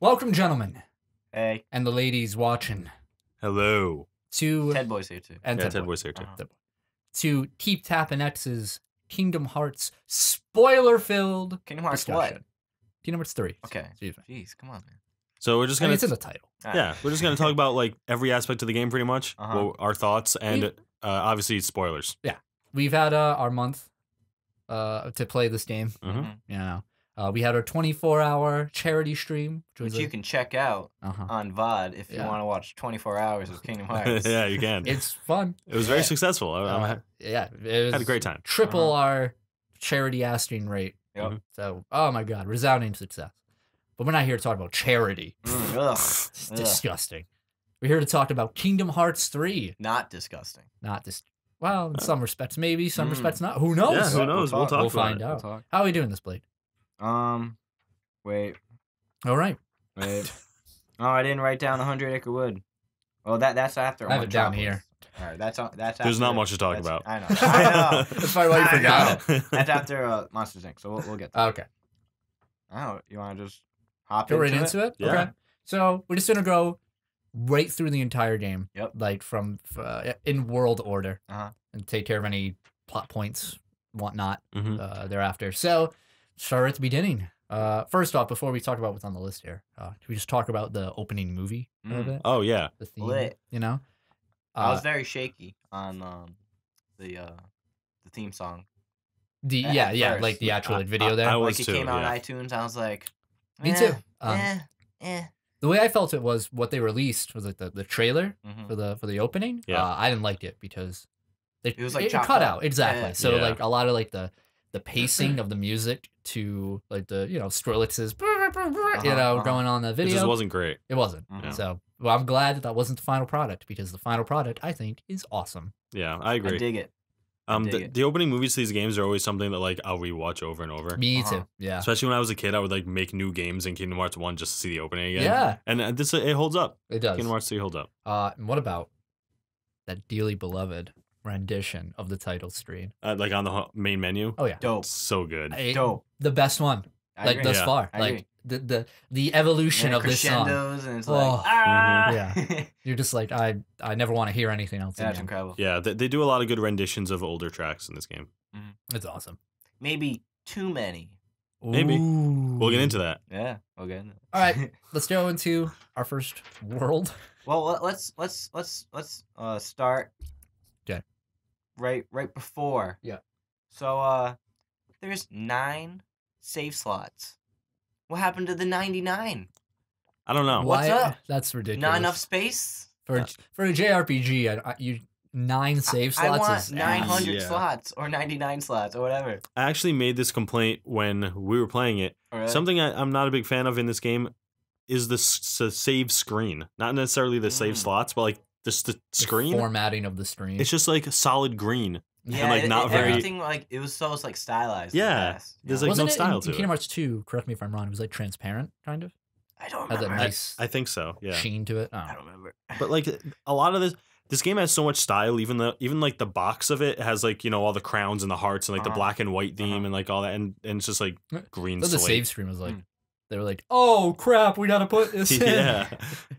Welcome, gentlemen. Hey. And the ladies watching. Hello. To Ted Boy's here, too. And yeah, Ted Boy's here, too. To Teep Tap and X's Kingdom Hearts spoiler-filled Kingdom Hearts discussion. What? Kingdom Hearts 3. Okay. Jeez, come on, man. So we're just going to... I mean, it's in the title. Yeah, we're just going to talk about, like, every aspect of the game, pretty much. Well, our thoughts, and obviously spoilers. Yeah. We've had our month to play this game. You know. We had our 24-hour charity stream, which you can check out on VOD if you want to watch 24 hours of Kingdom Hearts. Yeah, you can. It's fun. It was very successful. Yeah, it was, had a great time. Triple our charity asking rate. So, oh my God, resounding success. But we're not here to talk about charity. It's disgusting. We're here to talk about Kingdom Hearts 3. Not disgusting. Not disgusting. Well, in some respects, maybe. Some respects, not. Who knows? Yeah, who knows? We'll talk. We'll find out. We'll talk. How are we doing this, Blade? Wait. All right. Wait. Oh, I didn't write down 100 Acre Wood. Oh, that's after. I have it down here. All right, that's. There's not much to talk about. I know. I know. That's probably why you forgot it. That's after Monsters Inc. So we'll get. Okay. Oh, you want to just hop into it? Yeah. Okay. So we're just gonna go right through the entire game. Yep. Like from in world order. And take care of any plot points, whatnot, thereafter. So. Start at the beginning. First off, before we talk about what's on the list here, can we just talk about the opening movie a little bit? Oh, yeah. The theme, you know? I was very shaky on the theme song. Yeah, like the actual video there. I was like, it came out on iTunes, I was like, eh, me too. The way I felt it was what they released was like the trailer for the opening. Yeah. I didn't like it because it was like it cut out. Exactly. Yeah. So like a lot of like the pacing of the music to like the Skrillex, you know, going on the video. It just wasn't great. It wasn't. So well, I'm glad that wasn't the final product, because the final product I think is awesome. Yeah, I agree. I dig it. The opening movies to these games are always something that like I'll rewatch over and over. Me too. Yeah. Especially when I was a kid, I would like make new games in Kingdom Hearts 1 just to see the opening again. Yeah. And this it holds up. It does. Kingdom Hearts 3 holds up. And what about that dearly beloved rendition of the title screen, like on the main menu? Oh yeah, dope, so good, dope, the best one like thus far. Like the evolution of this song, and it's like, yeah, you're just like I never want to hear anything else. That's incredible. Yeah, they do a lot of good renditions of older tracks in this game. It's awesome. Maybe too many. Maybe we'll get into that. Yeah, we'll get into that. All right, let's go into our first world. Well, let's start. Right before. Yeah. So there's 9 save slots. What happened to the 99? I don't know. What's up? That's ridiculous. Not enough space for a JRPG. You 9 save slots. I want 900 slots or 99 slots or whatever. I actually made this complaint when we were playing it. Right. Something I'm not a big fan of in this game is the save screen. Not necessarily the save slots, but like. The screen formatting of the screen. It's just like a solid green. Yeah, and like not very. Everything like it was so like stylized. Yeah, there's like no style to it. Kingdom Hearts 2, correct me if I'm wrong, it was like transparent, kind of. I don't remember. Has a nice I think so. Yeah. Sheen to it. Oh. I don't remember. But like a lot of this game has so much style. Even like the box of it has like all the crowns and the hearts and like the black and white theme and like all that, and it's just like green. So the save screen was like. They were like, oh, crap, we got to put this in. Yeah,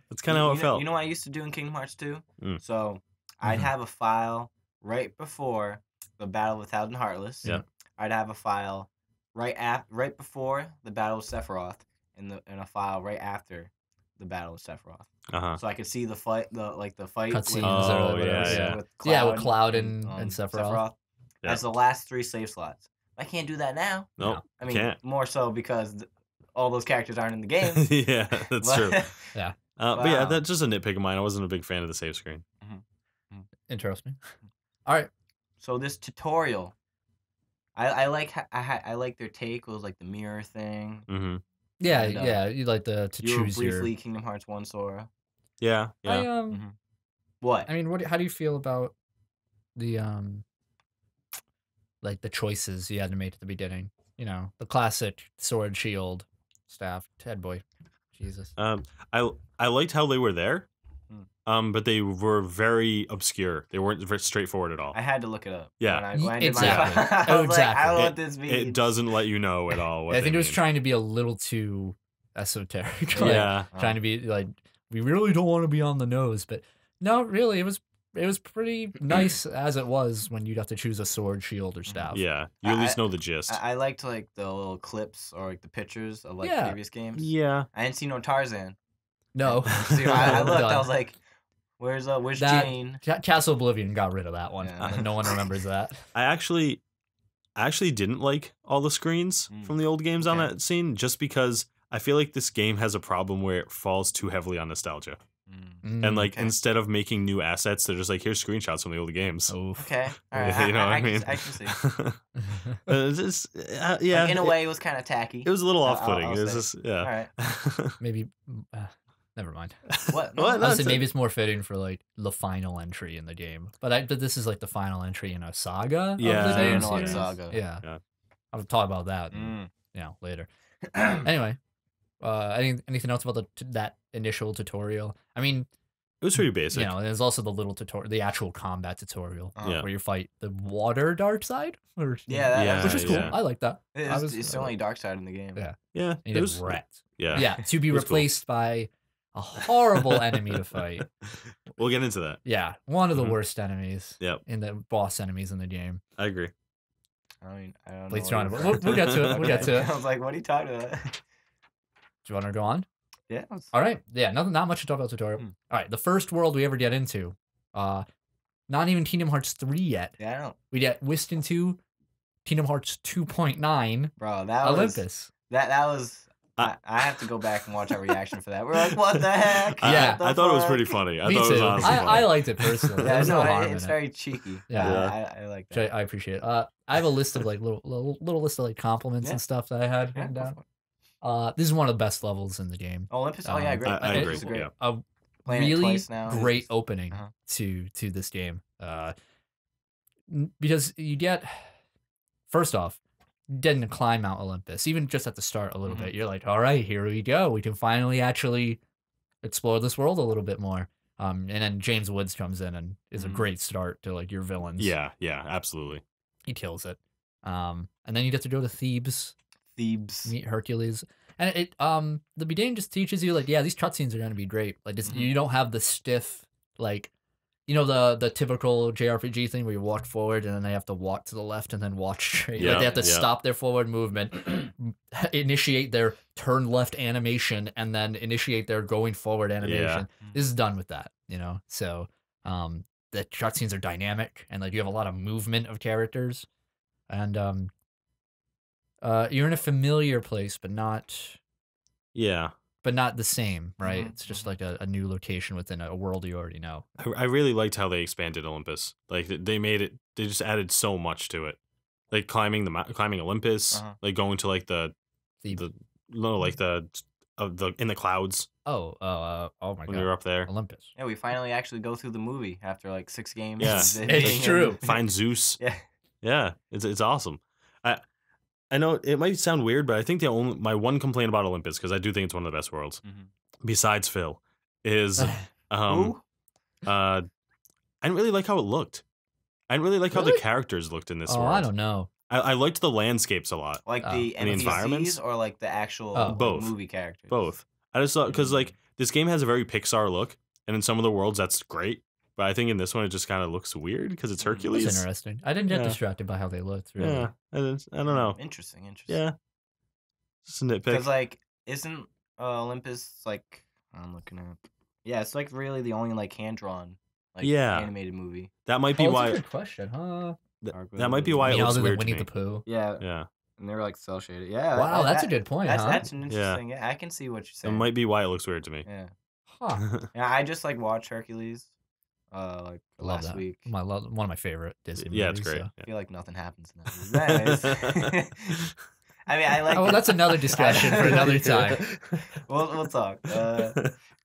that's kind of how it felt. You know what I used to do in Kingdom Hearts 2? So I'd have a file right before the Battle with Thousand Heartless. Yeah. I'd have a file right before the Battle with Sephiroth and a file right after the Battle with Sephiroth. So I could see the fight, the fight cutscenes or whatever. Yeah. With Cloud, and Sephiroth. Yeah. That's the last 3 save slots. I can't do that now. No, I mean, can't. More so because... all those characters aren't in the game. Yeah, that's true. Yeah. But yeah, that's just a nitpick of mine. I wasn't a big fan of the save screen. Interesting. All right. So this tutorial, I like their take. It was like the mirror thing. Yeah, and, you like to you choose were briefly your... Kingdom Hearts 1 Sora. Yeah. Yeah. What? I mean, how do you feel about the like the choices you had to make at the beginning? You know, the classic sword, shield. Staff, Ted Boy, Jesus. I liked how they were there, but they were very obscure. They weren't very straightforward at all. I had to look it up. Yeah, exactly. I was like, I don't know what this means. It doesn't let you know at all. What I think it was trying to be a little too That's so terrible. Like, yeah. Trying to be like, we really don't want to be on the nose, but no, really, it was pretty nice as it was when you'd have to choose a sword, shield, or staff. Yeah, you at least know the gist. I liked like the little clips or like the pictures of like previous games. Yeah, I didn't see no Tarzan. No, see, I looked. I was like, "Where's Jane?" Castle Oblivion got rid of that one. Yeah. No one remembers that. I actually didn't like all the screens from the old games on that scene, just because I feel like this game has a problem where it falls too heavily on nostalgia. And like instead of making new assets, they're just like, here's screenshots from the old games. Oof. Okay, all right. You know what I mean? I can see. Just, yeah, like in a way, it was kind of tacky. It was a little off-putting. It was just, yeah. All right. Maybe, never mind. What? Honestly, maybe it's more fitting for like the final entry in the game. But this is like the final entry in a saga. Yeah, of the game. Saga. Yeah. I'll talk about that, you know, later. Anyway. Anything else about that initial tutorial? I mean, it was pretty basic. You know, there's also the little tutorial, the actual combat tutorial, where you fight the water dark side, which is cool. Yeah. I like that. It's the only dark side in the game. Yeah, yeah. And it was rat. Yeah, yeah. To be replaced by a horrible enemy to fight. We'll get into that. Yeah, one of the worst enemies. Yep. In the boss enemies in the game. I agree. I mean, I don't know. We'll get to it. We'll get to it. I was like, what are you talking about? Do you want to go on? Yeah. All right. Yeah. Not much to talk about tutorial. All right. The first world we ever get into, not even Kingdom Hearts 3 yet. Yeah. I don't. We get whisked into Kingdom Hearts 2.9. Bro, that Olympus. Was that was. I have to go back and watch our reaction for that. We're like, what the heck? Yeah. I thought it was pretty funny. I Me thought too. It was honestly funny. I liked it personally. Yeah, no harm it's in very it. Cheeky. Yeah. I like that. I appreciate it. I have a list of like little list of like compliments and stuff that I had written down. This is one of the best levels in the game. Olympus? Oh, yeah, great. I agree. It's great. Yeah. A really great opening to this game. Because you get, first off, didn't climb Mount Olympus, even just at the start a little bit. You're like, all right, here we go. We can finally actually explore this world a little bit more. And then James Woods comes in and is a great start to like your villains. Yeah, yeah, absolutely. He kills it. And then you get to go to Thebes. Meet Hercules, and it the beginning just teaches you like, yeah, these cutscenes are gonna be great. Like this, you don't have the stiff, like, you know, the typical JRPG thing where you walk forward and then they have to walk to the left and then walk straight. Yeah, like they have to stop their forward movement, initiate their turn left animation, and then initiate their going forward animation. Yeah. This is done with that, you know. So the cutscenes are dynamic and like you have a lot of movement of characters, and you're in a familiar place, but not the same, right? It's just like a new location within a world you already know. I really liked how they expanded Olympus. Like they made it, they just added so much to it, like climbing Olympus, like going to like the in the clouds. Oh my god! When we were up there, Olympus. Yeah, we finally actually go through the movie after like 6 games. Yeah, it's true. Find Zeus. Yeah, yeah, it's awesome. I know it might sound weird, but I think my one complaint about Olympus, because I do think it's one of the best worlds, besides Phil, is I didn't really like how it looked. I didn't really like how the characters looked in this world. I don't know. I liked the landscapes a lot, like the environments, or like the actual movie characters. Both. I just thought, because like this game has a very Pixar look, and in some of the worlds that's great. But I think in this one, it just kind of looks weird because it's Hercules. That's interesting. I didn't get distracted by how they looked. Really. Yeah, I don't know. Interesting. Yeah, just a nitpick. Because like, isn't Olympus like I'm looking up? Yeah, it's like really the only like hand-drawn like animated movie. That might be why. That's a good question, huh? That might be why it looks weird. Winnie the Pooh. Yeah, yeah. And they were like cell shaded. Yeah. Wow, that's a good point. That's an interesting. Yeah, I can see what you're saying. That might be why it looks weird to me. Yeah. Huh. Yeah, I just like watched Hercules. Like last week, one of my favorite Disney movies. Yeah, it's great. So. Yeah. I feel like nothing happens in that movie. I mean, I like. Oh, well, that's another discussion for another time. We'll talk.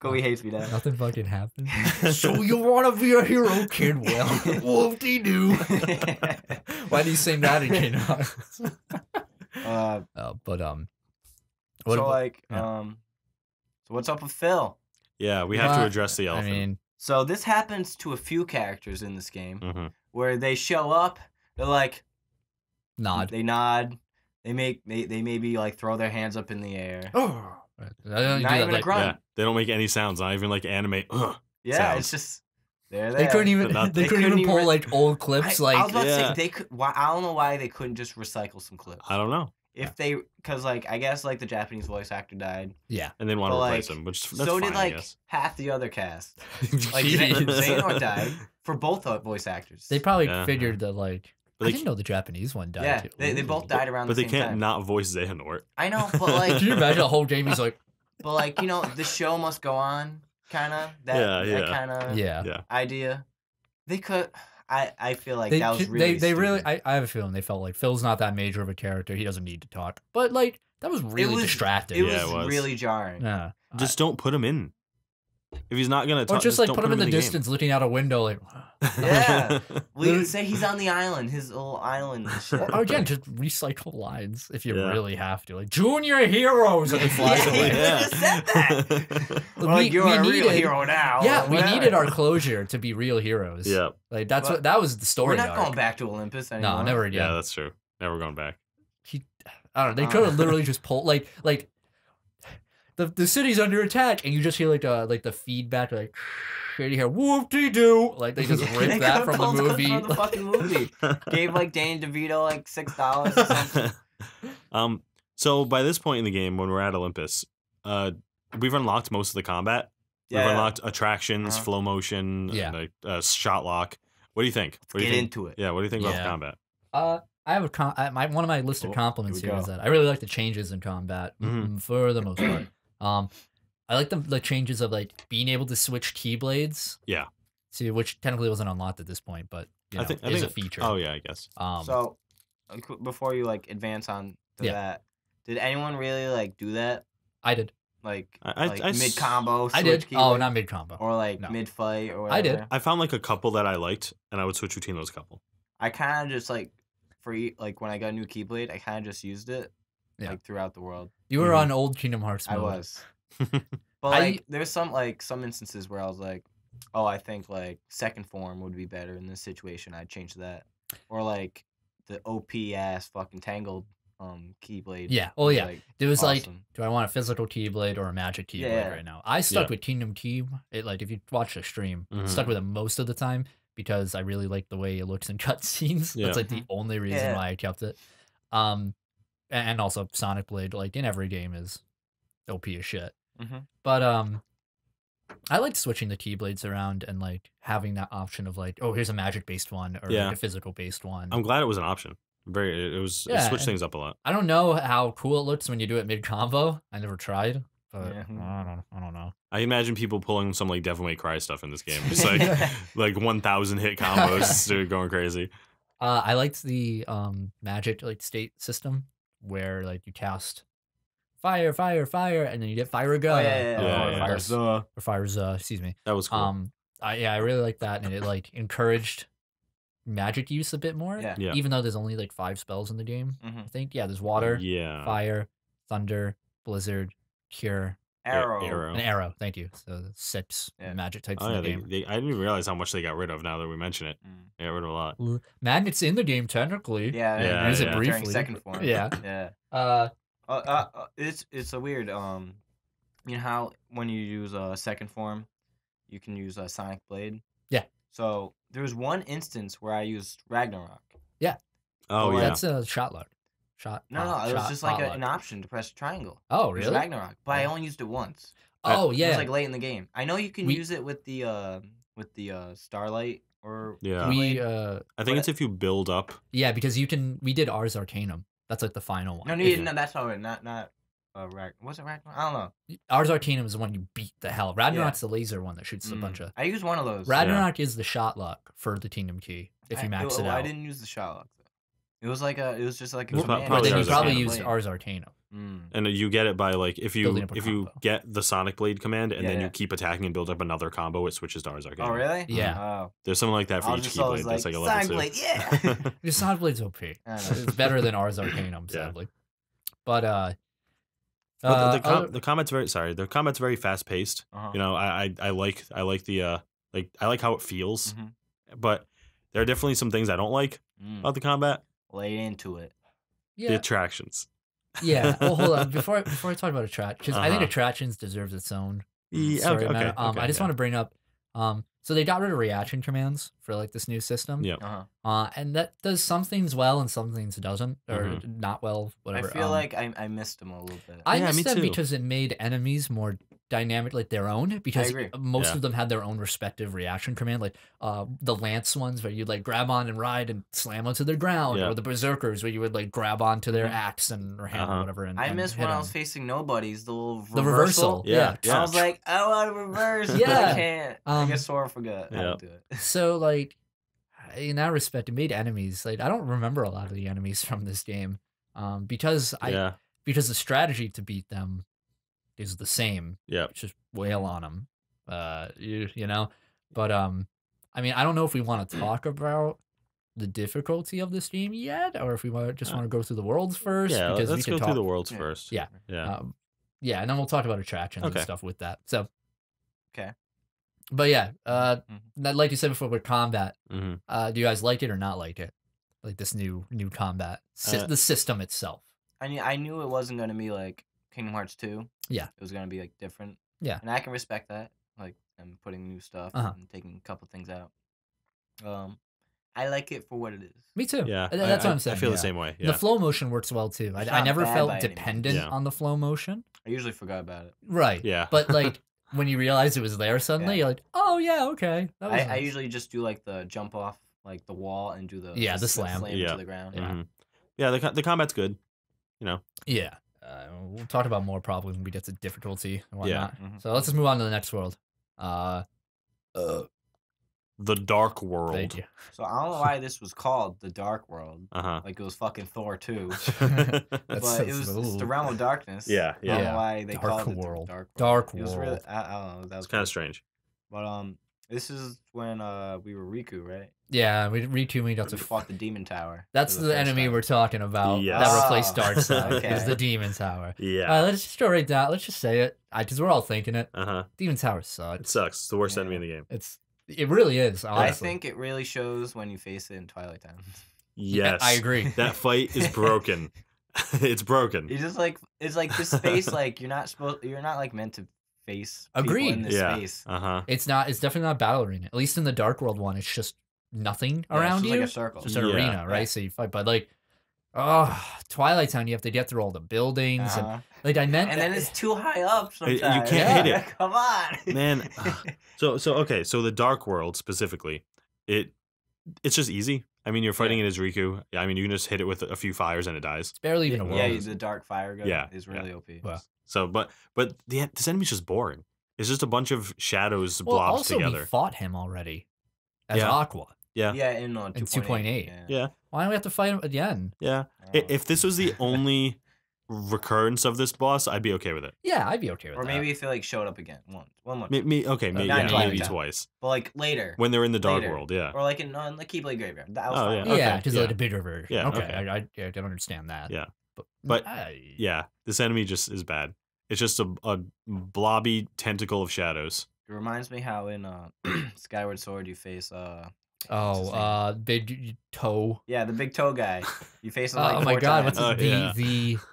Kobe hates me now. Nothing fucking happens. So you want to be a hero, kid? Well, whoop-de-doo. Why do you say that again? So what's up with Phil? Yeah, we have to address the elephant. I mean. So this happens to a few characters in this game, where they show up, they're like, nod. They maybe like throw their hands up in the air. Oh, Not even a grunt. Yeah, they don't make any sounds. Not even like anime. Sounds. It's just they're there. They couldn't even pull like old clips. I was about to say they could. Why, I don't know why they couldn't just recycle some clips. I don't know. Because I guess the Japanese voice actor died. Yeah, and they want to replace him, which that's so fine, did like half the other cast. Like Xehanort died for both voice actors. They probably figured that like. But I didn't know the Japanese one died too. They both died around the same time. But they can't not voice Xehanort. I know, but like... Can you imagine a whole Jamie's like... But like, you know, the show must go on, kind of. That kind of idea. They could... I feel like that was really... I have a feeling they felt like Phil's not that major of a character. He doesn't need to talk. But like, that was really distracting. It was really jarring. Yeah. Just don't put him in. If he's not gonna talk, just put him in the distance, looking out a window, like. Yeah, we say he's on the island, his little island. Or again, just recycle lines if you really have to, like "Junior heroes" and flies away. Yeah, just said that. Well, you're a real hero now. Yeah, we needed our closure to be real heroes. Yeah, like that's what that was the story. We're not going back to Olympus anymore. No, never again. Yeah, that's true. Never going back. I don't know. They could have literally just pulled like. The city's under attack, and you just hear like the feedback, like you hear whoop-dee-doo, like they just ripped that from the movie. From the fucking movie. Gave like Danny DeVito like $6 or something. So by this point in the game, when we're at Olympus, we've unlocked most of the combat. Yeah. We've unlocked attractions, flow motion, and shot lock. What do you think? Let's get into it. Yeah. What do you think about the combat? I have a one of my listed compliments here is that I really like the changes in combat for the most part. I like the changes of like being able to switch keyblades. Yeah. See, which technically wasn't unlocked at this point, but you know, it is a feature. Oh yeah, I guess. So before you like advance on to that, did anyone really like do that? I did. Like mid combo. I did. Oh, not mid combo. Or like mid fight or whatever. I did. I found like a couple that I liked, and I would switch between those couple. I kind of just like when I got a new keyblade, I kind of just used it. Yeah. Like throughout the world. You were on old Kingdom Hearts mode. I was. But like there's some instances where I was like, oh, I think like second form would be better in this situation. I'd change that. Or like the OP ass fucking Tangled keyblade. Yeah. Oh yeah. It was awesome. Like, do I want a physical keyblade or a magic keyblade right now? I stuck with Kingdom Team. If you watch the stream, I stuck with it most of the time because I really like the way it looks in cutscenes. Yeah. That's like the only reason why I kept it. And also Sonic Blade, like in every game, is OP as shit. But I like switching the keyblades around and like having that option of like, oh, here's a magic based one or like a physical based one. I'm glad it was an option. It switched things up a lot. I don't know how cool it looks when you do it mid combo. I never tried. I don't know. I imagine people pulling some like Devil May Cry stuff in this game. Just like 1,000 hit combos, dude, going crazy. I liked the magic state system where you cast fire, fire, fire, and then you get fire go. Oh, yeah. Fire, excuse me. That was cool. I really liked that, and it encouraged magic use a bit more. Yeah. Even though there's only 5 spells in the game, I think. Yeah, there's water, fire, thunder, blizzard, cure, arrow. Thank you. So 6 magic types in the game. I didn't even realize how much they got rid of. Now that we mention it, they got rid of a lot. Magnets in the game technically. Yeah. Use it briefly. Second form. Yeah. It's a weird. You know how when you use a second form, you can use a Sonic Blade. Yeah. So there was one instance where I used Ragnarok. Yeah. Oh yeah. That's a shot lock. It was just like an option to press triangle. Oh, really? It was Ragnarok, but I only used it once. Oh, yeah. It was late in the game. I know you can use it with the Starlight or Starlight. I think it's if you build up. Yeah, because you can. We did ours Arcanum. That's the final one. No, that's all right. Not was it Ragnarok? I don't know. Ours Arcanum is the one you beat the hell. Ragnarok's the laser one that shoots a bunch of. I used one of those. Ragnarok is the shot lock for the Kingdom Key if you max it out. I didn't use the shot lock. It was just like a command. But then you probably used Ars Arcanum. And you get it by if you get the Sonic Blade command and then you keep attacking and build up another combo, it switches to Ars Arcanum. Oh really? Yeah. Oh. There's something like that for each keyblade. That's like a level 2. Blade, yeah. Your Sonic Blade's OP. It's better than Ars Arcanum, sadly. But the combat's very fast paced. You know, I like how it feels, but there are definitely some things I don't like about the combat. Lay into it. Yeah. The attractions. Yeah. Well, hold on. Before I talk about attractions, I think attractions deserves its own. I just want to bring up. So they got rid of reaction commands for like this new system. Yeah. And that does some things well and some things doesn't, or not well. Whatever. I feel like I missed them a little bit. I missed them because it made enemies more dynamic, like their own, because most of them had their own respective reaction command, like the lance ones where you'd like grab on and ride and slam onto the ground, or the berserkers where you would like grab onto their axe and or hand or whatever. And, I missed when I was facing nobodies, the little reversal. The reversal, I was like, I want to reverse, but I can't. I guess Sora forgot how to do it. So like, in that respect, it made enemies. Like I don't remember a lot of the enemies from this game, because the strategy to beat them is the same. Yeah, just wail on them, you know. But I mean, I don't know if we want to talk about the difficulty of this game yet, or if we just want to go through the worlds first. Yeah, because let's go through the worlds first. Yeah, yeah, yeah, and then we'll talk about attractions and stuff with that. So, okay, but yeah, like you said before, with combat, do you guys like it or not like it? Like this new combat, the system itself. I mean, I knew it wasn't going to be like Kingdom Hearts 2. Yeah. It was going to be like different. Yeah. And I can respect that. Like I'm putting new stuff and taking a couple things out. I like it for what it is. Me too. Yeah. That's what I'm saying. I feel the same way. Yeah. The flow motion works well too. I never felt dependent on the flow motion. I usually forgot about it. Right. Yeah. But like when you realize it was there suddenly, you're like, oh yeah, okay. That was nice. I usually just do like the jump off like the wall and do the slam to the ground. Yeah. Yeah, the combat's good. You know. Yeah. We'll talk about more probably when we get to difficulty and whatnot. Yeah. So let's just move on to the next world. The Dark World. Thank you. So I don't know why this was called the Dark World. Like it was fucking Thor 2. It's the realm of darkness. Yeah. Yeah. I don't know why they called it the Dark World. Dark World. It was really, I don't know. That was kind of strange. But this is when we were Riku, right? Yeah, we got to fought the Demon Tower. That's the enemy we're talking about. Yes. That replaced Darkseid. Is the Demon Tower. Yeah. Let's just go right down. Let's just say it, because we're all thinking it. Demon Tower sucks. It sucks. It's the worst enemy in the game. It really is. Honestly. I think it really shows when you face it in Twilight Town. Yes, I agree. That fight is broken. It's broken. It's just like this space. Like you're not like meant to face. Agreed. In this space. It's not. It's definitely not battle arena. At least in the Dark World one, it's just nothing around you. Like a circle. Just an arena, right? So you fight, but like, Twilight Town, you have to get through all the buildings and like and then it's too high up sometimes. You can't hit it. Come on, man. So the Dark World specifically, it's just easy. I mean, you're fighting it as Riku. I mean, you can just hit it with a few fires and it dies. It's barely even a world. Yeah, the dark fire gun is really OP. Wow. So, but this enemy's just boring. It's just a bunch of shadows blobs together. Also, we fought him already as Aqua. Yeah. Yeah, in 2.8. Yeah. Why do we have to fight him again? Yeah. If this was the only recurrence of this boss, I'd be okay with it. Yeah, I'd be okay with it. Or maybe if they like showed up again once. Maybe twice. But like later. When they're in the Dark World, yeah. Or like in the Keyblade Graveyard. That was fine. Yeah, because like a bigger version. Yeah. Okay. I don't understand that. Yeah. But this enemy just is bad. It's just a blobby tentacle of shadows. It reminds me how in Skyward Sword you face Big Toe. Yeah, the Big Toe guy. You face him like four times. What's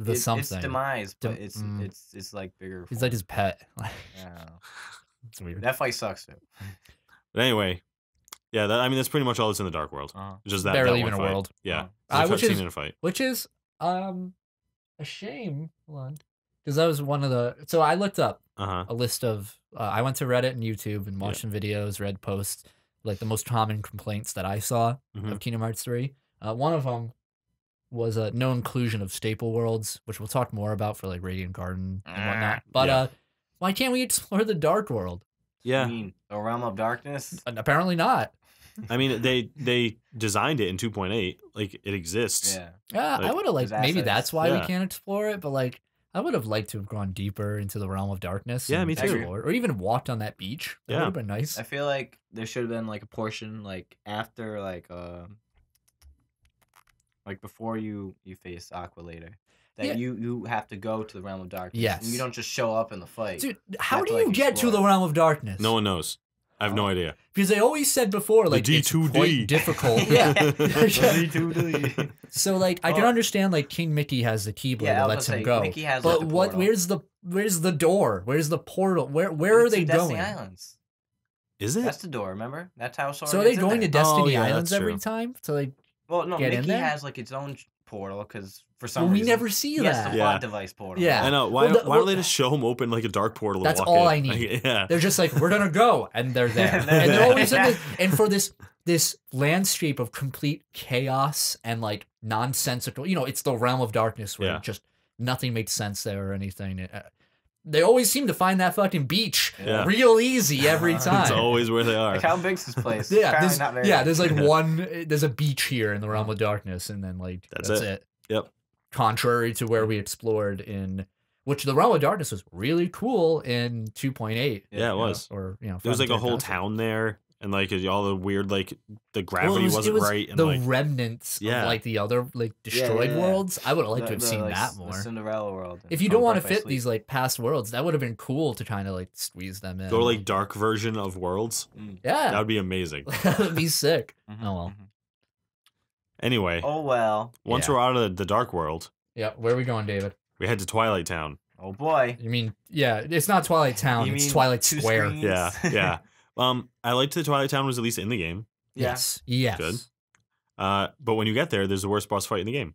the something? It's demise, but it's like bigger. It's like his pet. Yeah. It's weird. That fight sucks too. But anyway, yeah, that's pretty much all that's in the Dark World. It's just that barely even a world. Yeah, which is a shame. Hold on. Because that was one of the... So I looked up a list of... I went to Reddit and YouTube and watched some videos, read posts, like the most common complaints that I saw of Kingdom Hearts 3. One of them was no inclusion of staple worlds, which we'll talk more about for like Radiant Garden and whatnot. But why can't we explore the Dark World? Yeah. You mean the Realm of Darkness? Apparently not. I mean, they designed it in 2.8. Like, it exists. Yeah. I would have liked... Maybe that's why we can't explore it, but like... I would have liked to have gone deeper into the Realm of Darkness. Yeah, me too. Or even walked on that beach. That would have been nice. I feel like there should have been like a portion like after like before you face Aqua later. That you have to go to the Realm of Darkness. Yes. And you don't just show up in the fight. Dude, how do you get to the Realm of Darkness? No one knows. I have no idea. Because they always said before, like, the D2D. It's quite difficult. Yeah. D2D. So, like, I can understand, like, King Mickey has the Keyblade that lets him go. Mickey has but what? Where's the door? Where's the portal? Where are they going? Destiny Islands. Is it? That's the door, remember? That's how Sora So are they going to Destiny Islands every time? To, like, well, no, get Mickey in there? Has, like, its own portal, because for some reason... we never see that. Yes, the plot device portal. Yeah. I know. Why don't they just show them open, like, a dark portal and walk in? That's all I need. Like, yeah. They're just like, we're gonna go, and they're there. And they're always in this... And for this landscape of complete chaos and, like, nonsensical... You know, it's the realm of darkness where just nothing makes sense there or anything. They always seem to find that fucking beach real easy every time. It's always where they are. Like, how big's this place? Yeah, there's like one, there's a beach here in the realm of darkness, and then like that's it. Yep. Contrary to where we explored in, which the realm of darkness was really cool in 2.8. Yeah, it was. Or you know, there was like a whole town there. And like all the weird, like the gravity wasn't right. And the like, remnants of like the other like destroyed worlds. I would have liked to have seen like, that more. The Cinderella world. If you don't want to fit these like past worlds, that would have been cool to kind of like squeeze them in. Go like dark version of worlds. Mm. Yeah, that would be amazing. That would be sick. Mm-hmm. Oh well. Anyway. Oh well. Once we're out of the dark world. Yeah, where are we going, David? We head to Twilight Town. Oh boy. You mean It's not Twilight Town. It's Twilight Square. Screens? Yeah. Yeah. I liked that Twilight Town was at least in the game. Yes. Yes. Good. But when you get there, there's the worst boss fight in the game.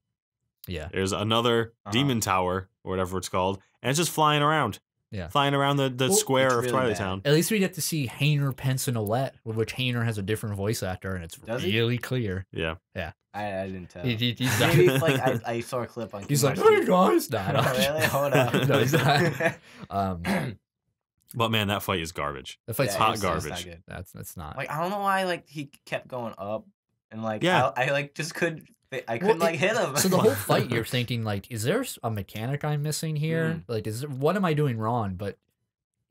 Yeah. There's another demon tower, or whatever it's called, and it's just flying around. Yeah. Flying around the square of really Twilight Town. At least we get to see Hainer Pensinolette, which Hainer has a different voice actor, and it's really clear. Yeah. Yeah. I didn't tell. He's not. Maybe like, I saw a clip on He's like, hey guys, really? Hold on. No, he's not. But man, that fight is garbage. The fight's hot garbage. That's not good. That's not. Like I don't know why like he kept going up, and like I like just couldn't like hit him. So the whole fight you're thinking like, is there a mechanic I'm missing here? Mm. Like, what am I doing wrong? But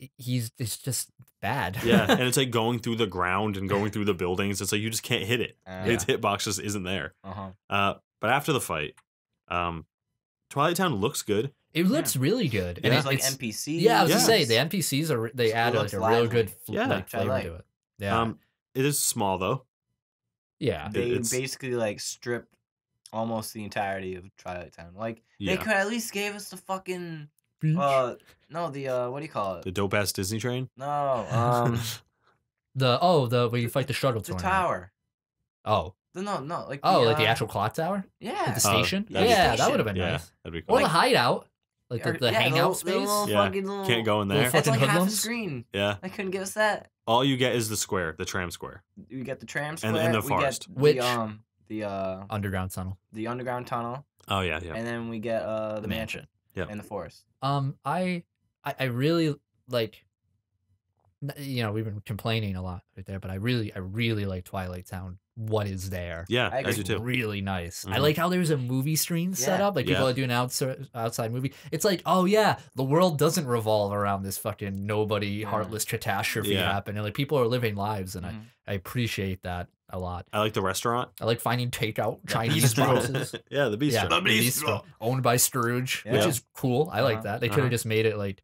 it's just bad. Yeah, and it's like going through the ground and going through the buildings. It's like you just can't hit it. Its hitbox just isn't there. But after the fight, Twilight Town looks good. It looks really good. And there's like NPCs. Yeah, I was gonna say the NPCs they add like a real good flavor to it. Yeah, it is small though. Yeah, it's basically like stripped almost the entirety of Twilight Town. Like they could at least gave us the fucking what do you call it? The dope ass Disney train? No, the where you fight the struggle tournament. The tower. Oh. No, like like the actual clock tower? Yeah. Like the station? That would have been nice. That'd be cool. Or the hideout. Like the hangout space. Can't go in there. It's like half a screen. Yeah. They couldn't give us that. All you get is the square, the tram square. You get the tram square. And the forest. Which? The underground tunnel. The underground tunnel. Oh, yeah, yeah. And then we get the mansion. Yeah. And the forest. I really, like... You know, we've been complaining a lot right there, but I really like Twilight Town. What is there? Yeah, I do too. Really nice. Mm-hmm. I like how there's a movie screen set up. Like people are doing outside movie. It's like, oh yeah, the world doesn't revolve around this fucking nobody heartless catastrophe happening. Like people are living lives, and I appreciate that a lot. I like the restaurant. I like finding takeout Chinese boxes. Yeah, the bistro. The bistro owned by Scrooge, which is cool. I like that. They could have just made it like.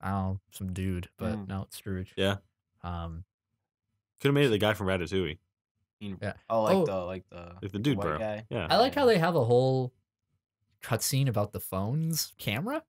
I don't know, some dude, but no, it's Scrooge. Yeah. Could have made it the guy from Ratatouille. Yeah. Oh, like the dude bro. Guy. Yeah. I like how they have a whole cutscene about the phone's camera.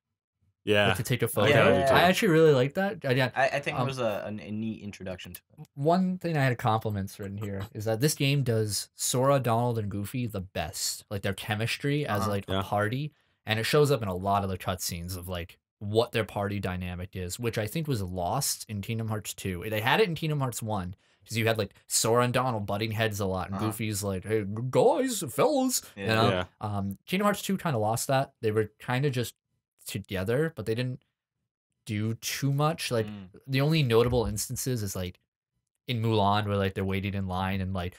Yeah. Like to take a photo. Yeah, I actually really like that. I think it was a neat introduction to it. One thing I had compliments written here is that this game does Sora, Donald, and Goofy the best. Like their chemistry as like a party. And it shows up in a lot of the cutscenes of like what their party dynamic is, which I think was lost in Kingdom Hearts 2. They had it in Kingdom Hearts 1 because you had like Sora and Donald butting heads a lot, and Goofy's like, "Hey guys, fellas," you know. Yeah. Kingdom Hearts 2 kind of lost that. They were kind of just together, but they didn't do too much. Like the only notable instances is like in Mulan, where like they're waiting in line and like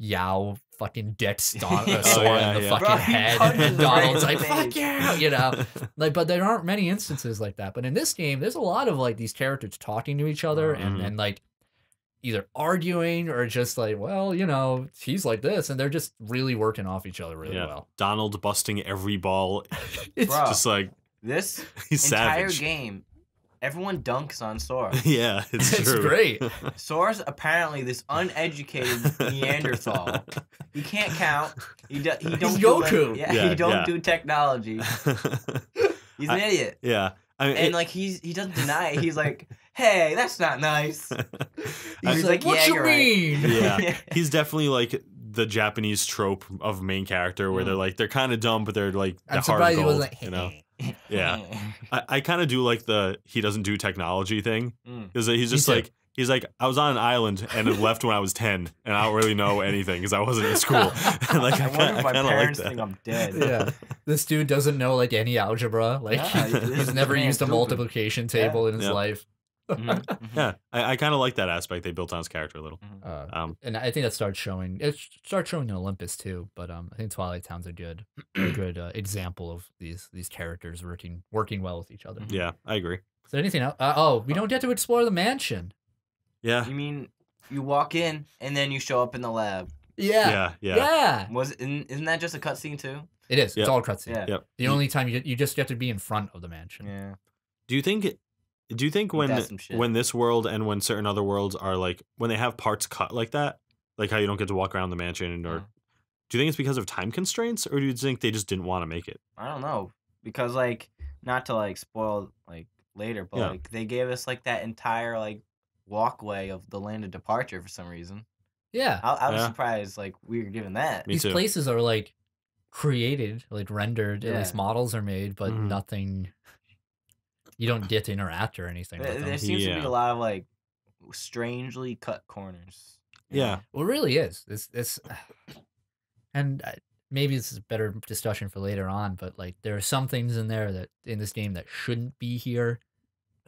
Yao fucking decks Sora in the fucking head, and Donald's like, "Fuck yeah," you know. Like, but there aren't many instances like that. But in this game, there's a lot of like these characters talking to each other and then like either arguing or just like, well, you know, he's like this, and they're just really working off each other really well. Donald busting every ball. It's just like this entire savage game Everyone dunks on Sora. Yeah, it's true. Great. Sora's apparently this uneducated Neanderthal. He can't count. He's Goku. He don't do technology. He's an idiot. Yeah. I mean, and it, like he doesn't deny it. He's like, "Hey, that's not nice." He's like, "What you mean?" Right. Yeah. He's definitely like the Japanese trope of main character where they're like they're kind of dumb, but they're like the hard gold, like, you know. Yeah, I kind of do like the he doesn't do technology thing. He's like I was on an island and it left when I was 10, and I don't really know anything because I wasn't in school. Like, I wonder if my parents think I'm dead. Yeah, this dude doesn't know like any algebra. Like he's never used a multiplication table in his life. Yeah, I kind of like that aspect they built on his character a little. And I think that starts showing. It starts showing in Olympus too, but I think Twilight Town's a good example of these characters working well with each other. Yeah, I agree. Is there anything else? We don't get to explore the mansion. Yeah. You mean you walk in and then you show up in the lab? Yeah. Yeah. Yeah. Isn't that just a cutscene too? It is. Yep. It's all a cutscene. Yeah. Yep. The only time you just have to be in front of the mansion. Yeah. Do you think when this world and when certain other worlds are like when they have parts cut like that, like how you don't get to walk around the mansion, or do you think it's because of time constraints, or do you think they just didn't want to make it? I don't know, because like not to like spoil like later, but like they gave us like that entire like walkway of the land of departure for some reason. Yeah, I was surprised like we were given that. These places are like created, like rendered, at least models are made, but nothing. You don't get to interact or anything with them. There seems to be a lot of, like, strangely cut corners. Yeah. Well, it really is. And maybe this is a better discussion for later on, but, like, there are some things in there that in this game that shouldn't be here.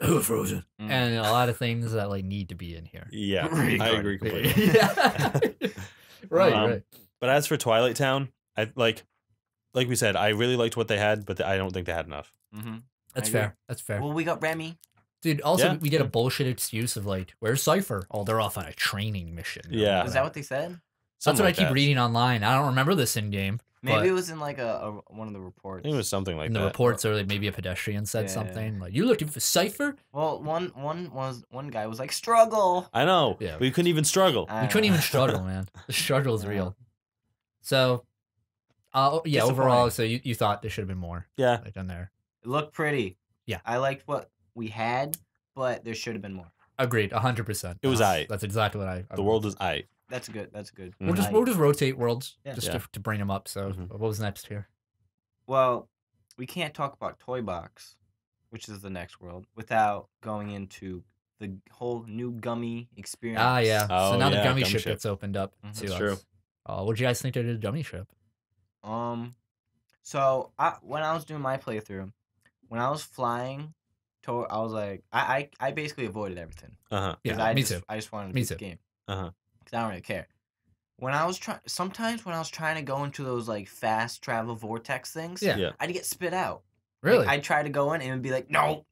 Oh, Frozen. And a lot of things that, like, need to be in here. Yeah, I agree completely. Yeah. Right. But as for Twilight Town, like we said, I really liked what they had, but I don't think they had enough. Mm-hmm. That's fair. That's fair. Well, we got Remy. Dude, also, we get a bullshit excuse of, like, where's Cypher? Oh, they're off on a training mission. Yeah. Is that what they said? That's what I keep reading online. I don't remember this in-game. Maybe it was in, like, one of the reports. It was something like that. In the reports, or like maybe a pedestrian said something. Like, you looking for Cypher? Well, one guy was like, struggle. I know. Yeah. We couldn't even struggle. We couldn't even struggle, man. The struggle is real. So, yeah, overall, so you thought there should have been more. Yeah. Like, on there. It looked pretty. Yeah. I liked what we had, but there should have been more. Agreed, 100%. It was aight. That's exactly what I The world is aight. That's good. That's good. We'll just rotate worlds just to bring them up. So what was next here? Well, we can't talk about Toy Box, which is the next world, without going into the whole new gummy experience. Ah, yeah. Oh, so now the gummy ship gets opened up to us. True. What do you guys think they did to the gummy ship? So when I was doing my playthrough, when I was flying, I was like, I basically avoided everything. Yeah, me too. I just wanted to beat the game. Because I don't really care. When I was sometimes when I was trying to go into those like fast travel vortex things, I'd get spit out. Really? Like, I'd try to go in and it'd be like, no.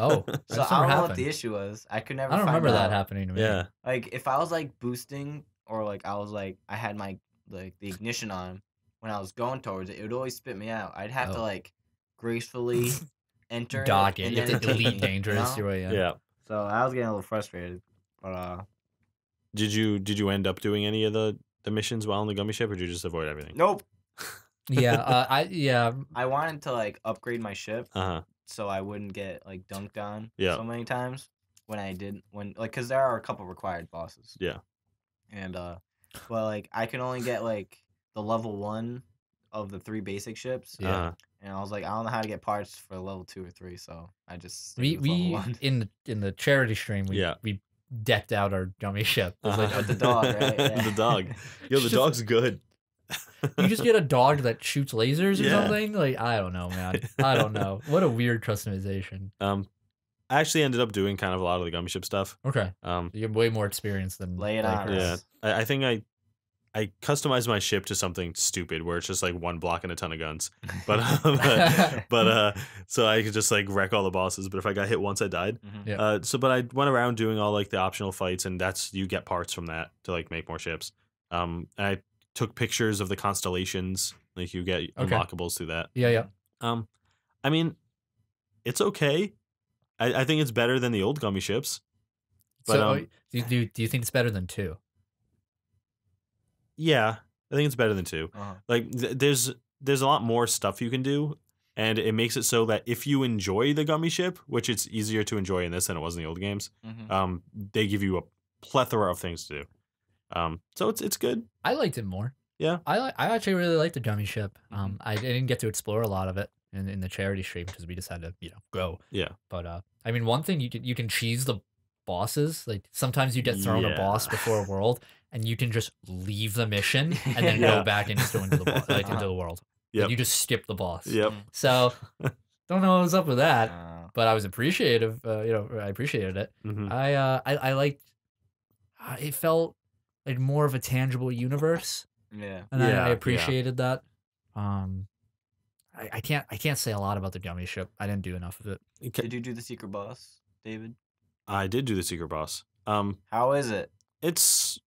Oh. So I don't know what the issue was. I could never. I don't remember that happening to me. Yeah. Like if I was like boosting or like I was like I had my like the ignition on when I was going towards it, it would always spit me out. I'd have to like. Gracefully enter. Dock it. You have to delete dangerous. You know? Yeah. So I was getting a little frustrated. But did you end up doing any of the missions while on the gummy ship, or did you just avoid everything? Nope. Yeah. I wanted to like upgrade my ship so I wouldn't get like dunked on so many times when I did like because there are a couple required bosses. Yeah. And but like I can only get like the level 1 of the 3 basic ships. Yeah. And I was like, I don't know how to get parts for level 2 or 3, so I just we in the charity stream we decked out our gummy ship. It was like with the dog, right? Yeah. The dog, yo, the dog's good. You just get a dog that shoots lasers or something. Like I don't know, man. I don't know. What a weird customization. I actually ended up doing kind of a lot of the gummy ship stuff. Okay. You have way more experience than on. Yeah, I think I customized my ship to something stupid where it's just like 1 block and a ton of guns. But so I could just like wreck all the bosses. But if I got hit once, I died. But I went around doing all like the optional fights, and that's you get parts from that to like make more ships. And I took pictures of the constellations. Like you get unlockables through that. Yeah. I mean, it's okay. I think it's better than the old gummy ships. But, so do you think it's better than 2? Yeah, I think it's better than 2. Uh-huh. Like there's a lot more stuff you can do, and it makes it so that if you enjoy the gummy ship, which it's easier to enjoy in this than it was in the old games, mm-hmm. They give you a plethora of things to do. So it's good. I liked it more. Yeah, I actually really liked the gummy ship. I didn't get to explore a lot of it in the charity stream because we decided to go. Yeah, but I mean, one thing you can cheese the bosses. Like sometimes you get thrown a boss before a world, and you can just leave the mission and then go back and just go into the into the world. Yeah, you just skip the boss. Yep. So don't know what was up with that, but I was appreciative. I appreciated it. Mm-hmm. I liked. It felt like more of a tangible universe. Yeah, and I appreciated that. I can't say a lot about the gummy ship. I didn't do enough of it. Did you do the secret boss, David? I did do the secret boss. How is it? It's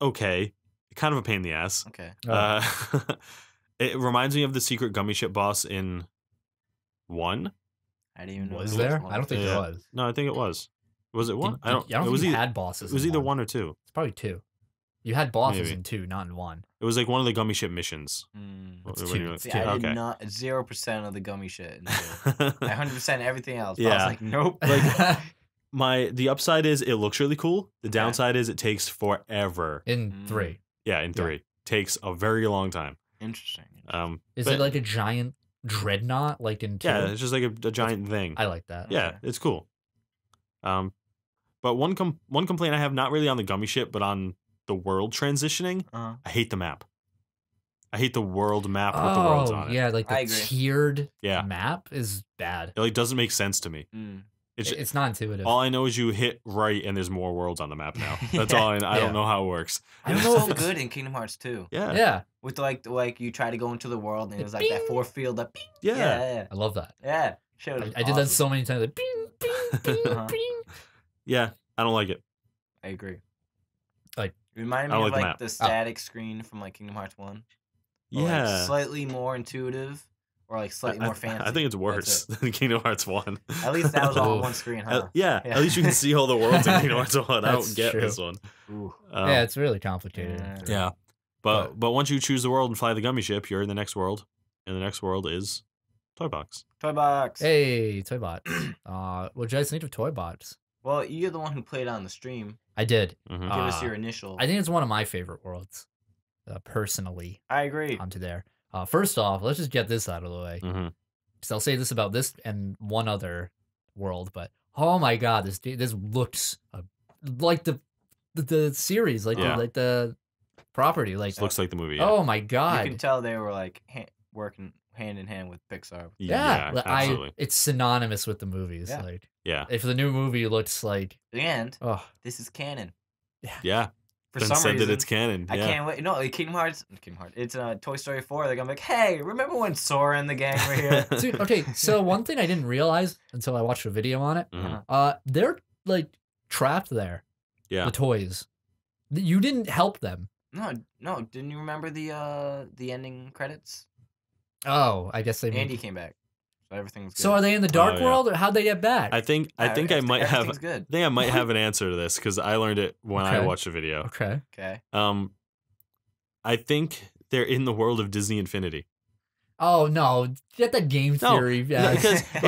okay. Kind of a pain in the ass. Okay. It reminds me of the secret gummy ship boss in 1. I didn't even know. Was there? I don't think it was. No, I think it was. Was it 1? I don't think you had bosses. It was either 1 or 2. It's probably 2. You had bosses in 2, not in 1. It was like one of the gummy ship missions. I did not 0% of the gummy shit. 100% everything else. Yeah. I was like, nope. Like the upside is it looks really cool. The downside is it takes forever. In 3. Yeah, in 3 takes a very long time. Interesting. Is it like a giant dreadnought, like in 2? Yeah, it's just like a giant thing. I like that. Yeah, okay. It's cool. But one complaint I have, not really on the gummy ship, but on the world transitioning, I hate the map. I hate the world map with the worlds on it. Yeah, like the tiered map is bad. It like doesn't make sense to me. Mm. It's not intuitive. All I know is you hit right and there's more worlds on the map now. That's all. I don't know how it works. It was so good in Kingdom Hearts 2. Yeah. Yeah. With like you try to go into the world and it was like that force field up. Yeah. I love that. Yeah. I did that so many times. Like, bing, bing, bing, bing. Yeah. I don't like it. I agree. Remind me of like the static screen from like Kingdom Hearts 1. Yeah, like slightly more intuitive, or like slightly more fancy. I think it's worse than Kingdom Hearts 1. At least that was all on one screen, huh? At least you can see all the worlds in Kingdom Hearts 1. I don't get this one. Yeah, it's really complicated. Yeah, but once you choose the world and fly the gummy ship, you're in the next world, and the next world is Toy Box. Toy Box. Hey, Toy Box. What do you guys think of Toy Box? Well, you're the one who played on the stream. I did. Mm-hmm. Give us your initial. I think it's one of my favorite worlds, personally. I agree. Onto there. First off, let's just get this out of the way. Mm-hmm. So I'll say this about this and one other world, but oh my god, this looks like the series, like the property, like this looks like the movie. Yeah. Oh my god, you can tell they were like working hand in hand with Pixar. Yeah, yeah, absolutely. It's synonymous with the movies. Yeah. Like, yeah, if the new movie looks like, and this is canon. Yeah, yeah. For some reason, that it's canon. Yeah. I can't wait. No, Kingdom Hearts. It's Toy Story 4. They're gonna be like, hey, remember when Sora and the gang were here? Dude, okay, so one thing I didn't realize until I watched a video on it, mm-hmm. They're like trapped there. Yeah, the toys. You didn't help them. No. Didn't you remember the ending credits? Oh, I guess they. Andy came back, so everything's good. So are they in the dark world, or how'd they get back? I think I might have an answer to this because I learned it when I watched the video. Okay. I think they're in the world of Disney Infinity. Oh no, get that game theory. No,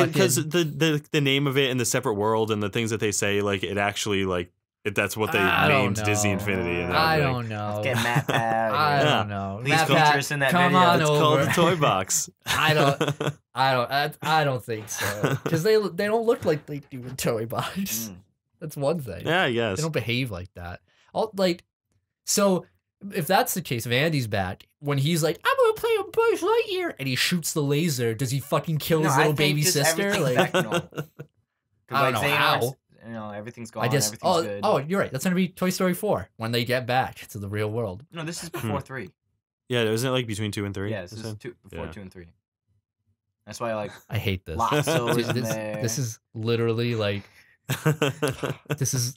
because the name of it and the separate world and the things that they say, like it actually like. If that's what they named Disney Infinity. I don't know. Let's get Matt Pat. I don't know. Please feature in that video. It's called the Toy Box. I don't think so. Because they don't look like they do in Toy Box. That's one thing. Yeah, I guess. They don't behave like that. So if that's the case, if Andy's back, when he's like, I'm gonna play with Buzz Lightyear, and he shoots the laser, does he fucking kill his little baby sister? Like, I don't know how. You know, everything's gone. Everything's good. Oh, you're right. That's gonna be Toy Story 4 when they get back to the real world. No, this is before 3. Yeah, isn't it like between 2 and 3? Yeah, this is before 2 and 3. That's why I hate this. This is literally like this is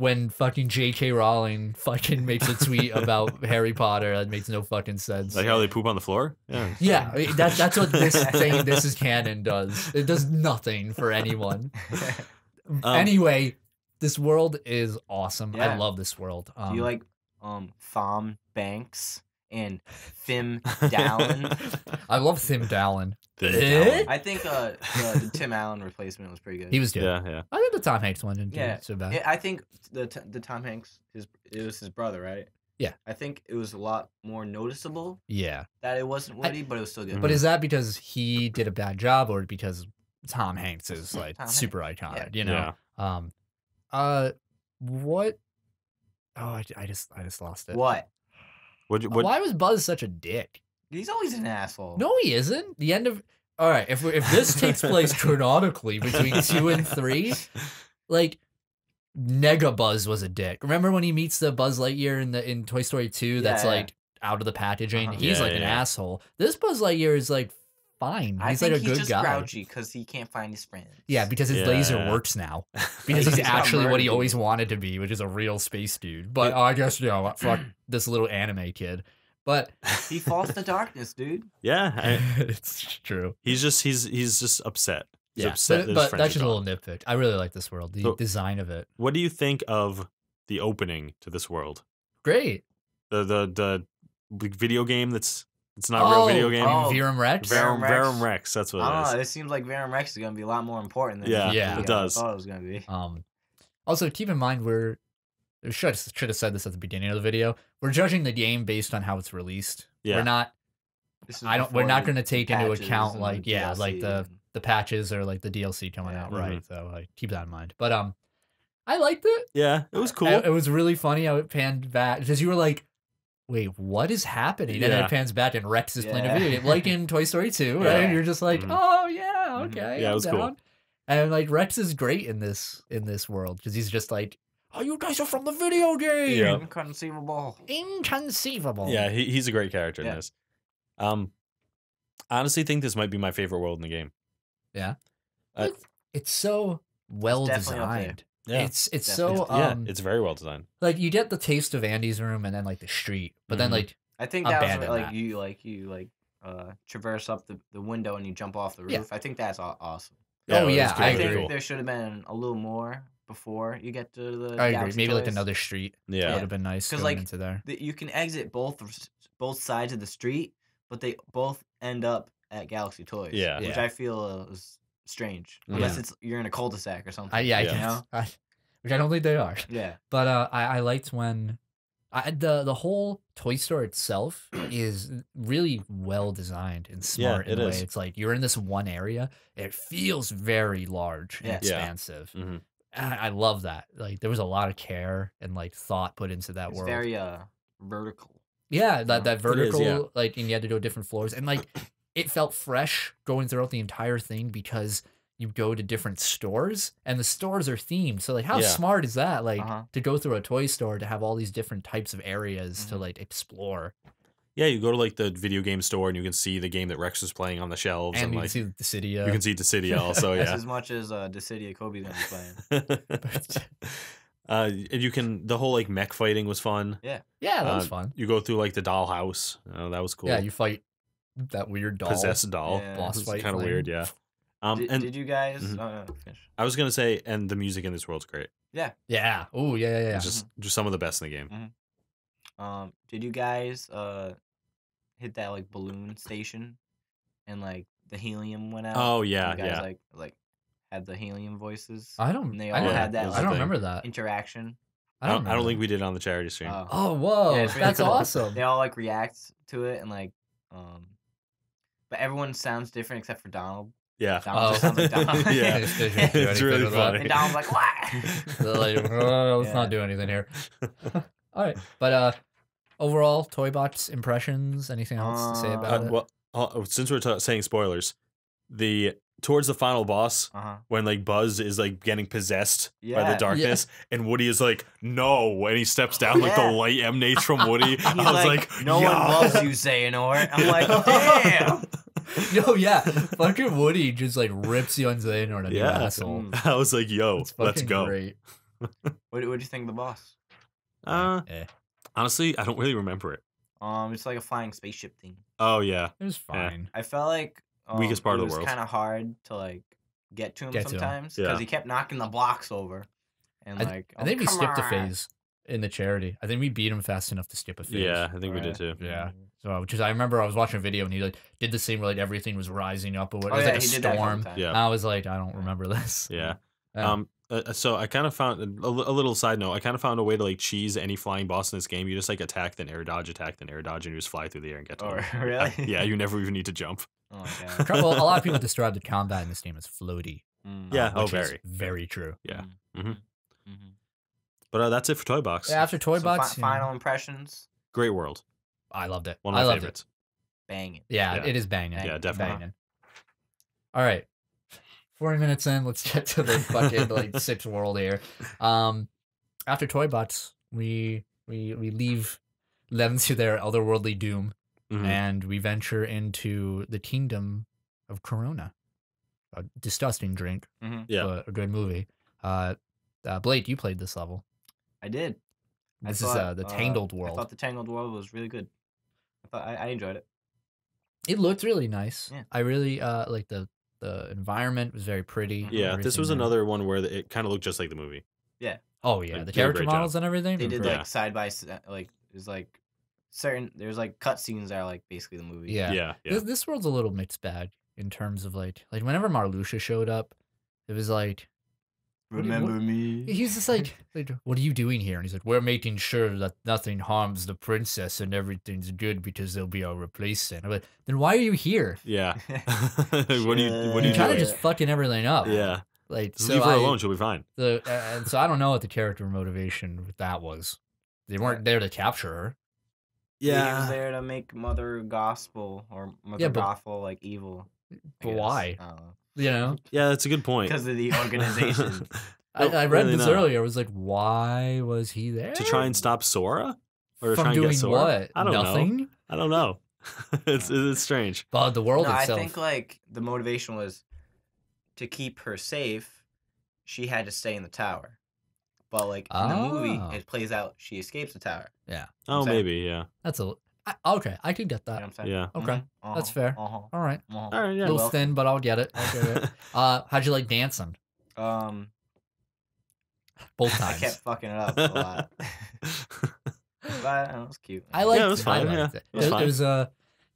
when fucking J.K. Rowling fucking makes a tweet about Harry Potter that makes no fucking sense. Like how they poop on the floor? Yeah. Yeah, that's what this thing, this is canon, does. It does nothing for anyone. Anyway, this world is awesome. Yeah. I love this world. Do you like Thom Banks and Thim Dallin? I love Thim Dallin. I think the Tim Allen replacement was pretty good. He was good. Yeah, yeah. I think the Tom Hanks one didn't do so bad. I think the Tom Hanks, it was his brother, right? Yeah. I think it was a lot more noticeable. Yeah. That it wasn't Woody, but it was still good. But is that because he did a bad job, or because Tom Hanks is like super iconic? Yeah. You know. Yeah. What? Oh, I just lost it. What? Why was Buzz such a dick? He's always an asshole. No, he isn't. The end of... All right, if this takes place chronologically between 2 and 3, like, Nega Buzz was a dick. Remember when he meets the Buzz Lightyear in Toy Story 2 that's, like, out of the packaging? He's, like, an asshole. This Buzz Lightyear is, like, fine. He's, like, a good guy. I think he's just grouchy because he can't find his friends. Yeah, because his laser works now. Because he's actually what he always wanted to be, which is a real space dude. But I guess, you know, fuck this little anime kid. But he falls to darkness, dude. Yeah, it's true. He's just upset. He's upset. But that's just a little nitpick. I really like this world, the design of it. What do you think of the opening to this world? Great. The video game it's not a real video game. Verum Rex. Verum Rex. That's what it is. It seems like Verum Rex is going to be a lot more important than it does. I thought it was going to be. Also, keep in mind I should have said this at the beginning of the video. We're judging the game based on how it's released. Yeah. We're not going to take into account like the patches or like the DLC coming out, right? So like, keep that in mind. But I liked it. Yeah, it was cool. It was really funny how it panned back because you were like, "Wait, what is happening?" And then it pans back and Rex is playing a video game, like in Toy Story 2, right? And you're just like, "Oh yeah, okay, yeah, it was cool." And like Rex is great in this world because he's just like, "Oh, you guys are from the video game!" Yeah. Inconceivable. Inconceivable. Yeah, he's a great character in this. I honestly think this might be my favorite world in the game. Yeah. It's so well designed. Yeah. It's definitely so... it's very well designed. Like, you get the taste of Andy's room and then, like, the street. But then, like... I think that was, like, you traverse up the window and you jump off the roof. Yeah. I think that's awesome. Yeah, I agree. Think there should have been a little more... before you get to the... I agree. Maybe like another street. Yeah. It would have been nice going into there. You can exit both sides of the street, but they both end up at Galaxy Toys. Yeah. Which I feel is strange. Unless you're in a cul-de-sac or something. Which I don't think they are. Yeah. But I liked when... the whole toy store itself is really well designed and smart in a way. It's like you're in this one area. It feels very large and expansive. Yeah. Mm-hmm. I love that. Like there was a lot of care and like thought put into that world. It's very vertical. Yeah, that vertical. It is, like, and you had to go different floors, and like it felt fresh going throughout the entire thing because you go to different stores and the stores are themed. So like, how smart is that? Like to go through a toy store to have all these different types of areas to like explore. Yeah, you go to like the video game store and you can see the game that Rex was playing on the shelves, and you can see Dissidia. You can see Dissidia also, yeah. As much as Dissidia Kobe's gonna be playing. And you can the whole like mech fighting was fun. Yeah, yeah, that was fun. You go through like the dollhouse. That was cool. Yeah, you fight that weird doll, possessed doll. Yeah. Boss fight, kind of weird. Yeah. Did you guys? I was gonna say, and the music in this world's great. Yeah. Yeah. Oh yeah, yeah, yeah. Just some of the best in the game. Did you guys hit that like balloon station and like the helium went out? Oh yeah, you guys like had the helium voices. I don't remember that interaction. I don't think we did it on the charity stream. Oh whoa, yeah, really that's cool. Awesome. They all like react to it and like but everyone sounds different except for Donald. Yeah. Donald just sounds like Donald. Yeah. It's really funny. And Donald's like, what? Like, let's not do anything here. All right, but overall, Toy Box impressions. Anything else to say about it? Well, since we're saying spoilers, towards the final boss, when like Buzz is like getting possessed by the darkness, and Woody is like, "No," and he steps down like the light emanates from Woody. I was like, "No one loves you, Xehanort." I'm like, "Damn." Yo, yeah, fucking Woody just like rips you on Xehanort. Yeah, asshole. I was like, "Yo, let's go." Great. What do you think of the boss? Honestly, I don't really remember it. It's like a flying spaceship thing. Oh yeah, it was fine. Yeah. I felt like weakest part of the world. It was kind of hard to like get to him sometimes because he kept knocking the blocks over. And like, I think we skipped a phase in the charity. I think we beat him fast enough to skip a phase. Yeah, I think we did too. Yeah. So just, I remember I was watching a video and he like did the same, like everything was rising up or whatever. It was like a storm. Yeah. I was like, I don't remember this. Yeah. So I kind of found a little side note. I kind of found a way to like cheese any flying boss in this game. You just like attack, then air dodge, and you just fly through the air and get to him. Oh, really? Yeah, you never even need to jump. Oh, okay. Well, a lot of people describe the combat in this game as floaty. Yeah, oh, very true. Yeah. Mm-hmm. Mm-hmm. But that's it for Toy Box. Yeah, after Toy Box, final impressions. Great world. I loved it. One of my favorites. Banging. Yeah, yeah, it is banging. Yeah, definitely. Banging. All right. 40 minutes in, let's get to the fucking like sixth world here. After Toy Box, we leave them to their otherworldly doom, and we venture into the kingdom of Corona, a disgusting drink. Yeah, but a good movie. Blake, you played this level. I did. This is the Tangled world. I thought the Tangled world was really good. I thought I enjoyed it. It looked really nice. Yeah. I really like the environment was very pretty. Yeah, this was another one where it kind of looked just like the movie. Yeah. Oh yeah, like, the character models and everything. They did like side by side, like there's like certain there's like cutscenes that are like basically the movie. Yeah. This world's a little mixed bag in terms of like whenever Marluxia showed up, it was like. Remember me? He's just like, what are you doing here? And he's like, we're making sure that nothing harms the princess and everything's good because they'll be our replacement. I'm like, then why are you here? Yeah. what are you trying to just fucking everything up? Yeah. Like, so leave her alone. She'll be fine. And so I don't know what the character motivation with that was. They weren't there to capture her. Yeah. He was there to make Mother Gospel or Mother Gothel like evil. But why? I don't know. You know? Yeah, that's a good point. Because of the organization. I read really this earlier. I was like, why was he there? To try and stop Sora? Or from try and get Sora? What? I don't know. I don't know. It's strange. But the world itself. I think like the motivation was to keep her safe. She had to stay in the tower. But like in the movie, it plays out. She escapes the tower. Yeah. Oh, maybe. Yeah. That's a. Okay, I can get that. You know okay, that's fair. All right. All right. Yeah, a little thin, but I'll get it. How'd you like dancing? Both times. I kept fucking it up a lot. But it was cute. I liked it. It was fine. It was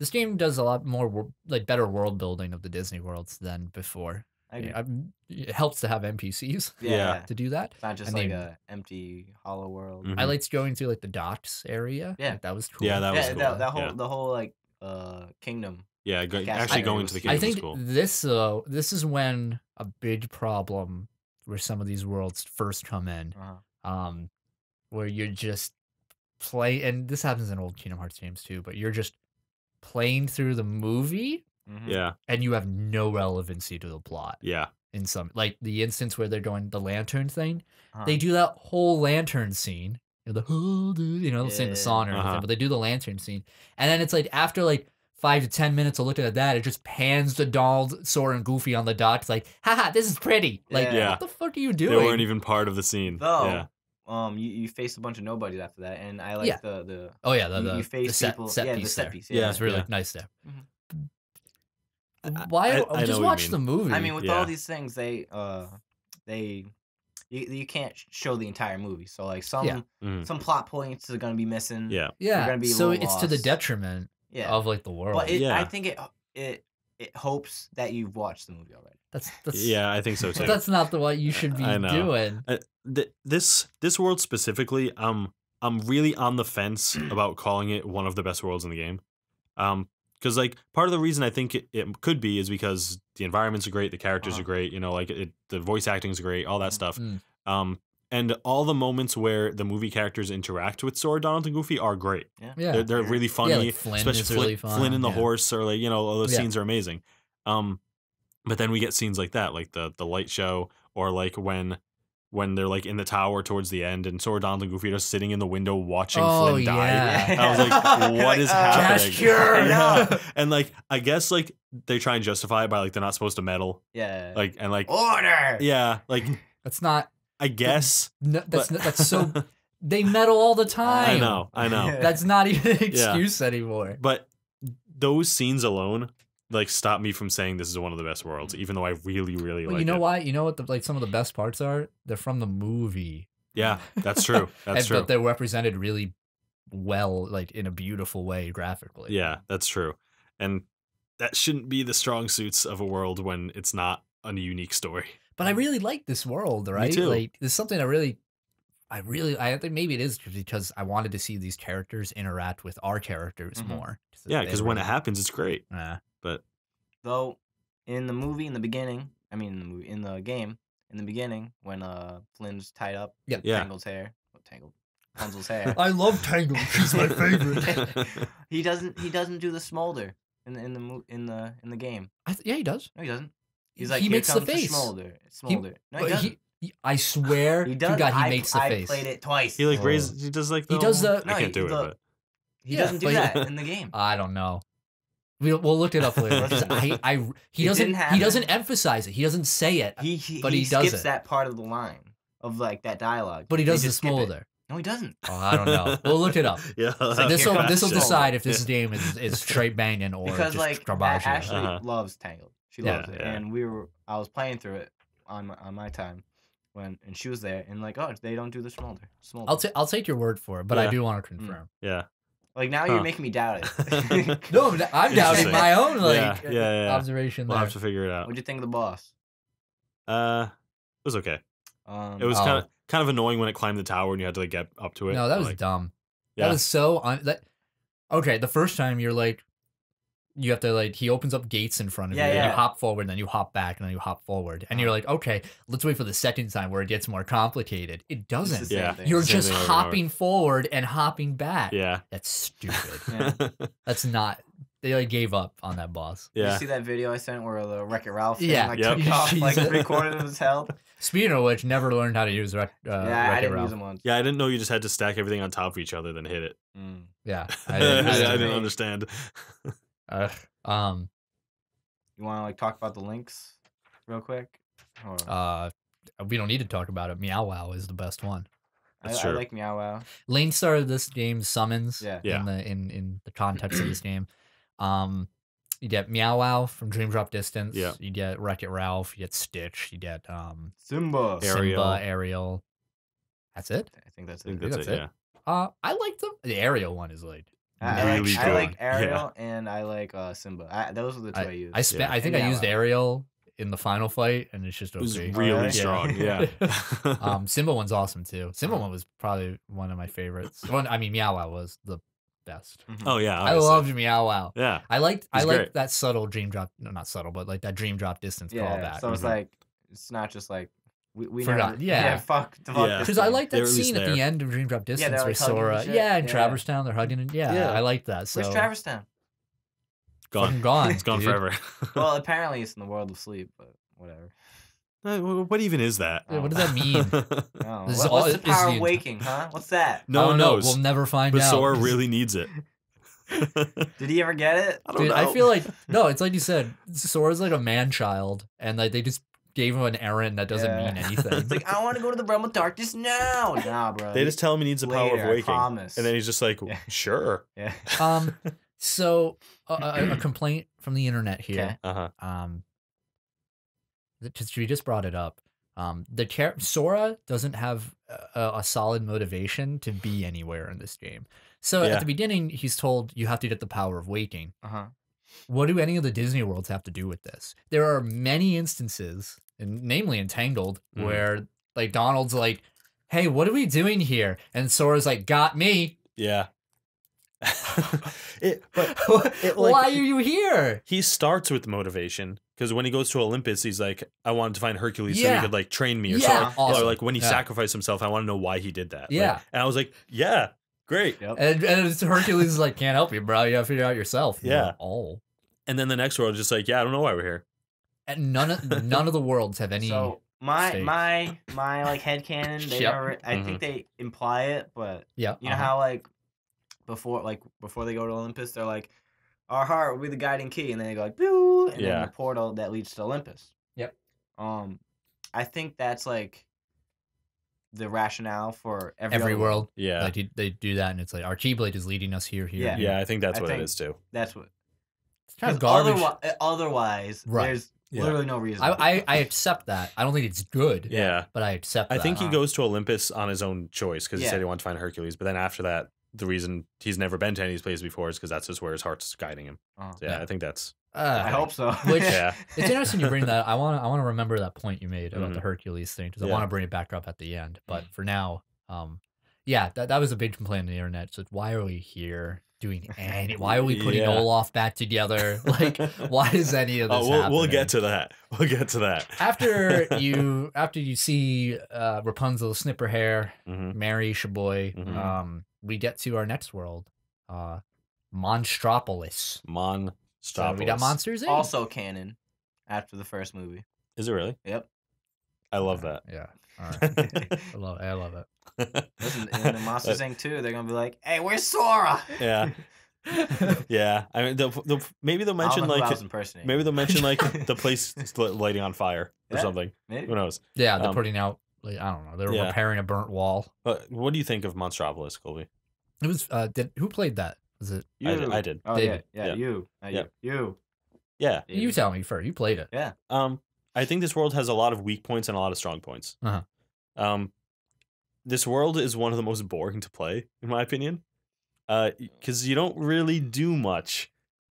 this game does a lot more like better world building of the Disney worlds than before. It helps to have NPCs. Yeah. To do that. It's not just like an empty hollow world. I liked going to like the docks area. Yeah. Like, that was cool. Yeah, that was cool. The whole like kingdom. Yeah, actually going to the kingdom. I think was cool. This is when a big problem where some of these worlds first come in, where you're just and this happens in old Kingdom Hearts games too, but you're just playing through the movie. Yeah, and you have no relevancy to the plot. Yeah, in some like the instance where they're doing the lantern thing, they do that whole lantern scene. You know, sing the song or anything, but they do the lantern scene, and then it's like after like 5 to 10 minutes of looking at that, it just pans the doll, Sora and Goofy on the dock. Like, haha, this is pretty. Like, what the fuck are you doing? They weren't even part of the scene. Though, you faced a bunch of nobodies after that, and I like the set piece. Yeah, it's really nice there. Why? I just watch the movie. I mean, with all these things, you can't show the entire movie. So like some plot points are gonna be missing. Yeah, yeah. Gonna be so it's lost. To the detriment of like the world. But I think it hopes that you've watched the movie already. That's yeah, I think so too. But that's not the what you should be doing. This world specifically, I'm really on the fence about calling it one of the best worlds in the game. Because, like, part of the reason I think it could be is because the environments are great, the characters are great, you know, like, the voice acting is great, all that stuff. And all the moments where the movie characters interact with Sora, Donald, and Goofy are great. Yeah. They're really funny, like especially really fun. Flynn and the horse, or, like, you know, all those scenes are amazing. But then we get scenes like that, like the light show, or, like, when they're like in the tower towards the end, and Sora, Donald, and Goofy are sitting in the window watching Flynn die. I was like, "What is happening?" Yeah, and like I guess like they try and justify it by like they're not supposed to meddle. Yeah, like and like order. Yeah, like that's not. I guess. No, that's so. They meddle all the time. I know. That's not even an excuse anymore. But those scenes alone, like, stop me from saying this is one of the best worlds, even though I really, really like it. You know why? You know what? Like, some of the best parts are? They're from the movie. Yeah, that's true. That's true. But they're represented really well, like, in a beautiful way graphically. Yeah, that's true. And that shouldn't be the strong suits of a world when it's not a unique story. But I really like this world, right? Me too. Like, there's something I think maybe it is because I wanted to see these characters interact with our characters more. Yeah, because when it happens, it's great. But though, in the movie, in the game, in the beginning, when Flynn's tied up, with Hansel's hair. I love Tangled. She's my favorite. He doesn't do the smolder in the game. Yeah, he does. No, he doesn't. He's like, he makes the face. Smolder. No, he doesn't. I swear to God, he makes the face. I played it twice. He doesn't do that in the game. I don't know. We'll look it up later. He doesn't emphasize it. He doesn't say it. But he skips that part of the line of like that dialogue. But he does the smolder. No, he doesn't. Oh, I don't know. We'll look it up. Yeah, like, this will decide if this game is straight banging or because just like garbage. Ashley loves Tangled. She loves it, and I was playing through it on my time. And she was there, and like, oh, they don't do the smolder. I'll take your word for it, but I do want to confirm. Yeah. Like, now you're making me doubt it. No, I'm doubting my own observation. We'll have to figure it out. What'd you think of the boss? It was okay. It was kind of annoying when it climbed the tower and you had to like get up to it. No, that was like, dumb. Yeah. That was so okay. The first time you're like, you have to like, he opens up gates in front of you, and you hop forward, and then you hop back, and then you hop forward, and you're like, okay, let's wait for the second time where it gets more complicated. It doesn't. You're just hopping forward and hopping back. Yeah, that's stupid. That's not. They like gave up on that boss. Yeah. You see that video I sent where the Wreck-It Ralph like took off like 3/4 of his health. Speaking of which, never learned how to use Wreck-It Ralph. Yeah, I didn't know you just had to stack everything on top of each other then hit it. Mm. Yeah, I didn't understand. You want to like talk about the links real quick? Or... we don't need to talk about it. Meow Wow is the best one. I like Meow Wow. Lane started this game's summons. In the context of this game, you get Meow Wow from Dream Drop Distance. Yeah. You get Wreck-It Ralph. You get Stitch. You get Simba, Ariel. That's it. I think that's it. Yeah. I like them. The Ariel one is like. I like Ariel and I like Simba. Those are the two I used. I used Ariel in the final fight, and it's just okay. It was really strong. Yeah. Simba one's awesome too. Simba one was probably one of my favorites. Meow Wow was the best. Oh yeah, obviously. I loved Meow Wow. Yeah, I liked that subtle dream drop. No, not subtle, but like that dream drop distance callback. So it's like it's not just like. We forgot. Fuck. Because I like that scene at the end of Dream Drop Distance where Sora, in Traverse Town, they're hugging. Yeah, I like that. So. Where's Traverse Town? Gone. It's gone forever. Well, apparently it's in the world of sleep, but whatever. What even is that? What does that mean? What's the power of waking, huh? What's that? No one knows. We'll never find out. But Sora really needs it. Did he ever get it? I don't know. I feel like, no, it's like you said, Sora's like a man-child, and like they just gave him an errand that doesn't mean anything. It's like, I want to go to the realm of darkness now. Nah, bro. They just tell him he needs the power of waking. Promise. And then he's just like, sure. Yeah. So a complaint from the internet here. You just brought it up. Sora doesn't have a solid motivation to be anywhere in this game. So at the beginning, he's told you have to get the power of waking. What do any of the Disney worlds have to do with this? There are many instances, and namely in Tangled, where like Donald's like, "Hey, what are we doing here?" And Sora's like, "Got me." Yeah. Why are you here? He starts with motivation because when he goes to Olympus, he's like, "I wanted to find Hercules so he could like train me." Or something. Or like when he sacrificed himself, I want to know why he did that. Yeah. Like, and I was like, yeah. Great. Yep. And it's Hercules is like, can't help you, bro. You gotta figure it out yourself. Yeah. And then the next world is just like, yeah, I don't know why we're here. And none of the worlds have any. So my like headcanon, they never, I think they imply it, but you know how like before they go to Olympus, they're like, our heart will be the guiding key, and then they go like boo, and then the portal that leads to Olympus. I think that's like the rationale for every world. Yeah. Like they do that, and it's like, our Keyblade is leading us here, here. Yeah, yeah, I think that's what it is, too. That's what... It's kind of garbage. Otherwise, right. There's... Yeah. Literally no reason. I accept that. I don't think it's good. Yeah, but I accept that. I think he goes to Olympus on his own choice because he said he wanted to find Hercules. But then after that, the reason he's never been to any of these places before is because that's just where his heart's guiding him. Oh. So yeah, yeah, I think that's. I hope so. Which, yeah, it's interesting you bring that. I want to remember that point you made about the Hercules thing because I want to bring it back up at the end. But for now, yeah, that was a big complaint on the internet. So why are we here? Doing any? Why are we putting Olaf back together? Like, why is any of this happening? We'll get to that. We'll get to that. After you see Rapunzel snip her hair, marry Shaboy, we get to our next world, Monstropolis. So we got Monsters Inc. Also canon after the first movie. Is it really? Yep. I love that. Yeah. All right. I love it. Listen, in the Monsters Inc. 2, they're gonna be like, "Hey, where's Sora?" Yeah, yeah. I mean, maybe they'll mention like the place lighting on fire or something. Maybe. Who knows? Yeah, they're putting out. Like, I don't know. They're repairing a burnt wall. But what do you think of Monstropolis, Colby? It was who played that? Was it you? I did. Oh, David. Yeah. You. Yeah. You tell me first. You played it. Yeah. I think this world has a lot of weak points and a lot of strong points. This world is one of the most boring to play, in my opinion, because you don't really do much.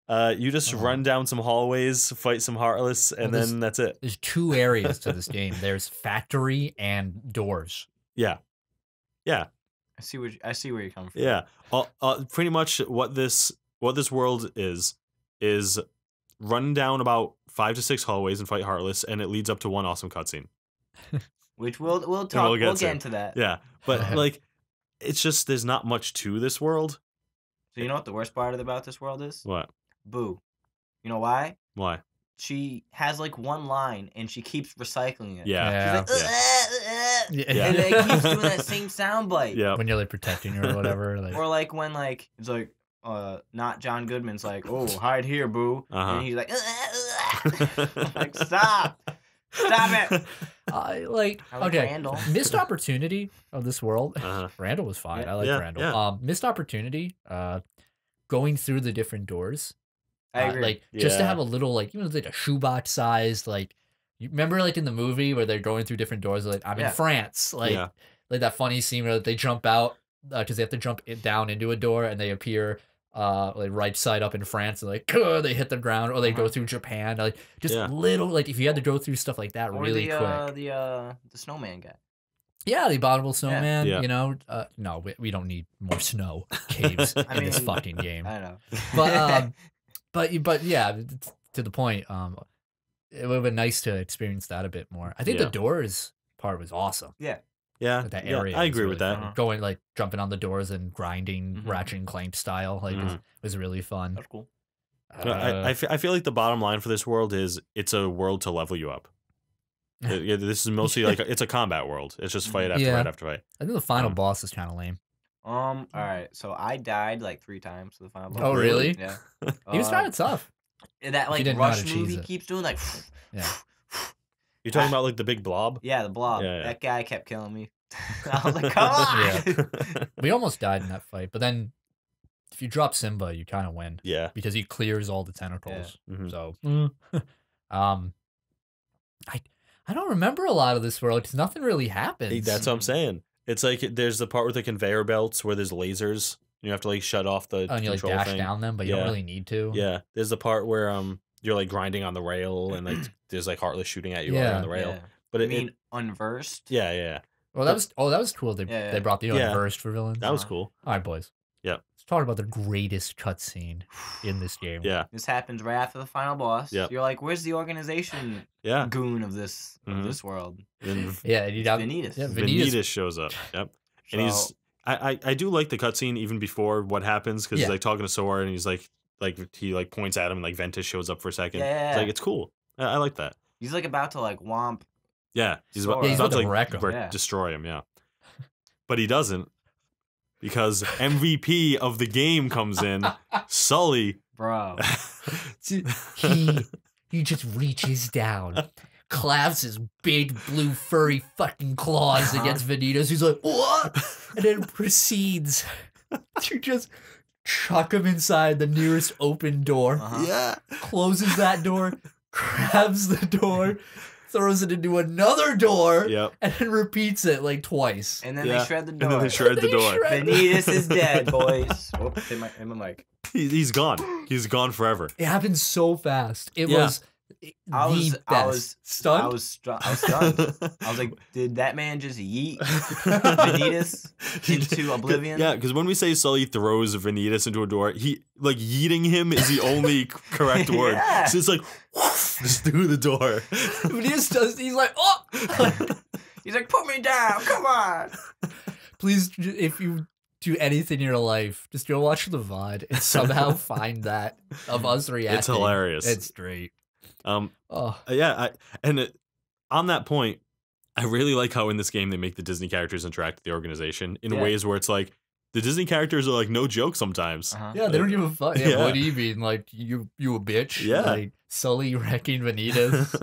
You just run down some hallways, fight some heartless, and then that's it. There's two areas to this game. There's factory and doors. Yeah, yeah. I see where you come from. Yeah, pretty much what this world is run down about 5 to 6 hallways and fight heartless, and it leads up to one awesome cutscene. Which we'll get into that. Yeah, but like, it's just there's not much to this world. So you know what the worst part about this world is? What? Boo. You know why? Why? She has like one line and she keeps recycling it. Yeah. She's like, and it keeps doing that same sound bite. Yeah. When you're like protecting her or whatever. Like... Or like when like it's like not John Goodman's like, "Oh, hide here, boo," and he's like, like stop. Stop it! Okay, Randall. Missed opportunity of this world. Randall was fine. I like Randall. Yeah. Missed opportunity. Going through the different doors. I agree. Like just to have a little like like a shoebox size like you remember like in the movie where they're going through different doors like I'm in France like that funny scene where they jump out because they have to jump down into a door and they appear. Like right side up in France, and like they hit the ground, or they go through Japan, like just little. Like if you had to go through stuff like that, or really quick. The snowman guy. Yeah, the abominable snowman. Yeah. You know, no, we don't need more snow caves in this fucking game. I know, but yeah, to the point. It would have been nice to experience that a bit more. I think the doors part was awesome. Yeah. Yeah, that area I agree with that. Going like jumping on the doors and grinding, Ratchet and Clank style, like was really fun. That's cool. I feel like the bottom line for this world is it's a world to level you up. This is mostly like it's a combat world. It's just fight after fight after fight. I think the final boss is kind of lame. All right, so I died like 3 times to the final boss. Oh really? Yeah. He was kind of tough. That like Rush movie keeps doing like. You're talking about like the big blob? Yeah, the blob. Yeah, yeah. That guy kept killing me. I was like, come on! Yeah. We almost died in that fight, but then if you drop Simba, you kind of win. Yeah. Because he clears all the tentacles. Yeah. So, I don't remember a lot of this world because nothing really happens. That's what I'm saying. It's like there's the part with the conveyor belts where there's lasers. And you have to like shut off the control thing. And you like dash down them, but you don't really need to. Yeah. There's the part where... You're like grinding on the rail, and like there's like heartless shooting at you on the rail. Yeah. But I mean, unversed. Yeah, yeah. Well, that was cool. They brought the unversed for villains. That was cool. All right, boys. Yeah. Let's talk about the greatest cutscene in this game. Yeah. This happens right after the final boss. Yeah. You're like, where's the organization? Goon of this world. And you got Vanitas. Yeah, Vanitas shows up. Yep. And he's I do like the cutscene even before what happens because he's like talking to Sora and he's like. He points at him and like Ventus shows up for a second. Yeah, it's like it's cool. I like that. He's like about to like womp. Yeah, he's about to destroy him. Yeah, but he doesn't because MVP of the game comes in, Sully. Bro, he just reaches down. clavs his big blue furry fucking claws against Vanitas. He's like, what? And then proceeds to just chuck him inside the nearest open door. Yeah. Closes that door, grabs the door, throws it into another door, and then repeats it like twice. And then they shred the door. And then they shred the door. Vanitas is dead, boys. Oops, hit my mic. He's gone. He's gone forever. It happened so fast. It was the best. I was stunned. I was like, did that man just yeet Vanitas into oblivion? Yeah, because when we say Sully throws Vanitas into a door, he like yeeting him is the only correct word. Yeah. So it's like, whoosh, just through the door. Vanitas does. He's like, oh. He's like, put me down. Come on. Please, if you do anything in your life, just go watch the VOD and somehow find that of us reacting. It's hilarious. It's great. On that point, I really like how in this game they make the Disney characters interact with the organization in ways where it's like the Disney characters are like no joke sometimes. Yeah, they don't give a fuck. Yeah, yeah. Woody being like you a bitch. Yeah, like Sully wrecking Vanitas.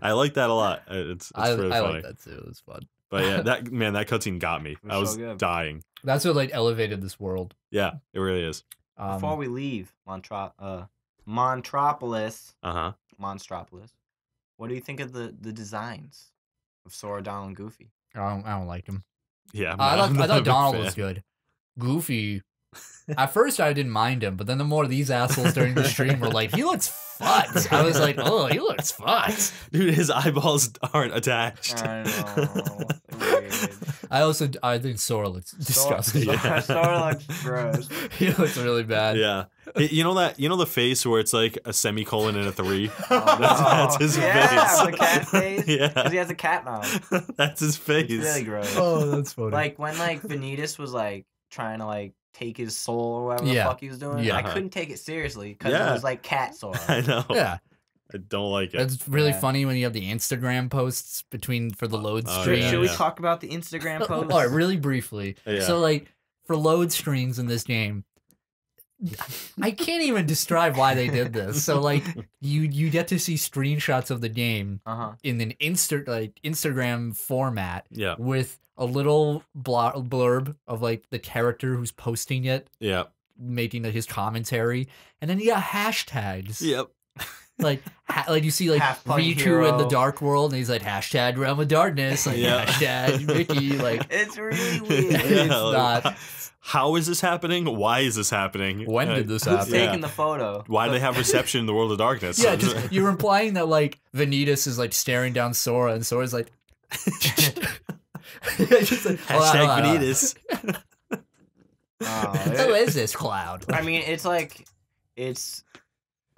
I like that a lot. It's really funny. I like that too. It was fun. But yeah, that cutscene got me. I was dying. That's what like elevated this world. Yeah, it really is. Before we leave Monstropolis, what do you think of the designs of Sora, Donald, and Goofy? I don't like them. Yeah, I thought Donald was good. Goofy, at first I didn't mind him, but then the more of these assholes during the stream were like, he looks fucked. I was like, oh, he looks fucked. Dude, his eyeballs aren't attached. I know. I think Sora looks disgusting. Sora looks gross. He looks really bad. Yeah. You know the face where it's like a semicolon and a 3? Oh, that's his face. Yeah, the cat face. Yeah. Because he has a cat mouth. That's his face. It's really gross. Oh, that's funny. Like when like Vanitas was like trying to like take his soul or whatever the fuck he was doing, I couldn't take it seriously because it was like cat Sora. I know. Yeah. I don't like it. It's really funny when you have the Instagram posts for the load screen. Should we talk about the Instagram posts? All right, really briefly. Yeah. So, like, for load screens in this game, I can't even describe why they did this. So, like, you get to see screenshots of the game in an Instagram format with a little blurb of, like, the character who's posting it, making his commentary. And then you got hashtags. Yep. Like you see like Riku in the Dark World, and he's like hashtag Realm of Darkness, like hashtag Mickey, like it's really weird. It's like, not. How is this happening? Why is this happening? When did this happen? Who's taking the photo? Why do they have reception in the World of Darkness? Yeah, just, you're implying that like Vanitas is like staring down Sora, and Sora's like, just like hashtag Vanitas. Who is this cloud? I mean, it's like it's.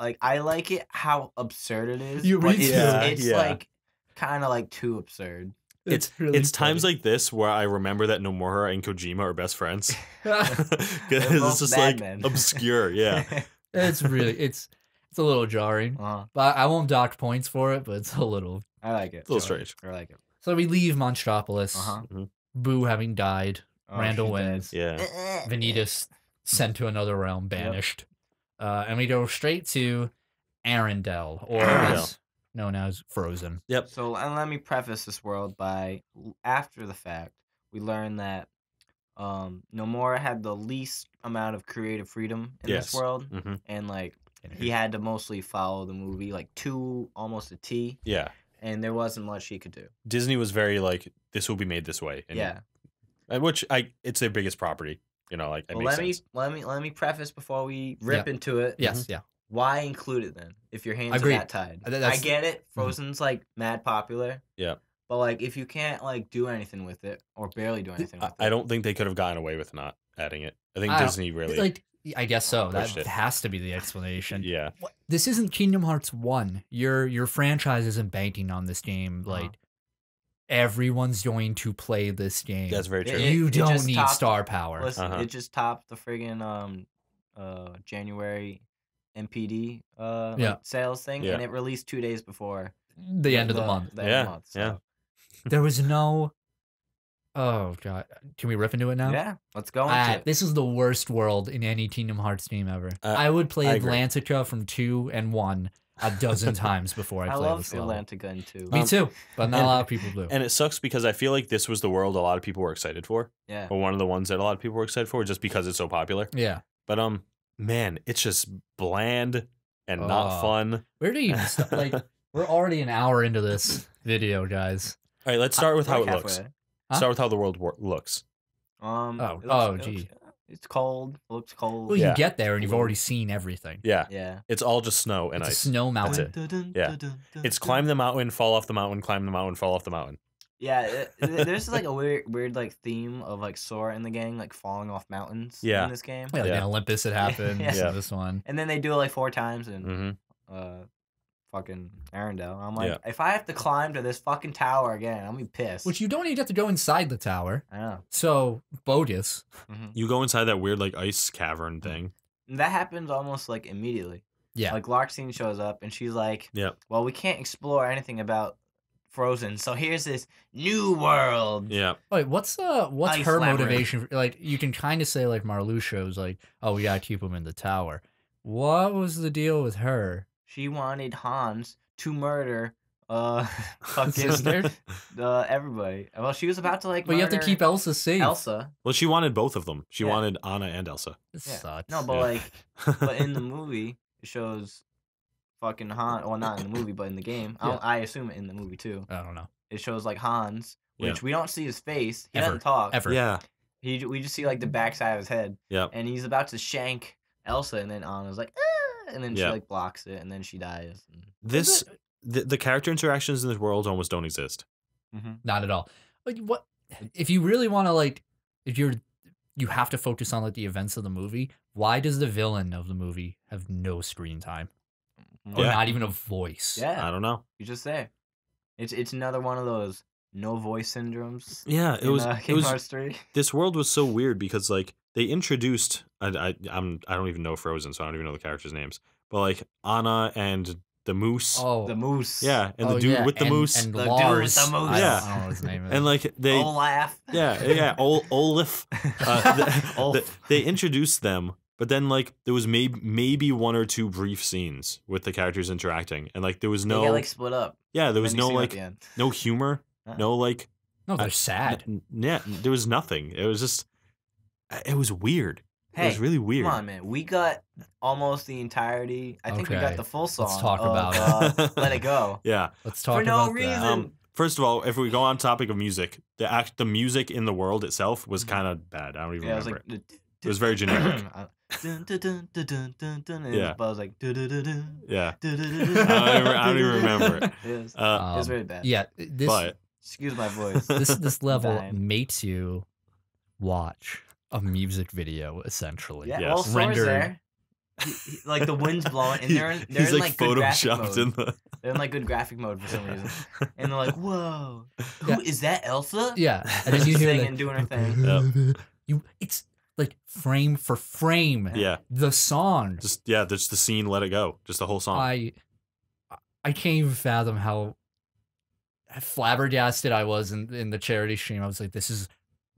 Like, I like it how absurd it is. It's like, kind of like too absurd. It's really times like this where I remember that Nomura and Kojima are best friends. It's just like obscure, yeah. It's a little jarring. But I won't dock points for it, but it's a little... I like it. It's a little strange. I like it. So we leave Monstropolis. Boo having died. Randall wins. Yeah. Vanitas sent to another realm, banished. And we go straight to Arendelle, or as known as Frozen. Yep. So and let me preface this world by, after the fact, we learned that Nomura had the least amount of creative freedom in this world, and like he had to mostly follow the movie, like to almost a T. Yeah. And there wasn't much he could do. Disney was very like, this will be made this way. And which it's their biggest property. You know, like, let me preface before we rip into it. Yes, why include it then if your hands are that tied? I get it. Frozen's like mad popular. Yeah. But like, if you can't like do anything with it or barely do anything with it, I don't think they could have gotten away with not adding it. I think Disney really like. I guess so. That has to be the explanation. Yeah. This isn't Kingdom Hearts 1. Your franchise isn't banking on this game. Like. Everyone's going to play this game. That's very true. You don't need star power. Listen, it just topped the friggin' January MPD like sales thing, and it released 2 days before the end of the month. There was no. Oh god, can we rip into it now? Yeah, let's go. This is the worst world in any Kingdom Hearts game ever. I would play Atlantica from 2 and 1 a dozen times before I played this level. I love Atlantagun too. Me too, but not a lot of people do. And it sucks because I feel like this was the world a lot of people were excited for. Yeah. Or one of the ones that a lot of people were excited for just because it's so popular. Yeah. But man, it's just bland and not fun. Where do you even start? Like, we're already an hour into this video, guys. All right, let's start with how it looks. Huh? Start with how the world looks. It looks, it's cold. It looks cold. Well, you get there and you've already seen everything. Yeah. Yeah. It's all just snow and ice. It's a snow mountain. That's it. Yeah. It's climb the mountain, fall off the mountain, climb the mountain, fall off the mountain. Yeah. There's like a weird like theme of like Sora and the gang like falling off mountains in this game. Yeah, like in Olympus it happened. This one. And then they do it like 4 times and fucking Arendelle. I'm like, if I have to climb to this fucking tower again, I'm gonna be pissed. Which you don't even have to go inside the tower. I know. So bogus. You go inside that weird like ice cavern thing. And that happens almost like immediately. Yeah. Like Larxene shows up and she's like, well, we can't explore anything about Frozen, so here's this new world. Yeah. Wait, what's ice her motivation? For, like, you can kind of say like Marluxia was like, oh, we gotta keep him in the tower. What was the deal with her? She wanted Hans to murder fucking everybody. Well, she was about to like. But you have to keep Elsa safe. Elsa. Well, she wanted both of them. She wanted Anna and Elsa. It sucks. No, but like, but in the movie it shows fucking Hans. Well, not in the movie, but in the game. Yeah. I assume in the movie too. I don't know. It shows like Hans, which we don't see his face. He doesn't talk ever. Yeah. We just see like the backside of his head. Yeah. And he's about to shank Elsa, and then Anna's like. Ah! And then she like blocks it, and then she dies. This the character interactions in this world almost don't exist. Not at all. Like, what if you really want to like? If you have to focus on like the events of the movie. Why does the villain of the movie have no screen time, or not even a voice? Yeah, I don't know. You just say, it's another one of those no voice syndromes. Yeah, it was Kingdom Hearts 3. This world was so weird because like. They introduced I don't even know Frozen, so I don't even know the characters' names. But like Anna and the moose. Oh, the moose. Yeah, and the dude with the moose. And the dude with the moose. Yeah, I don't know his name. And like they Olaf. Yeah, yeah, Olaf. They introduced them, but then like there was maybe 1 or 2 brief scenes with the characters interacting, and like there was no like split up. Yeah, there was no like no humor, no like no. They're sad. Yeah, there was nothing. It was just. It was weird. Hey, it was really weird. Come on, man. We got almost the entirety. I think we got the full song. Let's talk about Let It Go. Yeah. Let's talk about that. For no reason. First of all, if we go on topic of music, the music in the world itself was kind of bad. I don't even remember it. It was very generic. Yeah. But I was like, yeah. I don't even remember it. It was very bad. Yeah. Excuse my voice. This level makes you watch. A music video, essentially. Yeah, yes. Well, rendered. There. He, like the wind's blowing, and they're in like good photoshopped in the. They're in like good graphic mode for some reason, and they're like, "Whoa, who is that, Elsa?" Yeah, and then she's singing and doing her thing. It's like frame for frame. Yeah, the song. Just that's the scene. Let It Go. Just the whole song. I can't even fathom how flabbergasted I was in the charity stream. I was like, "This is."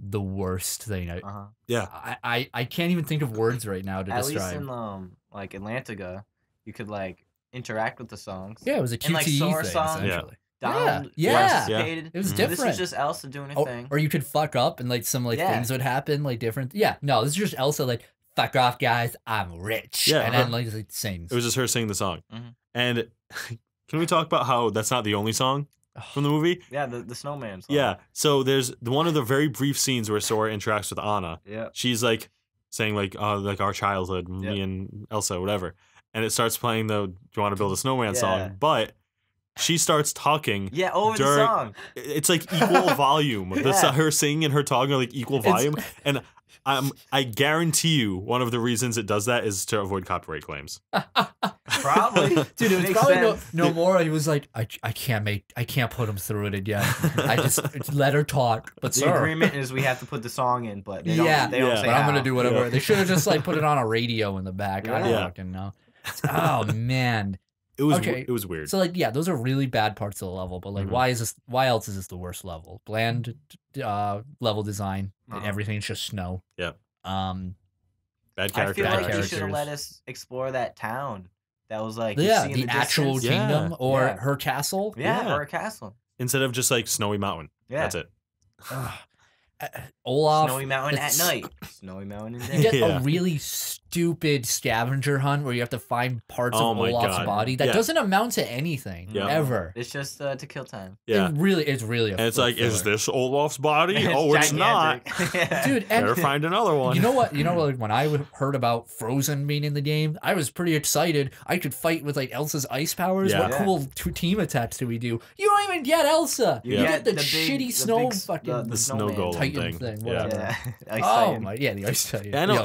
The worst thing. I can't even think of words right now to describe. At least in like Atlantica, you could like interact with the songs. Yeah, it was a QTE thing. Song, essentially. It was different. This is just Elsa doing her thing. Or you could fuck up and like some like things would happen like different. Yeah, no, this is just Elsa like fuck off, guys. I'm rich. Yeah, and then like sings. It was just her singing the song. And can we talk about how that's not the only song? From the movie? Yeah, the snowman song. Yeah, so there's one of the very brief scenes where Sora interacts with Anna. Yeah. She's like saying like our childhood, me and Elsa, whatever. And it starts playing the Do You Want to Build a Snowman song, but she starts talking. Yeah, over the song. It's like equal volume. Her singing and her talking are like equal volume. And I guarantee you one of the reasons it does that is to avoid copyright claims. Probably, dude. It was probably no more. He was like, I can't put him through it again. I just let her talk. But the agreement is we have to put the song in, but they don't. They don't say but I'm gonna do whatever. They should have just like put it on a radio in the back. I don't fucking know. Oh man, it was it was weird. So like, yeah, those are really bad parts of the level. But like, why is this? Why else is this the worst level? Bland level design. And everything's just snow. Yeah. Bad characters. I feel like you should have let us explore that town. that was like the actual kingdom or her castle. Yeah, or a castle. Instead of just like Snowy Mountain. Yeah. That's it. Olaf. Snowy Mountain at night. Snowy Mountain at night. You get a really stupid scavenger hunt where you have to find parts of Olaf's body that doesn't amount to anything ever. It's just to kill time. Yeah, it's really. And it's like, is this Olaf's body? It's gigantic. Not, dude. And better find another one. You know what? You know, like when I heard about Frozen being in the game, I was pretty excited. I could fight with like Elsa's ice powers. Yeah. What cool team attacks do we do? You don't even get Elsa. You get the shitty big, snow the fucking the snow golem thing. The ice titan. I know.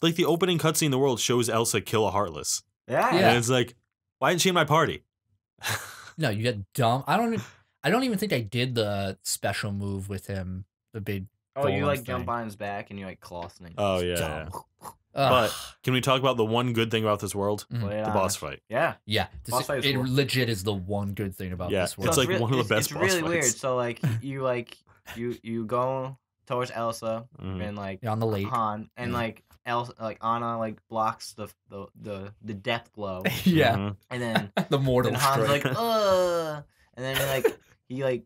Like the opening cutscene in the world shows Elsa kill a Heartless. Yeah. And it's like, why isn't she in my party? No, you get dumb. I don't even think I did the special move with him. The big you like jump on his back and you like claw snake. Oh yeah. But can we talk about the one good thing about this world? The boss fight. Yeah. Yeah. It legit is the one good thing about this world. It's like one of the best boss fights. It's really weird. So like you go towards Elsa and like on the lake Han and like Elsa, like Anna, like blocks the death blow. Yeah, and then the mortal. And Hans like, and then like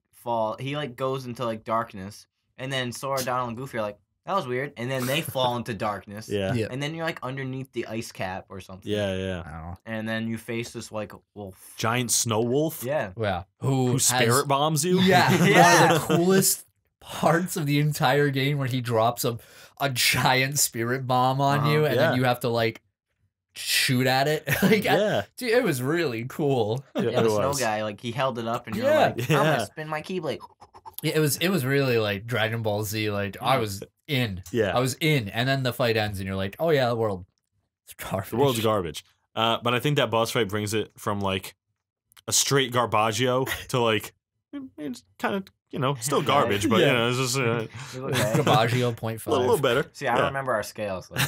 he goes into like darkness, and then Sora, Donald, and Goofy are like, that was weird, and then they fall into darkness. Yeah, and then you're like underneath the ice cap or something. Yeah. I don't know. And then you face this like wolf, giant snow wolf. Yeah. Who spirit bombs you? Yeah, One of the coolest parts of the entire game where he drops a giant spirit bomb on you, and then you have to like shoot at it. Dude, it was really cool. Yeah, the snow guy, like he held it up, and you're like, I'm gonna spin my keyblade. Yeah, it was really like Dragon Ball Z. Like I was in. Yeah, I was in, and then the fight ends, and you're like, oh yeah, the world's garbage. But I think that boss fight brings it from like a straight Garbaggio to like it's kind of. You know, still garbage, but you know, it's just Garbaggio 0.5. A little better. See, I don't remember our scales. Like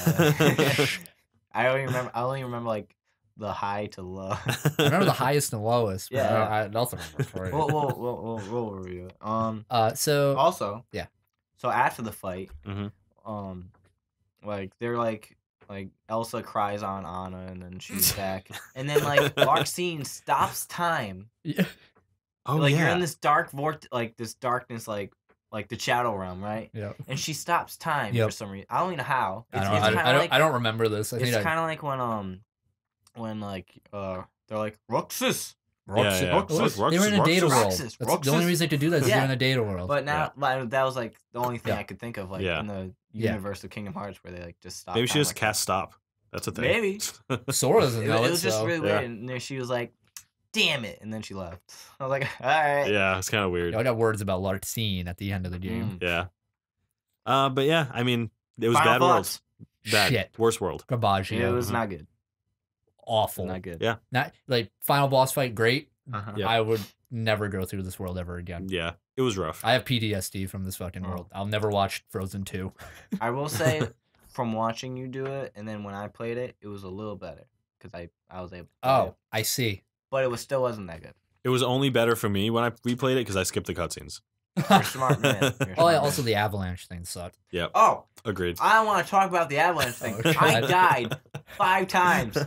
I only remember like the high to low. I remember the highest and lowest. But yeah, I don't remember for you. We'll review it. So also, so after the fight, like Elsa cries on Anna, and then she's back, and then like Larxene stops time. Yeah. Oh, like you're in this dark vortex, like this darkness, like the shadow realm, right? Yeah. And she stops time for some reason. I don't even know how. I don't remember this. It's kind of like when they're like Roxas. They were in a data world. The only reason they could do that is they're in a data world. But now that was like the only thing I could think of, like in the universe of Kingdom Hearts, where they like just stop. Maybe she just cast stop. That's a thing. Maybe. Sora's in that. It was just really weird, and she was like, damn it, and then she left. I was like, all right. Yeah, it's kind of weird. I got words about Larxene at the end of the game. Yeah. But yeah, I mean, it was bad world. Bad. Shit. Worst world. Garbaggio. Yeah, it was not good. Awful. Not good. Yeah. Not like final boss fight, great. Yeah. I would never go through this world ever again. Yeah. It was rough. I have PTSD from this fucking world. I'll never watch Frozen 2. I will say, from watching you do it, and then when I played it, it was a little better because I was able to play it. I see. But it still wasn't that good. It was only better for me when I replayed it because I skipped the cutscenes. You're a smart man. Also, the avalanche thing sucked. Yeah. Oh. Agreed. I don't want to talk about the avalanche thing. Oh, I died 5 times.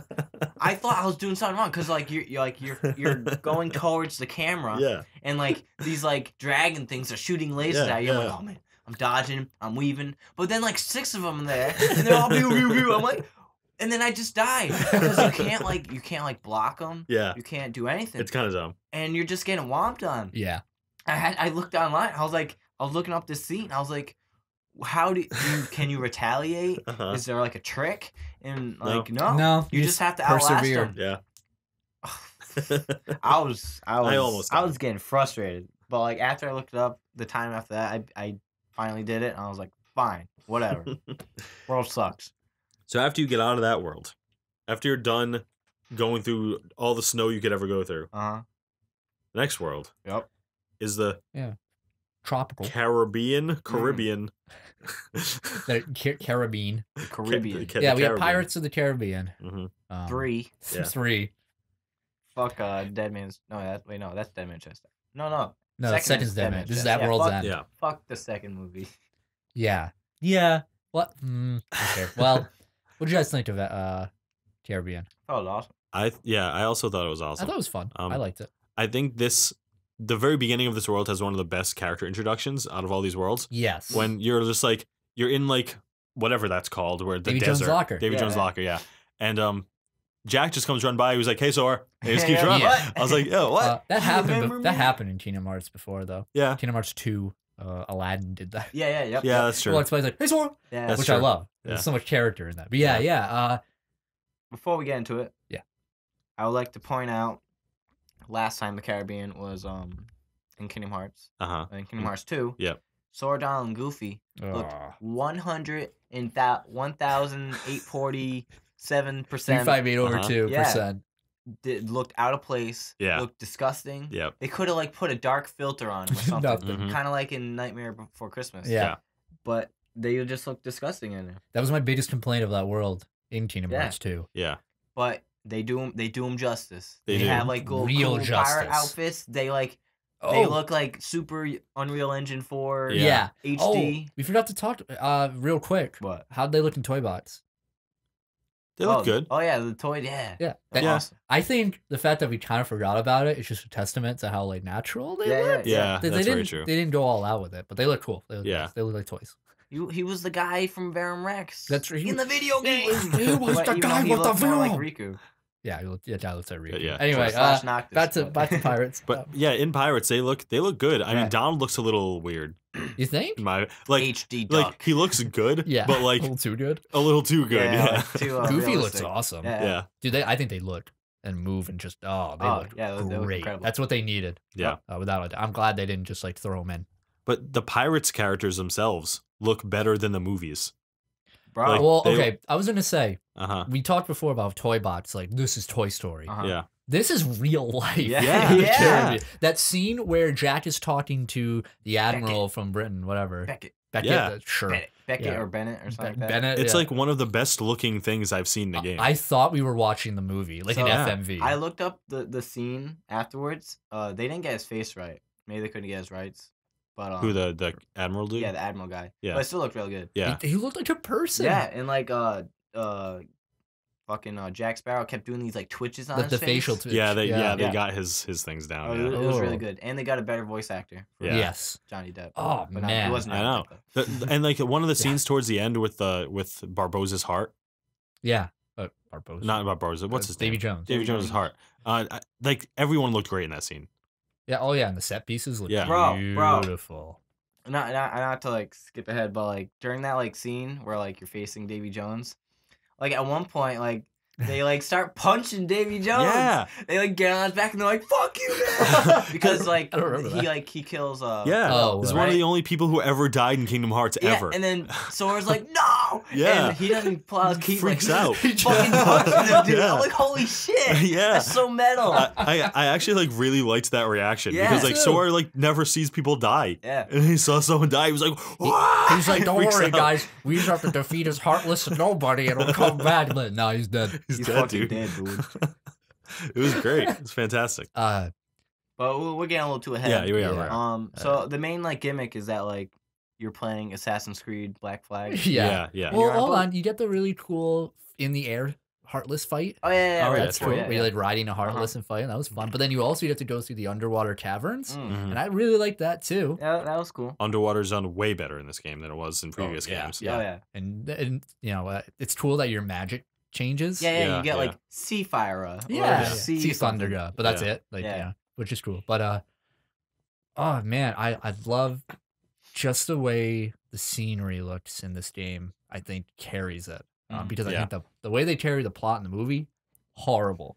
I thought I was doing something wrong because like you're going towards the camera. Yeah. And like these like dragon things are shooting lasers at you. I'm like, oh man, I'm dodging, I'm weaving, but then like 6 of them are there, and they're all boo. I'm like. And then I just died because you can't block them. Yeah. You can't do anything. It's kind of dumb. And you're just getting whomped on. Yeah. I looked online. I was looking up this scene. And I was like, how do you, can you retaliate? Is there like a trick? And like no. You just have to persevere. Outlast them. Yeah. I was getting frustrated, but like after I looked it up, the time after that, I finally did it, and I was like, fine, whatever. World sucks. So after you get out of that world, after you're done going through all the snow you could ever go through, the next world is the tropical Caribbean. Caribbean. Yeah, we have Pirates of the Caribbean. 3. Yeah. 3. Fuck Dead Man's. No, that's Dead Man's Chest. No, second's Dead Man. This is that world's end. Yeah. Fuck the second movie. Yeah. Yeah. What? Okay. Well. What did you guys think of Caribbean? Oh, it was awesome. I also thought it was awesome. I thought it was fun. I liked it. I think this, the very beginning of this world has one of the best character introductions out of all these worlds. Yes. When you're just like, you're in like whatever that's called, where the desert. Jones' locker. Davy Jones' locker, yeah. And Jack just comes run by. He was like, "Hey, Sora." He just keeps running. Yeah. I was like, "Yo, what?" That happened in Kingdom Hearts before, though. Yeah. Kingdom Hearts 2. Aladdin did that. Yeah, that's true. Walks by, he's like, "Hey, Sora." Yeah, which true. I love. Yeah. There's so much character in that. But yeah. Before we get into it, I would like to point out, last time the Caribbean was in Kingdom Hearts. In Kingdom Hearts 2. Yep. Sora, Donald, and Goofy looked 1,847%. 358 over 2%. Looked out of place. Yeah. Looked disgusting. Yeah. They could have like put a dark filter on them or something. Kind of like in Nightmare Before Christmas. Yeah. But they just looked disgusting in there. That was my biggest complaint of that world in Kingdom Hearts 2. Yeah. But they do them justice. They have like cool pirate outfits. They like they look like super Unreal Engine 4. Yeah. HD. Oh, we forgot to talk real quick. What? How'd they look in Toy Box? They look good. Oh yeah, the toy. Yeah. Yeah. Awesome. I think the fact that we kind of forgot about it is just a testament to how like natural they look. Yeah. That's very true. They didn't go all out with it, but they look cool. They look nice. They look like toys. He was the guy from Verum Rex. That's right. In the video game. He was the guy with the Verum. Like Riku. Yeah. That looks like Riku. But, yeah. Anyway, back to Pirates. But yeah, in Pirates they look good. I mean, Donald looks a little weird. You think? Like HD duck. Like he looks good. Yeah, but like a little too good. Yeah, Goofy looks awesome. Yeah, dude. I think they look and move and just they look great. That's what they needed. Yeah, without a doubt. I'm glad they didn't just like throw them in. But the Pirates characters themselves look better than the movies. Bro, like, I was gonna say we talked before about Toy Box. Like this is Toy Story. Yeah. This is real life. Yeah. That scene where Jack is talking to the Admiral from Britain, whatever. Beckett. Yeah. Sure. Beckett or Bennett or something like that. It's like one of the best looking things I've seen in the game. I thought we were watching the movie, like an FMV. I looked up the scene afterwards. They didn't get his face right. Maybe they couldn't get his rights. But, who, the Admiral dude? Yeah, the Admiral guy. Yeah. But it still looked real good. Yeah. He looked like a person. Yeah, and like... Fucking Jack Sparrow kept doing these like twitches on his face. The facial twitch. Yeah, they got his things down. Oh, yeah. It was really good, and they got a better voice actor. Yeah. Yes, Johnny Depp. Oh but man, it wasn't. I know. And like one of the scenes towards the end with Barbosa's heart. Yeah, Barbosa. Not about Barbosa. What's his name? Davy Jones' heart. Like everyone looked great in that scene. Yeah. Oh yeah, and the set pieces looked beautiful. Not to like skip ahead, but like during that like scene where like you're facing Davy Jones. Like at one point, like they like start punching Davy Jones. Yeah. They like get on his back and they're like, "Fuck you!" Man! Because like he kills. He's one of the only people who ever died in Kingdom Hearts ever. And then Sora's like, "No!" Yeah. And he doesn't plow. He freaks out. He fucking punches him, dude. Yeah. I'm like, "Holy shit!" Yeah. That's so metal. I actually like really liked that reaction because like Sora like never sees people die. Yeah. And he saw someone die. He was like, "What?" He's like, "Don't worry, guys. We just have to defeat his heartless nobody, and it'll come back." But no, he's dead. He's dead, dude. It was great. It was fantastic. But we're getting a little too ahead. Yeah, we are. Right. So the main like gimmick is that like you're playing Assassin's Creed Black Flag. Yeah. Well, hold on. You get the really cool in the air heartless fight. Oh yeah, that's cool. Where you're like riding a heartless and fighting. That was fun. But then you also have to go through the underwater caverns, and I really liked that too. Yeah, that was cool. Underwater's done way better in this game than it was in previous games. Yeah. And you know it's cool that your magic changes. Yeah, you get like Sea Fire, Sea Thunder, but that's it. Like which is cool. But oh man, I love just the way the scenery looks in this game. I think carries it because I think the way they carry the plot in the movie, horrible.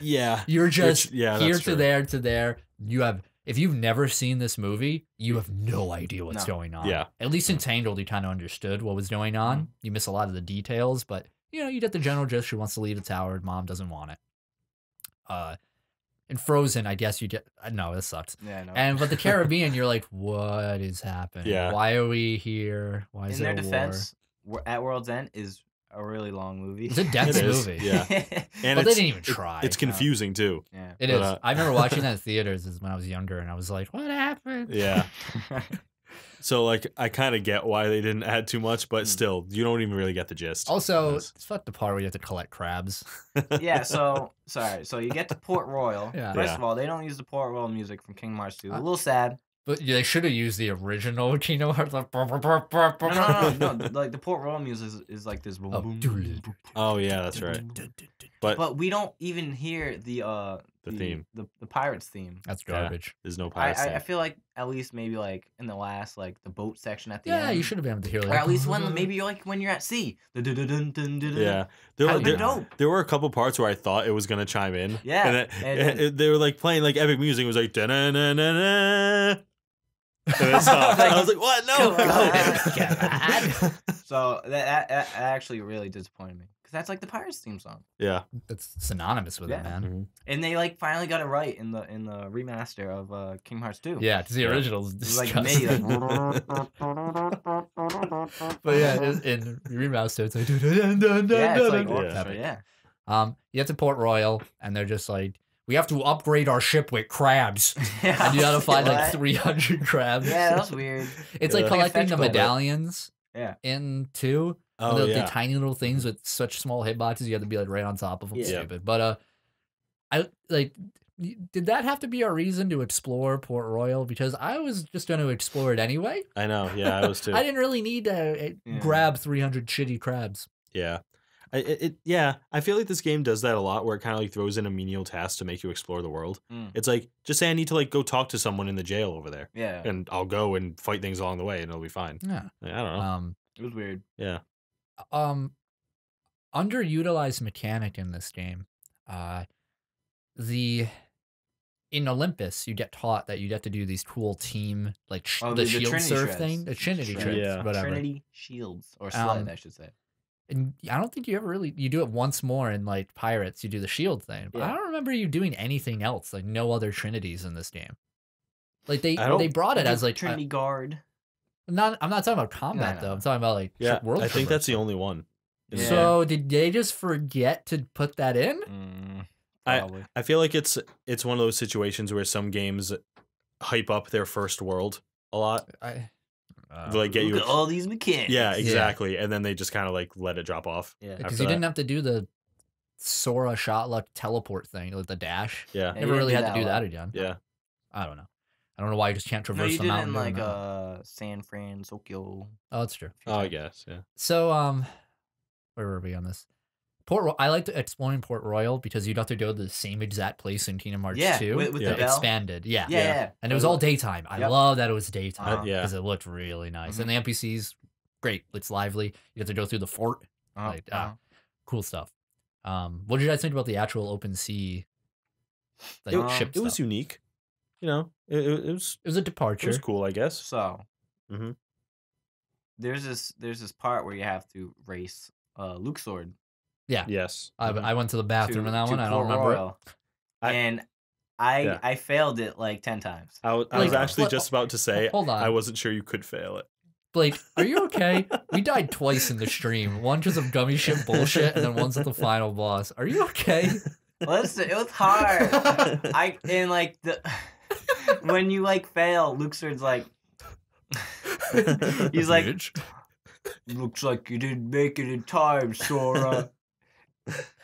Yeah, you're just here to there to there. You have. If you've never seen this movie, you have no idea what's going on. Yeah, at least in Tangled, you kind of understood what was going on. You miss a lot of the details, but. You know, you get the general gist. She wants to leave the tower. And Mom doesn't want it. In Frozen, I guess you get... No, this sucks. Yeah, no. And but the Caribbean, you're like, what is happening? Yeah. Why are we here? Why is there a war? In their defense, At World's End is a really long movie. It's a dense movie. Yeah. And but they didn't even try. It's confusing, too. Yeah. It is. I remember watching that in theaters when I was younger, and I was like, what happened? Yeah. So, like, I kind of get why they didn't add too much, but still, you don't even really get the gist. Also, fuck the part where you have to collect crabs. Yeah, so, sorry. So you get to Port Royal. Yeah. First of all, they don't use the Port Royal music from Kingdom Hearts 2. A little sad. But yeah, they should have used the original Kingdom Hearts. Like, no. Like, the Port Royal music is like this. Oh, yeah, that's right. But we don't even hear the theme, the pirates theme. That's garbage. Yeah, there's no pirates theme. I feel like at least maybe like in the last, like the boat section at the end. Yeah, you should have been able to hear that. Or at least when maybe you're like when you're at sea. Yeah, there were a couple parts where I thought it was gonna chime in. Yeah, and they were like playing like epic music. It was like da na na na na. And it stopped. I was like, what? No. So that actually really disappointed me. That's like the Pirates theme song. Yeah, that's synonymous with it, man. Mm-hmm. And they like finally got it right in the remaster of Kingdom Hearts 2. Yeah, because the original is like mini, but yeah, in remaster it's like you get to Port Royal and they're just like, we have to upgrade our ship with crabs. Yeah, and you gotta find like 300 crabs. Yeah, that's weird. It's like collecting the medallions. Yeah, in 2. Oh, the tiny little things with such small hitboxes, you have to be like right on top of them. Yeah. But I like, did that have to be our reason to explore Port Royal? Because I was just going to explore it anyway. I know, yeah, I was too. I didn't really need to grab 300 shitty crabs. Yeah, I feel like this game does that a lot, where it kind of like throws in a menial task to make you explore the world. Mm. It's like, just say I need to like go talk to someone in the jail over there. Yeah, and I'll go and fight things along the way, and it'll be fine. Yeah, like, I don't know. It was weird. Yeah. Underutilized mechanic in this game. In Olympus, you get taught that you get to do these cool team, like the shield surf thing, the Trinity shreds, whatever. Trinity shields or sled, I should say. And I don't think you ever really, you do it once more in like Pirates, you do the shield thing. But I don't remember you doing anything else, like no other Trinities in this game. Like they brought it as like Trinity Guard. I'm not talking about combat though. I'm talking about like world. I think that's the only one. Yeah. So did they just forget to put that in? I feel like it's one of those situations where some games hype up their first world a lot. Like get you look at all these mechanics. Yeah, exactly. Yeah. And then they just kind of like let it drop off. Yeah, because you didn't have to do the Sora Shotluck teleport thing with the dash. Yeah, never really had to do that again. Yeah, I don't know. I don't know why you just can't traverse the mountain. No, you did in like San Fran, Tokyo. Oh, that's true. Oh, I guess, yeah. So, where were we on this? I liked exploring Port Royal because you'd have to go to the same exact place in Kingdom Hearts 2. Yeah, with the bell. Expanded. Yeah. Yeah. And it was all daytime. I love that it was daytime because it looked really nice. Mm-hmm. And the NPCs, great. It's lively. You have to go through the fort. Cool stuff. What did you guys think about the actual open sea like, ship stuff? It was unique. You know, it was a departure. It was cool, I guess. So, there's this part where you have to race Luxord. Yeah. Yes. I went to the bathroom in that one. I don't remember it. I failed it like 10 times. I was actually just about to say. Hold on. I wasn't sure you could fail it. Blake, are you okay? We died twice in the stream. One just of gummy ship bullshit, and then one's at the final boss. Are you okay? Listen, it was hard. When you like fail, Luxord's like, he's like, looks like you didn't make it in time, Sora.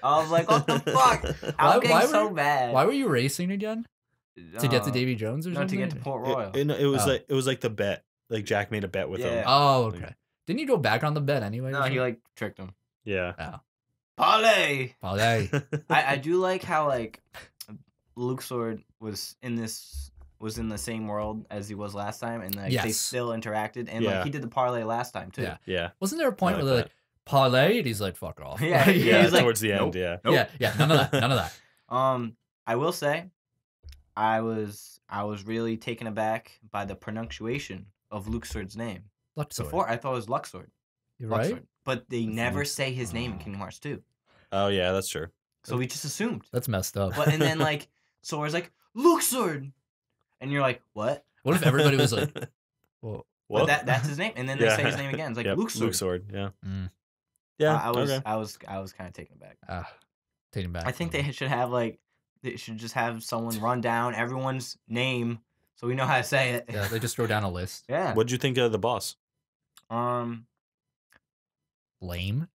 I was like, what the fuck? I'm getting so bad. Why were you racing again? To get to Davy Jones or something? To get to Port Royal. It was like the bet. Like Jack made a bet with him. Oh, okay. Like, didn't you go back on the bet anyway? No, he like tricked him. Yeah. Oh. Parlay. I do like how like Luxord was in the same world as he was last time, and like they still interacted, and like he did the parlay last time too. Yeah, yeah. Wasn't there a point where they're like parlay, and he's like fuck off? Yeah, he's like, towards the end. Nope. Yeah, nope. yeah. None of that. I will say, I was really taken aback by the pronunciation of Luxord's name. Luxord. Before I thought it was Luxord. You're right. But they never say his name in Kingdom Hearts 2. Oh, yeah, that's true. So we just assumed. That's messed up. But, and then, like, Sora's like, Luxord! And you're like, what? What if everybody was like, whoa. But that's his name. And then they say his name again. It's like, Luxord. Luxord, yeah. Mm. Yeah, I was kind of taken aback. Taken aback. I think they should have, like, they should just have someone run down everyone's name so we know how to say it. Yeah, they just wrote down a list. Yeah. What'd you think of the boss? Lame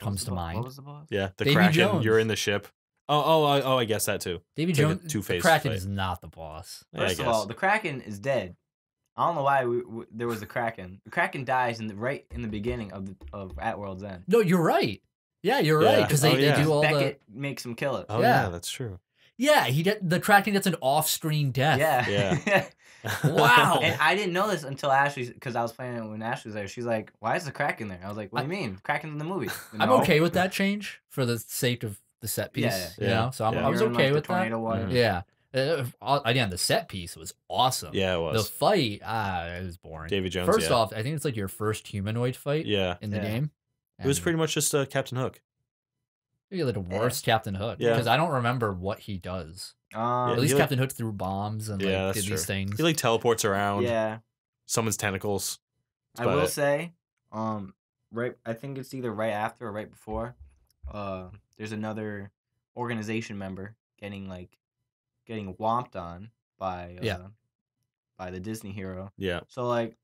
comes to mind. What was the boss? Yeah, the Kraken. You're in the ship. Oh, I guess that too. Davy Jones, the Kraken is not the boss. First of all, the Kraken is dead. I don't know why there was a Kraken. The Kraken dies right in the beginning of At World's End. No, you're right. Yeah, you're right. Because they do all Beckett makes him kill it. Oh yeah, that's true. Yeah, the Kraken gets an off-screen death. Yeah. Wow. And I didn't know this until Ashley, because I was playing it when Ashley was there. She's like, "Why is the Kraken there?" I was like, "What do you mean? Kraken's in the movie." You know? I'm okay with that change for the sake of the set piece. You know, so I was okay with that. Mm-hmm. Yeah. Again, the set piece was awesome. Yeah, it was. The fight, it was boring. Davy Jones. First off, I think it's like your first humanoid fight. In the game. And it was pretty much just Captain Hook. Maybe like the worst Captain Hook. Yeah. Because I don't remember what he does. At least Captain Hook threw bombs and like did these things. He like teleports around. Yeah. Summons tentacles. That's I will say, I think it's either right after or right before. There's another organization member getting whomped on by the Disney hero. Yeah. So like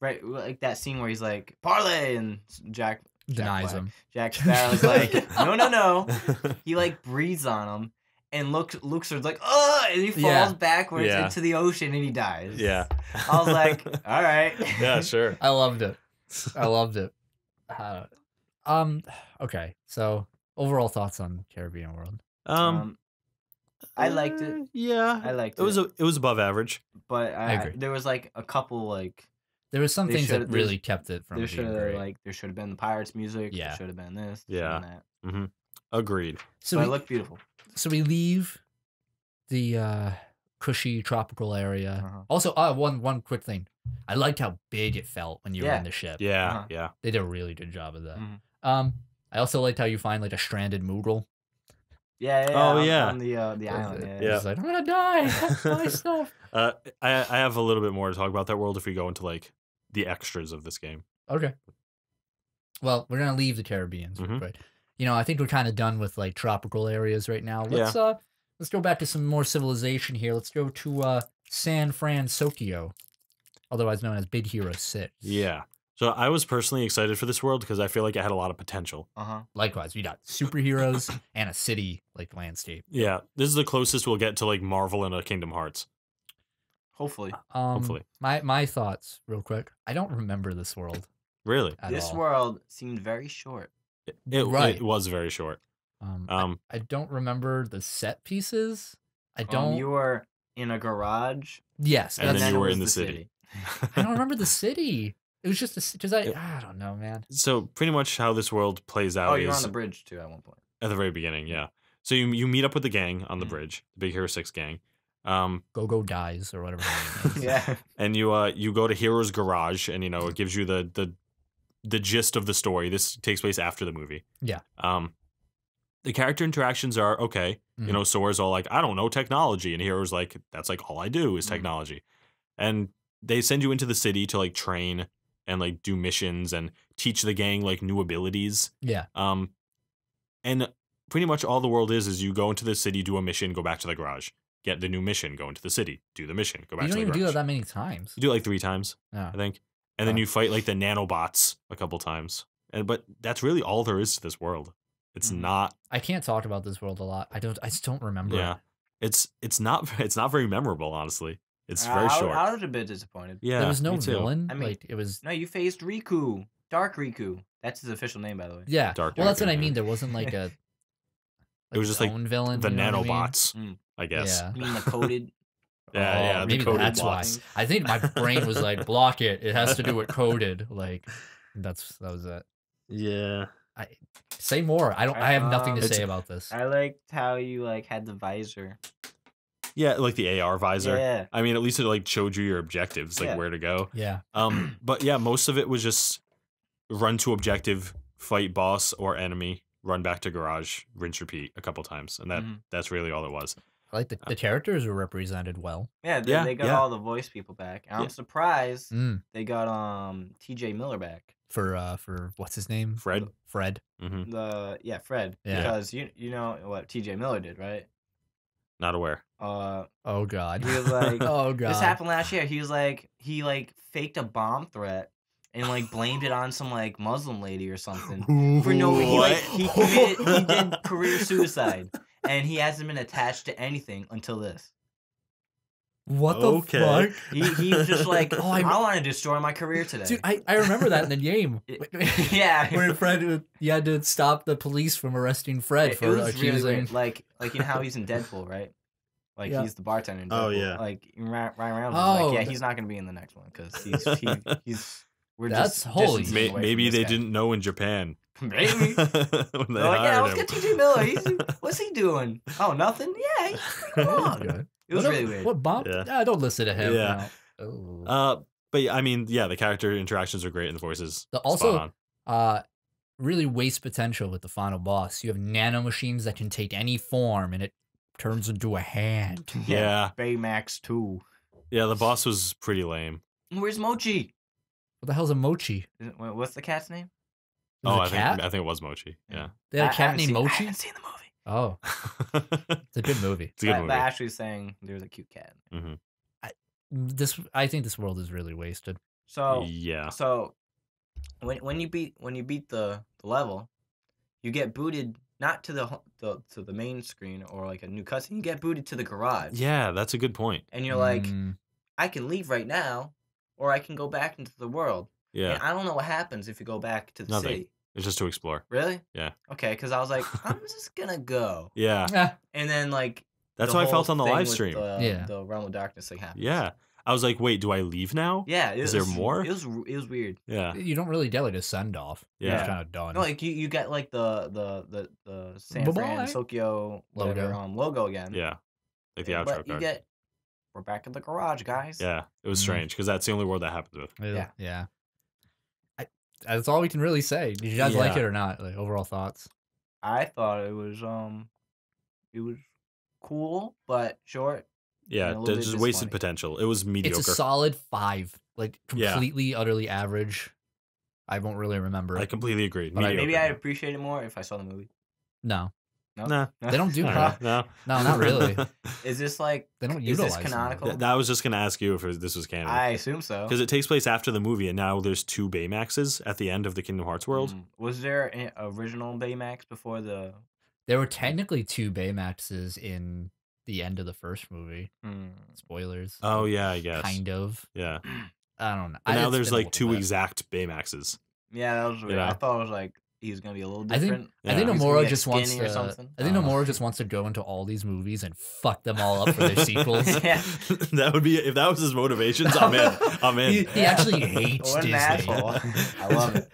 that scene where he's like parlay and Jack denies him. Jack Sparrow's like no. He like breathes on him and Luxor's like oh, and he falls backwards into the ocean and he dies. Yeah. I was like, all right. Yeah, sure. I loved it. Okay. So overall thoughts on Caribbean World. I liked it. Yeah, I liked it. It was above average, but I agree. There was like a couple there was some things that really kept it from. There should have been the Pirates music. Yeah, there should have been this. Yeah, and that. Mm-hmm. Agreed. So it looked beautiful. So we leave the cushy tropical area. Uh-huh. Also, one quick thing. I liked how big it felt when you were in the ship. Yeah, uh-huh. Yeah. They did a really good job of that. Mm-hmm. I also liked how you find like a stranded Moogle. Yeah. On the island. Yeah. It's like, I'm gonna die. That's my stuff. I have a little bit more to talk about that world if we go into like the extras of this game. Okay. Well, we're gonna leave the Caribbean, mm-hmm. Right? You know, I think we're kind of done with like tropical areas right now. Let's go back to some more civilization here. Let's go to San Francisco, otherwise known as Big Hero 6. Yeah. So I was personally excited for this world because I feel like it had a lot of potential. Uh-huh. Likewise, we got superheroes and a city like landscape. Yeah, this is the closest we'll get to like Marvel and Kingdom Hearts. Hopefully, My thoughts, real quick. I don't remember this world. Really, this world seemed very short. It was very short. I don't remember the set pieces. I don't. You were in a garage. Yes, and then you were in the city. I don't remember the city. It was just because I don't know, man. So pretty much how this world plays out. Oh, you're on the bridge too at one point. At the very beginning, yeah. So you meet up with the gang on the bridge, the Big Hero 6 gang. Go dies or whatever. Yeah. And you go to Hero's garage, and you know it gives you the gist of the story. This takes place after the movie. Yeah. The character interactions are okay. Mm-hmm. You know, Sora's all like, I don't know technology, and Hero's like, that's like all I do is technology, and they send you into the city to like train. And like do missions and teach the gang like new abilities. Yeah. And pretty much all the world is you go into the city, do a mission, go back to the garage, get the new mission, go into the city, do the mission, go back to the garage. You don't even do that many times. You do it like 3 times, I think. And then you fight like the nanobots a couple times. But that's really all there is to this world. It's not. I can't talk about this world a lot. I just don't remember. Yeah. It's not very memorable, honestly. It's very short. I was a bit disappointed. Yeah, there was no villain. I mean, like, it was. No, you faced Riku, Dark Riku. That's his official name, by the way. Yeah, Dark. Well, that's what I mean. There wasn't like a. It was just like villain. The nanobots, I guess. Yeah. You mean the coded? Yeah. Maybe that's why. I think my brain was like, block it. It has to do with coded. Like, that was it. Yeah. Say more. I have nothing to say about this. I liked how you like had the visor. Yeah, like the AR visor. Yeah. I mean, at least it like showed you your objectives, like where to go. Yeah. But yeah, most of it was just run to objective, fight boss or enemy, run back to garage, rinse, repeat a couple times, and that's really all it was. I like the characters were represented well. Yeah, they got all the voice people back. I'm surprised they got T.J. Miller back for what's his name? Fred. Mm-hmm. Fred. Yeah, because you know what T.J. Miller did, right? Not aware. Oh god. He was like, oh god. This happened last year. He was like, he like faked a bomb threat and like blamed it on some like Muslim lady or something. Ooh, for no reason. Like, he did career suicide, and he hasn't been attached to anything until this. What the okay. fuck? He was just like, oh, I want to destroy my career today. Dude, I remember that in the game. Yeah. Where Fred, you had to stop the police from arresting Fred for accusing. Really like, you know how he's in Deadpool, right? Like, yeah. he's the bartender in Deadpool. Oh, yeah. Like, Ryan Reynolds was like, yeah, he's not going to be in the next one because he's we're that's just holy. Maybe they guy. Didn't know in Japan. Maybe. When they like, yeah, let's get T.J. Miller. What's he doing? Oh, nothing? Yeah, he's pretty long. It was really weird. What bomb? Yeah. Ah, don't listen to him. Yeah. No. But yeah, I mean, yeah, the character interactions are great and the voices. Also, really waste potential with the final boss. You have nano machines that can take any form and it turns into a hand. Yeah. Baymax 2. Yeah, the boss was pretty lame. Where's Mochi? What the hell's a Mochi? What's the cat's name? Oh, I think it was Mochi. Yeah. They had a cat named Mochi? I haven't seen the movie. Oh, it's a good movie. It's a good movie. But Ashley's saying there's a cute cat. Mm-hmm. I think this world is really wasted. So yeah. So when you beat the level, you get booted not to the main screen or like a new cutscene. You get booted to the garage. Yeah, that's a good point. And you're like, I can leave right now, or I can go back into the world. Yeah. And I don't know what happens if you go back to the city. It's just to explore. Really? Yeah. Okay, because I was like, I'm just gonna go. Yeah. And then like that's how I felt on the live stream. The Realm of Darkness thing happened. Yeah. I was like, wait, do I leave now? Yeah. Is there more? It was weird. Yeah. You don't really get like a send off. Yeah. You're just kind of done. No, like you get like the San Fran Tokyo logo again. Yeah. Like the outro card. We're back in the garage, guys. Yeah. It was strange because that's the only world that happens with. Yeah. Yeah. That's all we can really say. Did you guys like it or not? Like overall thoughts. I thought it was cool but short. Yeah, just wasted potential. It was mediocre. It's a solid 5, like completely, utterly average. I won't really remember. I completely agree. Maybe I'd appreciate it more if I saw the movie. No, nah. They don't do that. No, not really. Is this like they don't utilize? Is this canonical? I was just gonna ask you if this was canon. I assume so, because it takes place after the movie, and now there's 2 Baymaxes at the end of the Kingdom Hearts world. Was there an original Baymax before the? There were technically 2 Baymaxes in the end of the first movie. Spoilers. Oh yeah, I guess. Kind of. Yeah. I don't know. Now there's like 2 exact Baymaxes. Yeah, that was weird. I thought it was like. He's gonna be a little different. I think Nomura just wants to. I think Nomura just wants to go into all these movies and fuck them all up for their sequels. That would be if that was his motivations. I'm in. He actually hates Disney. An asshole. I love it.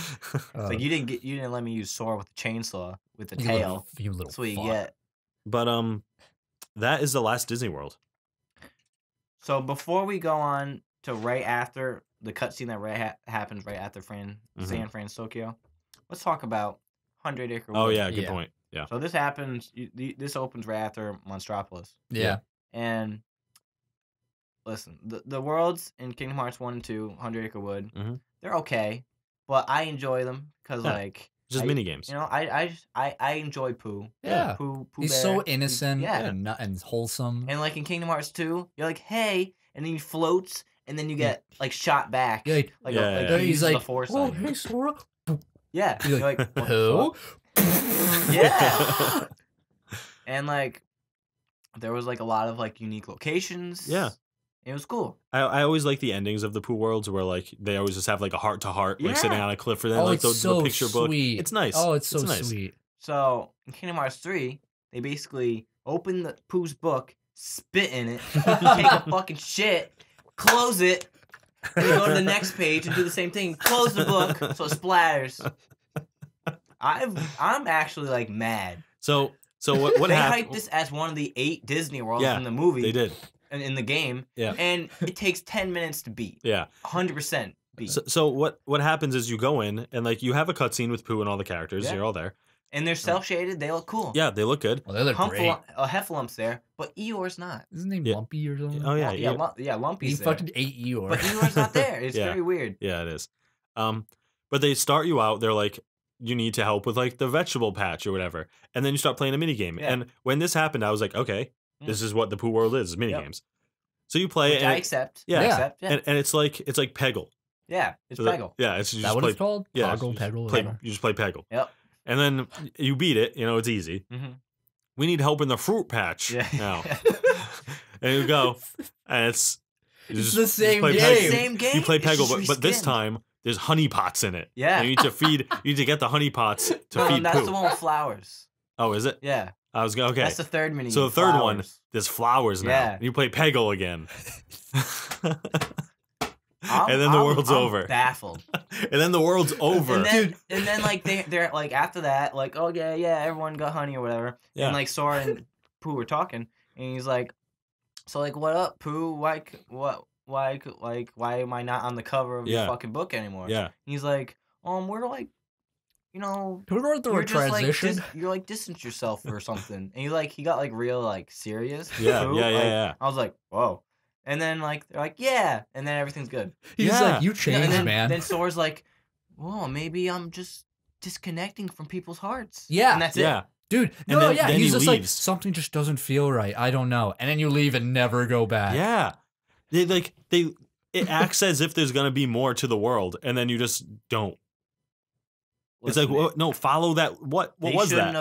It's like you didn't let me use Sora with the chainsaw with the tail. You little fuck. You get. But that is the last Disney World. So before we go on to right after the cutscene that happens right after San Fran Tokyo. Let's talk about 100 Acre Wood. Oh, yeah, good point. Yeah. So this happens, this opens right after Monstropolis. Yeah. And listen, the worlds in Kingdom Hearts 1 and 2, 100 Acre Wood, they're okay, but I enjoy them because, like, just mini games. You know, I enjoy Pooh. Yeah. Pooh He's Bear. So innocent and wholesome. And, like, in Kingdom Hearts 2, you're like, hey, and then he floats, and then you get, like, shot back. He's like, oh, hey, Sora. Yeah. You're like, who? Yeah. And, like, there was, like, a lot of, like, unique locations. Yeah. It was cool. I always like the endings of the Pooh worlds where, like, they always just have, like, a heart-to-heart, like, sitting on a cliff for them. Oh, like, the picture book. It's nice. Oh, it's so sweet. So, in Kingdom Hearts 3, they basically open the Pooh's book, spit in it, take a fucking shit, close it, and go to the next page and do the same thing. Close the book so it splatters. I'm actually like mad. So what they hyped this as one of the 8 Disney worlds in the movie. They did. And in the game. Yeah. And it takes 10 minutes to beat. Yeah. 100% beat. So what happens is you go in and like you have a cutscene with Pooh and all the characters. You're all there. And they're cell shaded. They look cool. Yeah, they look good. Well, they look great. Hefflump's there, but Eeyore's not. Isn't he Lumpy or something? Oh yeah, Lumpy's there. He fucking ate Eeyore. But Eeyore's not there. It's very weird. Yeah, it is. But they start you out. They're like, you need to help with like the vegetable patch or whatever. And then you start playing a mini game. Yeah. And when this happened, I was like, okay, this is what the Pooh world is mini games. So you play it. I accept. Yeah. And it's like Peggle. Yeah, it's so Peggle. Yeah, it's just what it's called. Yeah, you just play Peggle. Yep. And then you beat it. You know, it's easy. Mm-hmm. We need help in the fruit patch now. And you go, and it's the same game. You play Peggle, but this time there's honey pots in it. Yeah. And you need to feed. You need to get the honey pots to feed. That's Pooh. The one with flowers. Oh, is it? Yeah. I was going, okay. That's the third mini. So the third one, there's flowers now. Yeah. And you play Peggle again. And then the world's over. Baffled. And then the world's over. And then like they're like after that, like, oh yeah, everyone got honey or whatever. Yeah. And like Sora and Pooh were talking, and he's like, so like, what up, Pooh? Why am I not on the cover of the fucking book anymore? Yeah. And he's like, we're like, you know, you're transition. Like, you're like distance yourself or something. And he got like real like serious. Yeah, Pooh. Yeah. I was like, whoa. And then, like, they're like, yeah. And then everything's good. He's like, you changed, man. Then Sora's like, well, maybe I'm just disconnecting from people's hearts. Yeah. And that's it. Dude, and then he's just like, something just doesn't feel right. I don't know. And then you leave and never go back. Yeah. It acts as if there's going to be more to the world. And then you just don't. Listen, it's like, well, no, follow that. What was that?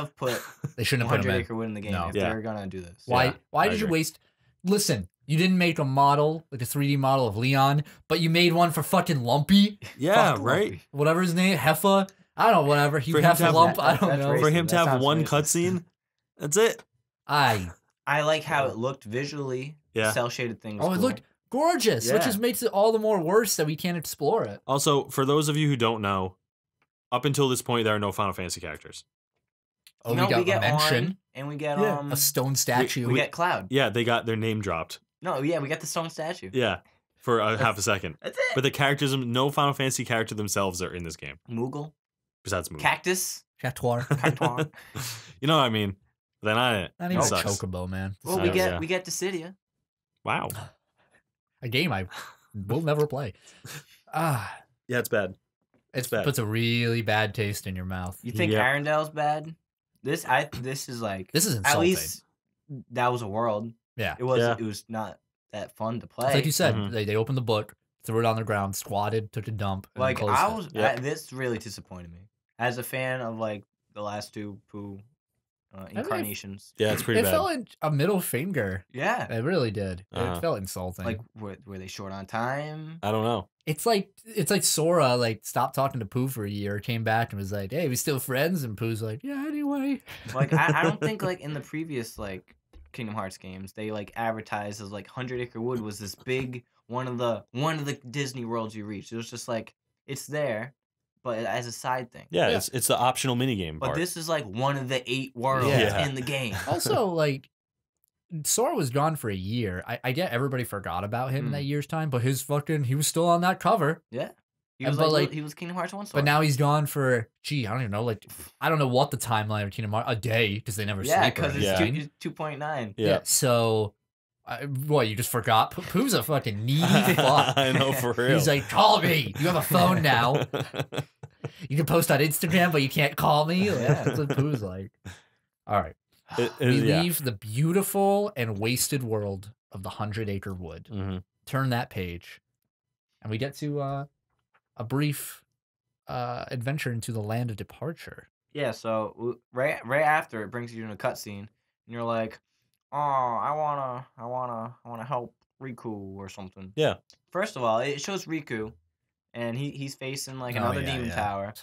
They shouldn't have put 100 Acre Wood in the game if they were going to do this. Why did you waste... Listen, you didn't make a model, like a 3D model of Leon, but you made one for fucking Lumpy. Yeah, right? Lumpy. Whatever his name, Heffa. I don't know, whatever. He has a lump. I don't know. For him to have one cutscene, that's it. I like how it looked visually. Yeah. Cell shaded things. Oh, it looked gorgeous, which just makes it all the more worse that we can't explore it. Also, for those of you who don't know, up until this point, there are no Final Fantasy characters. Oh, we get Ornn, and we get a stone statue. We get Cloud. Yeah, they got their name dropped. No, yeah, we got the stone statue. Yeah, for half a second. That's it. But the characters, no Final Fantasy character themselves are in this game. Moogle. Besides Moogle. Cactus. Cactuar. You know what I mean? They're not. Not even Chocobo, man. Well, we get Dissidia. Wow. A game I will never play. Yeah, it's bad. It puts a really bad taste in your mouth. You think Arendelle's bad? This is like, this is insulting. At least that was a world. Yeah, it was not that fun to play. It's like you said, they opened the book, threw it on the ground, squatted, took a dump. Like and I was, this really disappointed me as a fan of like the last two Pooh incarnations. I mean, it's pretty bad. It felt like a middle finger. Yeah, it really did. It felt insulting. Like were they short on time? I don't know. It's like Sora like stopped talking to Pooh for a year, came back and was like, "Hey, we still friends?" And Pooh's like, "Yeah, anyway." Like I don't think like in the previous like Kingdom Hearts games they like advertised as like 100 Acre Wood was this big one of the Disney worlds you reach. It was just like it's there, but as a side thing. Yeah, it's the optional minigame part. But this is like one of the 8 worlds in the game. Also like. Sora was gone for a year. I get everybody forgot about him in that year's time, but he was still on that cover. Yeah. He was like he was Kingdom Hearts 1 Sora. But now he's gone for, gee, I don't even know, like, I don't know what the timeline of Kingdom Hearts, a day, because they never sleep. Because it's 2.9. Yeah. So, you just forgot? Pooh's a fucking needy fuck. I know, for real. He's like, call me. You have a phone now. You can post on Instagram, but you can't call me. Like, yeah. That's what Pooh's like. All right. We leave the beautiful and wasted world of the 100 Acre Wood. Turn that page, and we get to a brief adventure into the land of departure. Yeah, so right after it brings you to a cutscene, and you're like, "Oh, I wanna help Riku or something." Yeah. First of all, it shows Riku, and he's facing like another demon tower.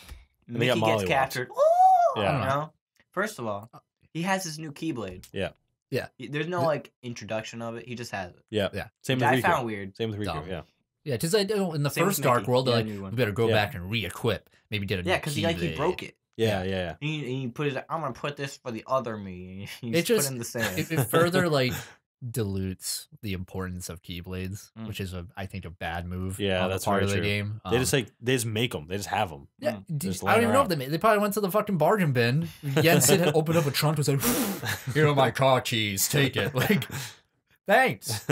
And Mickey gets captured. Ooh, yeah. I don't know. First of all. He has his new Keyblade. Yeah. Yeah. There's no, like, introduction of it. He just has it. Yeah. Yeah. Same with Riku. I found weird. Same with Riku, yeah. Yeah, because in the first Dark World, they're like, we better go back and re-equip. Maybe get a new Keyblade. Yeah, because he broke it. Yeah. And he put it, I'm going to put this for the other me. And he just put in the sand. It further, like, dilutes the importance of Keyblades, which is, I think, a bad move. Yeah, that's part of the game. They just make them. They just have them. Yeah, I don't even know if they made. They probably went to the fucking bargain bin. Jensen had opened up a trunk and was like, "Here are my car keys. Take it." Like, thanks.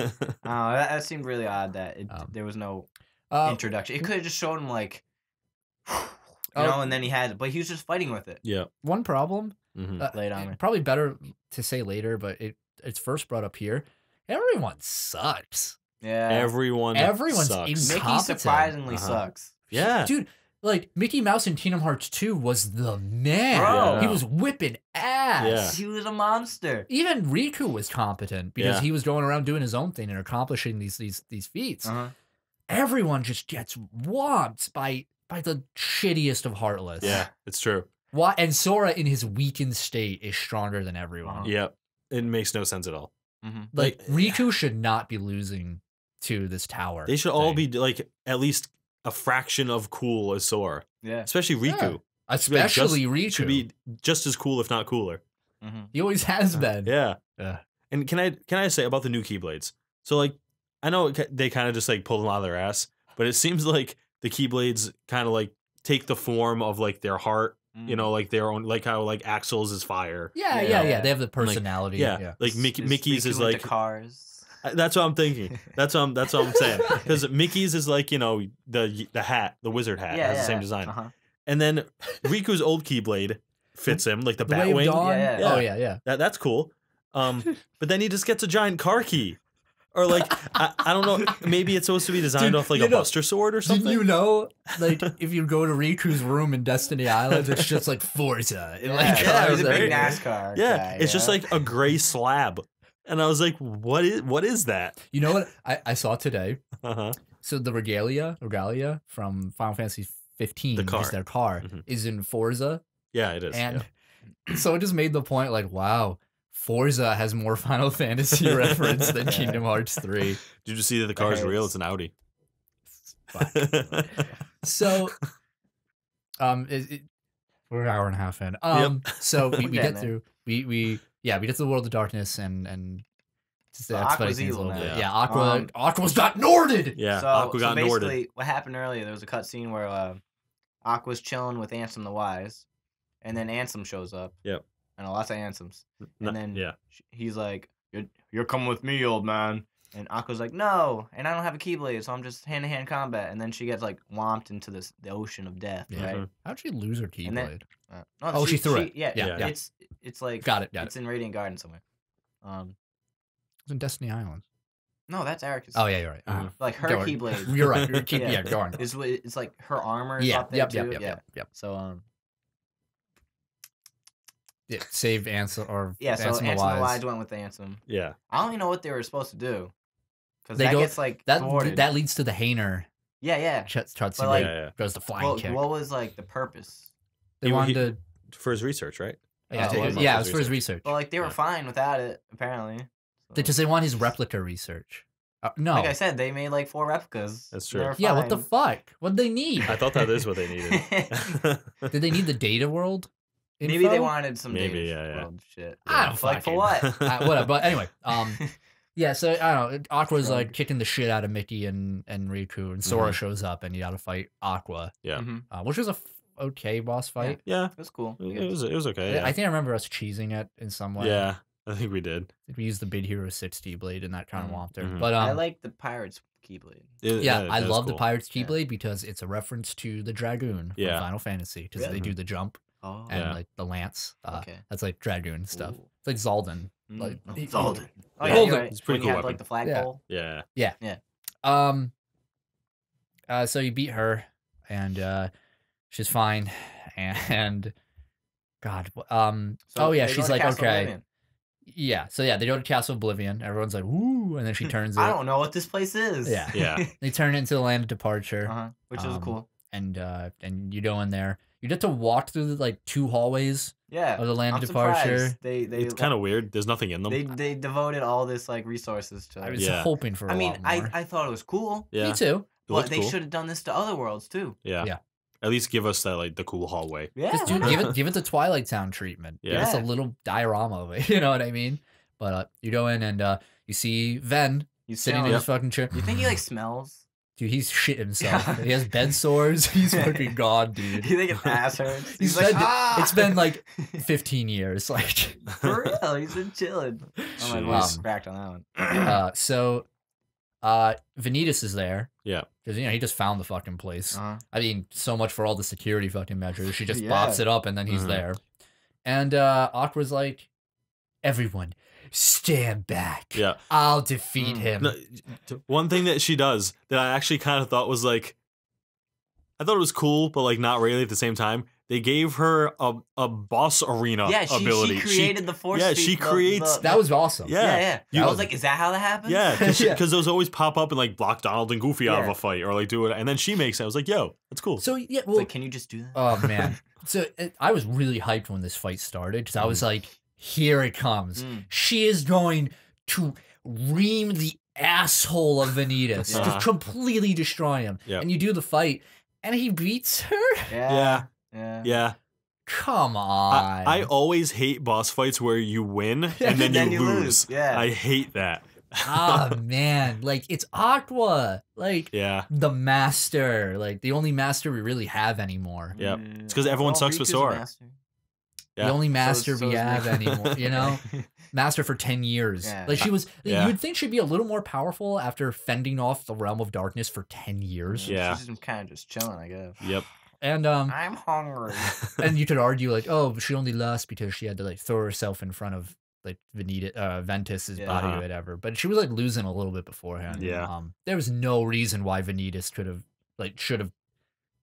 That seemed really odd that there was no introduction. It could have just shown him like. You know, and then he had, but he was just fighting with it. Yeah. One problem. Mm-hmm. Probably better to say later, but it's first brought up here. Everyone sucks. Yeah. Everyone sucks. Incompetent. Mickey surprisingly sucks. Yeah. Dude, like Mickey Mouse in Kingdom Hearts 2 was the man. Bro. Yeah. He was whipping ass. Yeah. He was a monster. Even Riku was competent because he was going around doing his own thing and accomplishing these feats. Uh-huh. Everyone just gets whopped by the shittiest of heartless. Yeah, it's true. Why? And Sora in his weakened state is stronger than everyone. Yep. It makes no sense at all. Mm-hmm. Like Riku should not be losing to this tower. They should all be like at least a fraction of cool as Sora. Yeah. Especially Riku. Yeah. Riku should be just as cool, if not cooler. Mm-hmm. He always has been. Yeah. Yeah. And can I say about the new Keyblades? So like I know they kind of just like pull them out of their ass, but it seems like the Keyblades kind of like take the form of like their heart. You know, like their own, like how like Axel's is fire. Yeah, yeah, yeah. They have the personality. Like, yeah. Like Mickey's is like cars. That's what I'm thinking. That's what I'm saying. Because Mickey's is like, you know, the hat, the wizard hat has the same design. Uh-huh. And then Riku's old Keyblade fits him, like the bat wing. Yeah, yeah. Yeah. Oh yeah, yeah. That's cool. But then he just gets a giant car key. Or like, I don't know, maybe it's supposed to be designed off like a Buster Sword or something. You know, like if you go to Riku's room in Destiny Island, it's just like Forza. And like, it's a big NASCAR. Yeah, guy, it's just like a gray slab. And I was like, what is that? You know what I saw today? Uh-huh. So the Regalia from Final Fantasy 15, their car, is in Forza. Yeah, it is. And so it just made the point like, wow. Forza has more Final Fantasy reference than Kingdom Hearts 3. Did you see that the car's real? It's an Audi. Fuck. So, we're an hour and a half in. So we get through. We get to the World of Darkness and just, that's funny things a little bit. Yeah, Aqua's got Norded. Yeah, Aqua got Norded. So basically, what happened earlier? There was a cutscene where Aqua's chilling with Ansem the Wise, and then Ansem shows up. Yep. And lots of Ansems. And then he's like, you're coming with me, old man. And Aqua's like, no, and I don't have a Keyblade, so I'm just hand-to-hand combat. And then she gets, like, whomped into the ocean of death, right? How'd she lose her Keyblade? Then, she threw it. Yeah. It's like... Got it. It's in Radiant Garden somewhere. It's in Destiny Island. No, that's Erika's. Oh, yeah, you're right. Like, her Keyblade. You're right. Yeah, darn. It's like her armor is up there, too. Yep. So, yeah, save Ansem or Ansem the Wise went with Ansem. Yeah, I don't even know what they were supposed to do because that gets like that leads to the Hainer. Yeah. Chartsy like, goes to flying kick. What was like the purpose? They wanted to for his research, right? Yeah, it was for his research. Well, like they were fine without it apparently. So. Because they want his replica research. No, like I said, they made like 4 replicas. That's true. Yeah, what the fuck? What'd they need? I thought that is what they needed. Did they need the data world? Info? Maybe they wanted some world shit. Yeah. I don't fucking for what. Whatever. But anyway, so I don't know. Aqua's like kicking the shit out of Mickey and Riku, and Sora shows up, and you got to fight Aqua. Yeah, which was a okay boss fight. Yeah, it was cool. It was okay. Yeah. I think I remember us cheesing it in some way. Yeah, I think we did. We used the Big Hero 6 Keyblade, and that kind of whomped her. But I like the Pirates Keyblade. I love the Pirates Keyblade because it's a reference to the Dragoon from Final Fantasy because they do the jump. Oh, and like the lance, that's like dragoon stuff. Ooh. It's like Zaldan, Zaldan. Oh, yeah, right. It's pretty cool. You have, like the flagpole. Yeah. So you beat her, and she's fine, and God, So she's like okay. Yeah. So yeah, they go to Castle Oblivion. Everyone's like woo, and then she turns. I don't know what this place is. Yeah. They turn it into the Land of Departure, which is cool. And you go in there. You get to walk through like 2 hallways of the Land of Departure. It's kind of weird. There's nothing in them. They devoted all this like resources to it. I was hoping for a lot more. I thought it was cool. Yeah. Me too. But they should have done this to other worlds too. Yeah. At least give us that like the cool hallway. Yeah. Just give it the Twilight Town treatment. Yeah. Give us a little diorama of it. You know what I mean? But you go in and you see Ven sitting in his fucking chair. You think he like smells? Dude, he's shit himself. He has bed sores. He's fucking god, dude. You think his ass hurts? He's like, it's been like 15 years. Like, for real, he's been chilling. I'm like, wow, cracked on that one. So, Vanitas is there. Yeah. Because, you know, he just found the fucking place. I mean, so much for all the security fucking measures. She just bops it up and then he's there. And Aqua's like, everyone, stand back. Yeah. I'll defeat him. No, one thing that she does that I actually kind of thought was like, I thought it was cool, but like not really at the same time. They gave her a boss arena ability. She created the force field. Yeah, she creates... That was awesome. Yeah. I was like, is that how that happened? Yeah, because those always pop up and like block Donald and Goofy out of a fight or like do it. And then she makes it. I was like, yo, that's cool. So, yeah, well... It's like, can you just do that? Oh, man. So, I was really hyped when this fight started because I was like, here it comes. She is going to ream the asshole of Vanitas. To completely destroy him. Yep. And you do the fight and he beats her? Yeah. Come on. I always hate boss fights where you win and then, you lose. Yeah. I hate that. Oh, man. Like, it's Aqua. Like, the master. Like, the only master we really have anymore. Yeah. It's because everyone sucks with Sora. Yeah. The only master we have anymore, you know? Master for 10 years. Yeah. Like, she was, you'd think she'd be a little more powerful after fending off the realm of darkness for 10 years. Yeah. She's kind of just chilling, I guess. Yep. And I'm hungry. And you could argue like, oh, she only lost because she had to like throw herself in front of like Vanitas's body or whatever. But she was like losing a little bit beforehand. Yeah. There was no reason why Vanitas could have like should have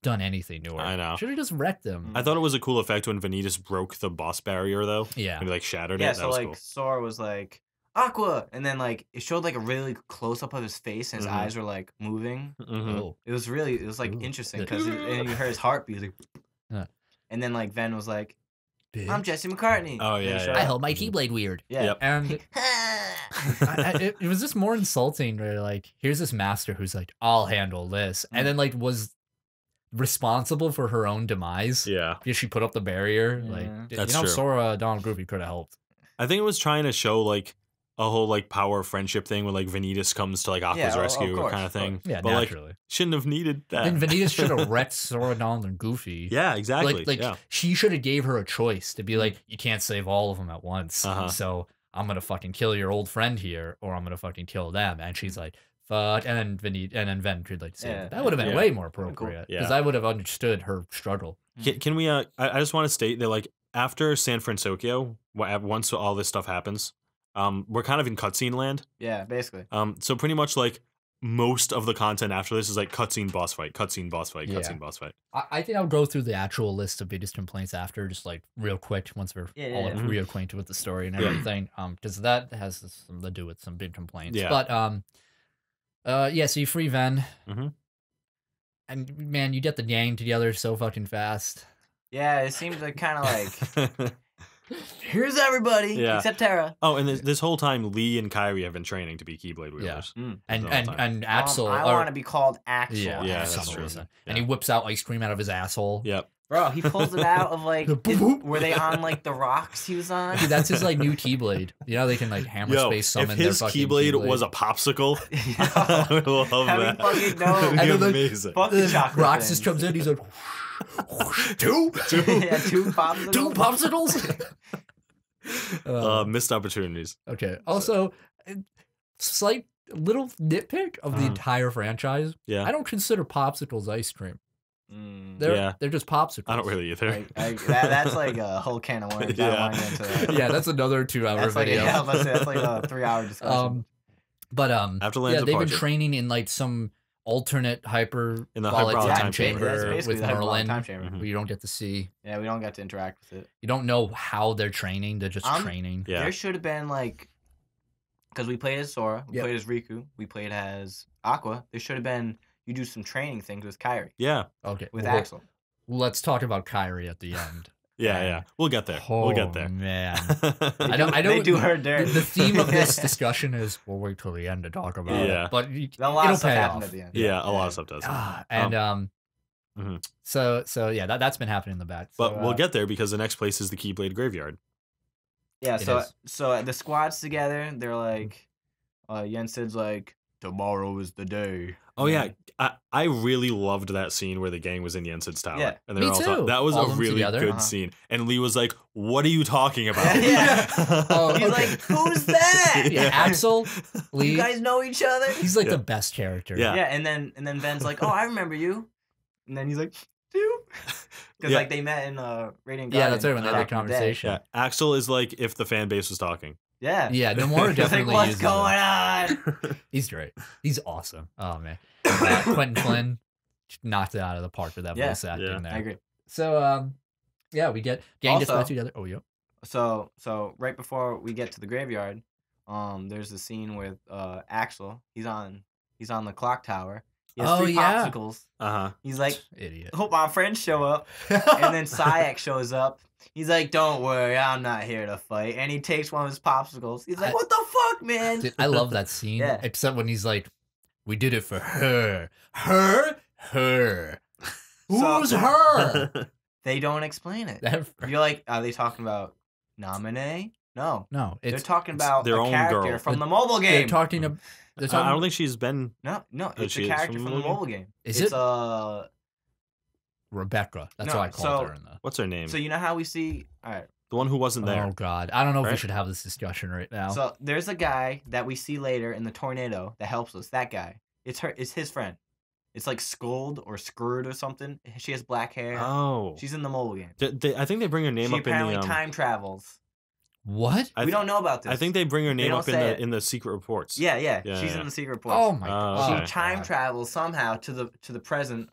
done anything to her. I know. Should have just wrecked them. I thought it was a cool effect when Vanitas broke the boss barrier though. Yeah. And like shattered it. So that was like cool. Sora was like, Aqua, and then like it showed like a really close up of his face, and his eyes were like moving. It was really, it was like interesting because you heard his heartbeat, like, and then like Ven was like, "I'm Jesse McCartney." Oh yeah, I held my Keyblade weird. Yeah, and it was just more insulting. Where like, here's this master who's like, "I'll handle this," and then like was responsible for her own demise. Yeah, because she put up the barrier. Yeah. Like, that's true. Sora, Donald, Goofy could have helped. I think it was trying to show like a whole like power of friendship thing where like Vanitas comes to like Aqua's rescue kind of thing. Yeah, but naturally. Like, shouldn't have needed that. And Vanitas should have wrecked Sora, Donald, and Goofy. Yeah, exactly. Like, she should have gave her a choice to be like, you can't save all of them at once. So I'm gonna fucking kill your old friend here, or I'm gonna fucking kill them. And she's like, fuck. And then Ven could like save them. That would have been way more appropriate because I would have understood her struggle. Can we? I just want to state that like after San Francisco, once all this stuff happens. We're kind of in cutscene land. Yeah, basically. So pretty much like most of the content after this is like cutscene boss fight, cutscene boss fight, cutscene boss fight. I think I'll go through the actual list of biggest complaints after, just like real quick, once we're all like, reacquainted with the story and everything. Because that has something to do with some big complaints. Yeah. But yeah. So you free Ven, and man, you get the gang together so fucking fast. Yeah, it seems like kind of like. Here's everybody except Terra. Oh, and this whole time, Lee and Kyrie have been training to be Keyblade wielders. Yeah. And Axel. I want to be called Axel. Yeah, that's true. Yeah. And he whips out ice cream out of his asshole. Yep. Bro, he pulls it out of like. Were they on like the rocks he was on? Dude, that's his like new Keyblade. You know they can like hammer space summon their fucking Keyblade was a popsicle. I would love that. Fucking know. That'd be amazing. Fuck the chocolate. Rox just comes in. He's like. Two popsicles. Two popsicles. Missed opportunities. Okay. Also, slight little nitpick of the entire franchise. Yeah. I don't consider popsicles ice cream. They're just popsicles. I don't really either. That's like a whole can of worms. Yeah, that's another 2-hour video. Like, yeah, that's like a 3-hour discussion. After Lands they've been training in like some. Alternate hyperbolic time chamber with Merlin. You don't get to see. Yeah, we don't get to interact with it. You don't know how they're training. They're just training. Yeah. There should have been like, because we played as Sora, we played as Riku, we played as Aqua. There should have been you do some training things with Kairi. Yeah. Okay. With Axel. Let's talk about Kairi at the end. Yeah, we'll get there. Oh, we'll get there, man. I don't. They do her dirt. The theme of this discussion is we'll wait till the end to talk about it. But a lot of stuff happened at the end. Yeah, a lot of stuff does. And so yeah, that's been happening in the back. But so, we'll get there because the next place is the Keyblade Graveyard. Yeah. So the squad's together. They're like, Yen Sid's like, tomorrow is the day. Oh yeah, I really loved that scene where the gang was in Yensid's tower. Yeah. And they were all talking. That was all a really good scene. And Lee was like, what are you talking about? Yeah. Oh, he's like, who's that? Yeah. Axel, Lee. You guys know each other? He's like the best character. Yeah. And then Ben's like, oh, I remember you. And then he's like, do? Because like they met in Radiant Garden. Yeah, that's right, when they had a conversation. Yeah. Axel is like if the fan base was talking. Yeah. Yeah, Nomura definitely like, what's going on? He's great. He's awesome. Oh, man. Quentin Flynn knocked it out of the park with that voice acting there. I agree. So, yeah, we get gang gets back together. Oh, yeah. So right before we get to the graveyard, there's a scene with Axel. He's on the clock tower. He has three popsicles. Uh-huh. He's like, idiot. Hope my friends show up. And then Syax shows up. He's like, don't worry, I'm not here to fight. And he takes one of his popsicles. He's like, what the fuck, man? Dude, I love that scene. Yeah. Except when he's like, we did it for her. Her. Who's her? They don't explain it. You're like, are they talking about Naminé? No. No. They're talking about their own character from the mobile game. They're talking about... I don't think she's been... No, it's a character from the mobile game. Is it? Rebecca. That's what I called her in the... What's her name? So you know how we see... All right. The one who wasn't there. Oh, God. I don't know if we should have this discussion right now. So there's a guy that we see later in the tornado that helps us. That guy. It's his friend. It's like Scold or Screwed or something. She has black hair. Oh. She's in the mobile game. I think they bring her name up in the... She apparently time travels. What? We don't know about this. I think they bring her name up in the secret reports. Yeah. She's in the secret reports. Oh my God. She time travels somehow to the present,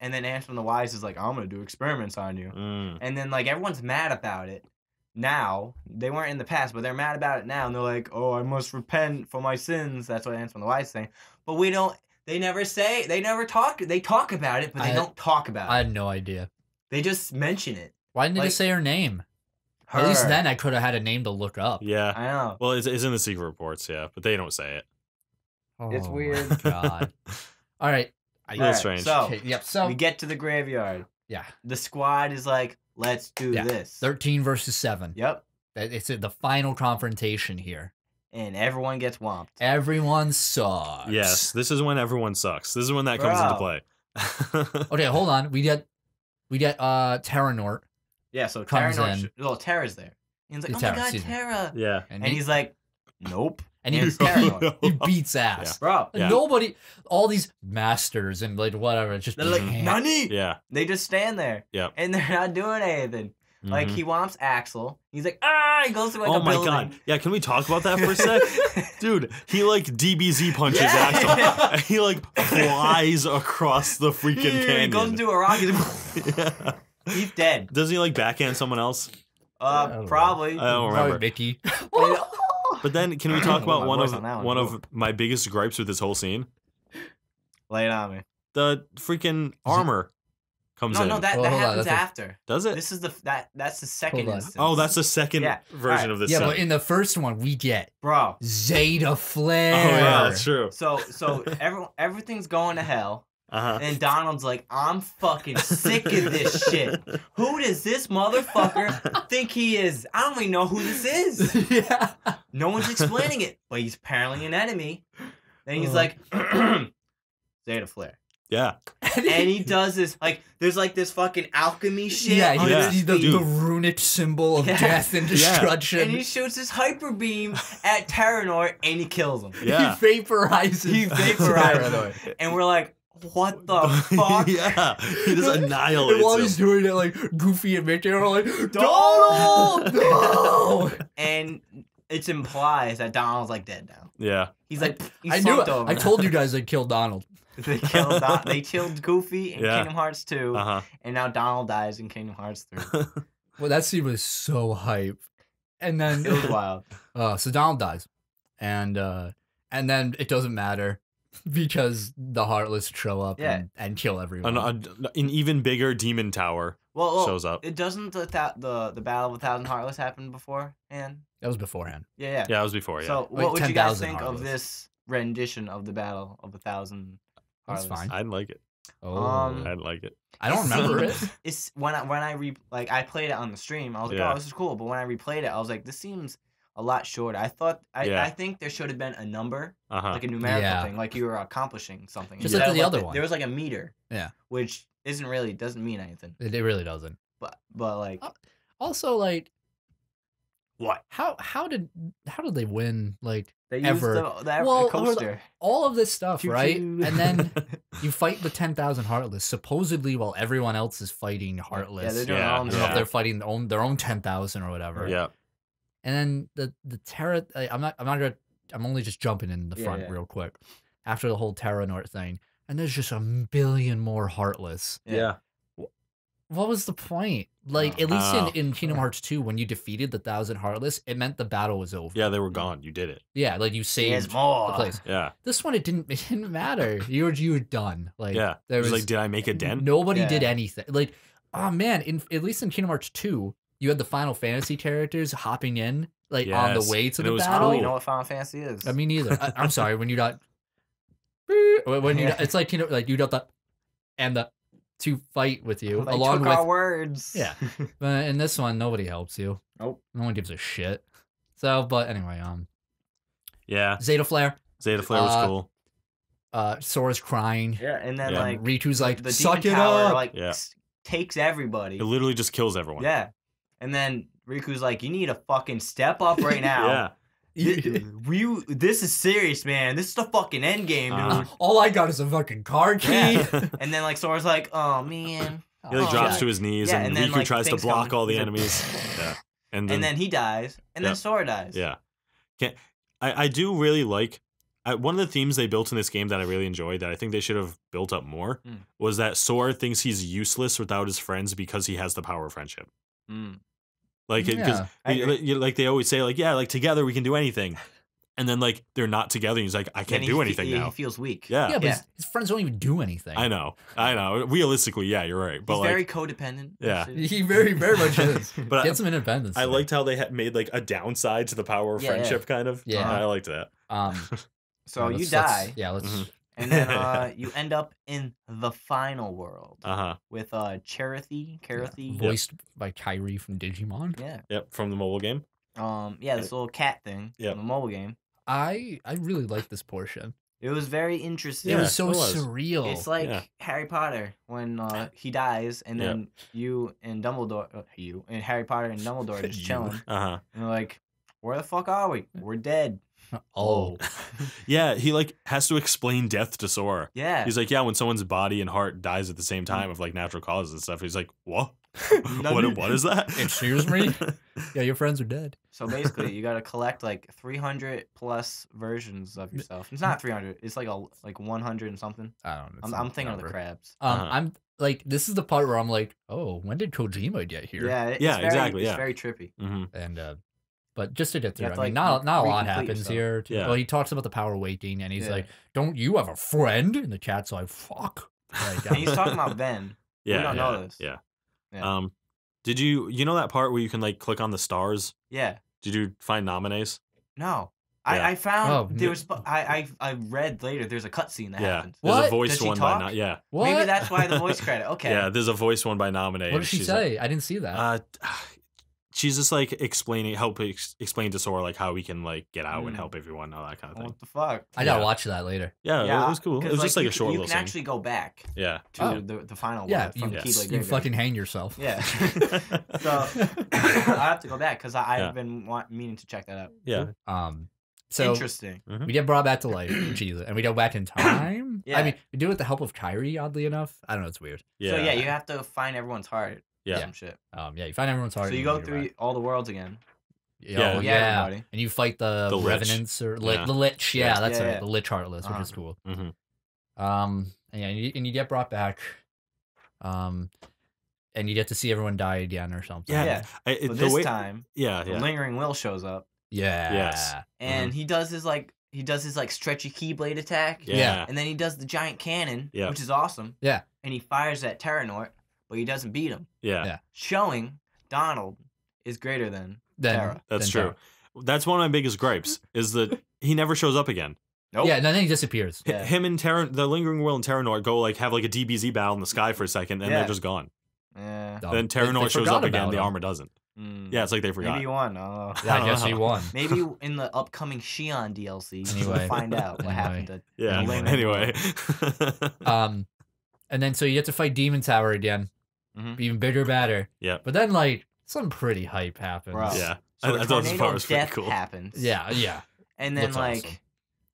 and then Ansem the Wise is like, I'm gonna do experiments on you. And then like everyone's mad about it now. They weren't in the past, but they're mad about it now, and they're like, oh, I must repent for my sins. That's what Ansem the Wise is saying. But we don't they talk about it, but they don't talk about it. I had no idea. They just mention it. Why didn't they just say her name? Her. At least then I could have had a name to look up. Yeah. I know. Well, it's in the secret reports, yeah, but they don't say it. Oh, it's weird. God. All right. That's strange. So, so we get to the graveyard. Yeah. The squad is like, let's do this. 13 versus 7. Yep. It's the final confrontation here. And everyone gets whomped. Everyone sucks. Yes. This is when everyone sucks. This is when that comes into play. Okay, hold on. We get Xehanort. Yeah, so Terra's there. And he's like, oh my God, Terra. Yeah. And he's like, nope. And he beats ass. Yeah. Bro. Yeah. Nobody, all these masters and like whatever, just they're like, nani? Yeah. They just stand there. Yeah. And they're not doing anything. Mm-hmm. Like, he whomps Axel. He's like, ah, he goes through like a building. Oh my God. Yeah, can we talk about that for a sec? Dude, he like DBZ punches Axel. And he like flies across the freaking canyon. He goes into a rock. Yeah. He's dead. Doesn't he like backhand someone else? Probably. I don't remember. Mickey. But then, can we talk about one of my biggest gripes with this whole scene? Lay it on me. The freaking armor comes in. No, that happens after. Does it? This is that's the second instance. Oh, that's the second version of this. Yeah, but in the first one, we get Zeta Flare. Oh yeah, that's true. So everything's going to hell. And Donald's like, I'm fucking sick of this shit. Who does this motherfucker think he is? I don't even know who this is. Yeah. No one's explaining it, but he's apparently an enemy. Then he's like, Zeta Flare. Yeah. And he does this, like, there's like this fucking alchemy shit. Yeah, he's the runic symbol of death and destruction. And he shoots his hyper beam at Xehanort and he kills him. Yeah. He vaporizes him. And we're like, what the fuck? Yeah, he just annihilates. And while he's doing it, like Goofy and Mickey are like, Donald, no! And it implies that Donald's like dead now. Yeah, he's like, I knew it. I told you guys they'd kill Donald. They killed Goofy in Kingdom Hearts 2, and now Donald dies in Kingdom Hearts 3. Well, that scene was so hype, and then it was wild. So Donald dies, and then it doesn't matter. Because the Heartless show up and kill everyone. An even bigger demon tower shows up. It doesn't the Battle of 1,000 Heartless happen beforehand? That was beforehand. Yeah. Yeah, that was before, yeah. So like, what would you guys think of this rendition of the Battle of 1,000 Heartless? That's fine. I'd like it. Oh, I'd like it. I don't remember it. It's when I played it on the stream, I was like, oh, this is cool. But when I replayed it, I was like, this seems a lot shorter. I think there should have been a number, like a numerical thing, like you were accomplishing something. Just like the other one. There was like a meter. Yeah. Which isn't really, doesn't mean anything. It really doesn't. But like also like what? How did they win like they ever? Used the coaster. All of this stuff, choo-choo. Right? And then you fight the 10,000 Heartless, supposedly while everyone else is fighting Heartless. Yeah, they're doing they're fighting their own 10,000 or whatever. Yeah. And then the Terra, I'm only just jumping in the front real quick after the whole Xehanort thing. And there's just a billion more Heartless. Yeah. What was the point? Like, at least in Kingdom Hearts 2, when you defeated the 1,000 Heartless, it meant the battle was over. Yeah, they were gone. You did it. Yeah, like you saved the place. Yeah. This one, it didn't matter. You were done. Like, yeah. There was like, did I make a den? Nobody did anything. Like, oh man, at least in Kingdom Hearts 2, you had the Final Fantasy characters hopping in, like on the way to the battle. I don't really know what Final Fantasy is. I mean, neither. I'm sorry. When you got, it's like you got the and the to fight with you they along took with our words. Yeah, but in this one, nobody helps you. Nope. No one gives a shit. So, but anyway, yeah. Zeta Flare was cool. Sora's crying. Yeah, and then like Ritu's like the suck it up. Like takes everybody. It literally just kills everyone. Yeah. And then Riku's like, you need to fucking step up right now. This is serious, man. This is the fucking end game, dude. All I got is a fucking card key. Yeah. And then like Sora's like, oh man. He like drops to his knees and then Riku like, tries to block all the enemies. And then he dies. And then Sora dies. Yeah. I do really like one of the themes they built in this game that I really enjoyed that I think they should have built up more was that Sora thinks he's useless without his friends because he has the power of friendship. Like because like they always say like like together we can do anything, and then like they're not together. And he's like I can't do anything now. He feels weak. Yeah, yeah. But his friends don't even do anything. I know. Realistically, yeah, you're right. But he's like, very codependent. Yeah, he very much is. But get some independence. I liked how they had made like a downside to the power of friendship kind of. Yeah, I liked that. So you die. Yeah, let's. And then you end up in the final world with Charathy, voiced by Kairi from Digimon. Yeah. Yep, from the mobile game. Yeah, this little cat thing from the mobile game. I really liked this portion. It was very interesting. Yeah, it was so surreal. It's like Harry Potter when he dies, and then you and Harry Potter and Dumbledore just chilling. And they're like, where the fuck are we? We're dead. Oh, yeah. He like has to explain death to Sora. Yeah, he's like, yeah, when someone's body and heart dies at the same time of like natural causes and stuff. He's like, what? what is that? Excuse me. Yeah, your friends are dead. So basically, you got to collect like 300 plus versions of yourself. It's not 300. It's like 100 and something. I don't know. I'm thinking of the crabs. I'm like, this is the part where I'm like, oh, when did Kojima get here? Yeah, exactly. It's very trippy. And but just to get through, I mean, not a lot happens here. Well, he talks about the power of waking, and he's like, "Don't you have a friend?" And the cat's like, "Fuck." Like, and he's talking about Ben. Yeah, we don't know this. Yeah. Did you know that part where you can like click on the stars? Yeah. Did you find nominees? No, yeah. I found there was. I read later. There's a cutscene that happens. There's a voice one talk? By yeah. What? Maybe that's why the voice credit. Okay. Yeah, there's a voice one by nominee. What did she say? Like, I didn't see that. She's just like help explain to Sora like how we can like get out and help everyone, all that kind of thing. What the fuck? I gotta watch that later. Yeah, it was cool. It was like, just like a short little thing. You can actually go back. Yeah. To the final one. Yeah, you fucking hang yourself. Yeah. So I have to go back because I've been meaning to check that out. Yeah. So interesting. We get brought back to life, Jesus, and we go back in time. I mean, we do it with the help of Kairi, oddly enough. I don't know. It's weird. Yeah. So yeah, you have to find everyone's heart. Yeah. Some shit. Yeah, you find everyone's heart. So you go through all the worlds again. Yeah. Yeah. And you fight the Revenants or the Lich. Yeah, that's right. The Lich Heartless, which is cool. And you get brought back. And you get to see everyone die again or something. Yeah. This time, Lingering Will shows up. Yeah. Yes. And he does his like. He does his like stretchy keyblade attack. Yeah. And then he does the giant cannon, which is awesome. Yeah. And he fires at Xehanort. But he doesn't beat him. Yeah. Showing Donald is greater than Terra. That's true. That's one of my biggest gripes is that he never shows up again. Nope. Yeah, and then he disappears. Him and Terra, the Lingering Will and Xehanort go like have like a DBZ battle in the sky for a second, and they're just gone. Yeah. Then Xehanort shows up again. The armor doesn't. Yeah, it's like they forgot. Maybe you won. Yeah, I guess he won. Maybe in the upcoming Shion DLC, we'll find out what happened to. Yeah. Anyway. And then so you have to fight Demon Tower again, even bigger, badder. Yeah. But then like some pretty hype happens. Bro. Yeah. So I thought this part was pretty cool. Happens. Yeah. Yeah. And then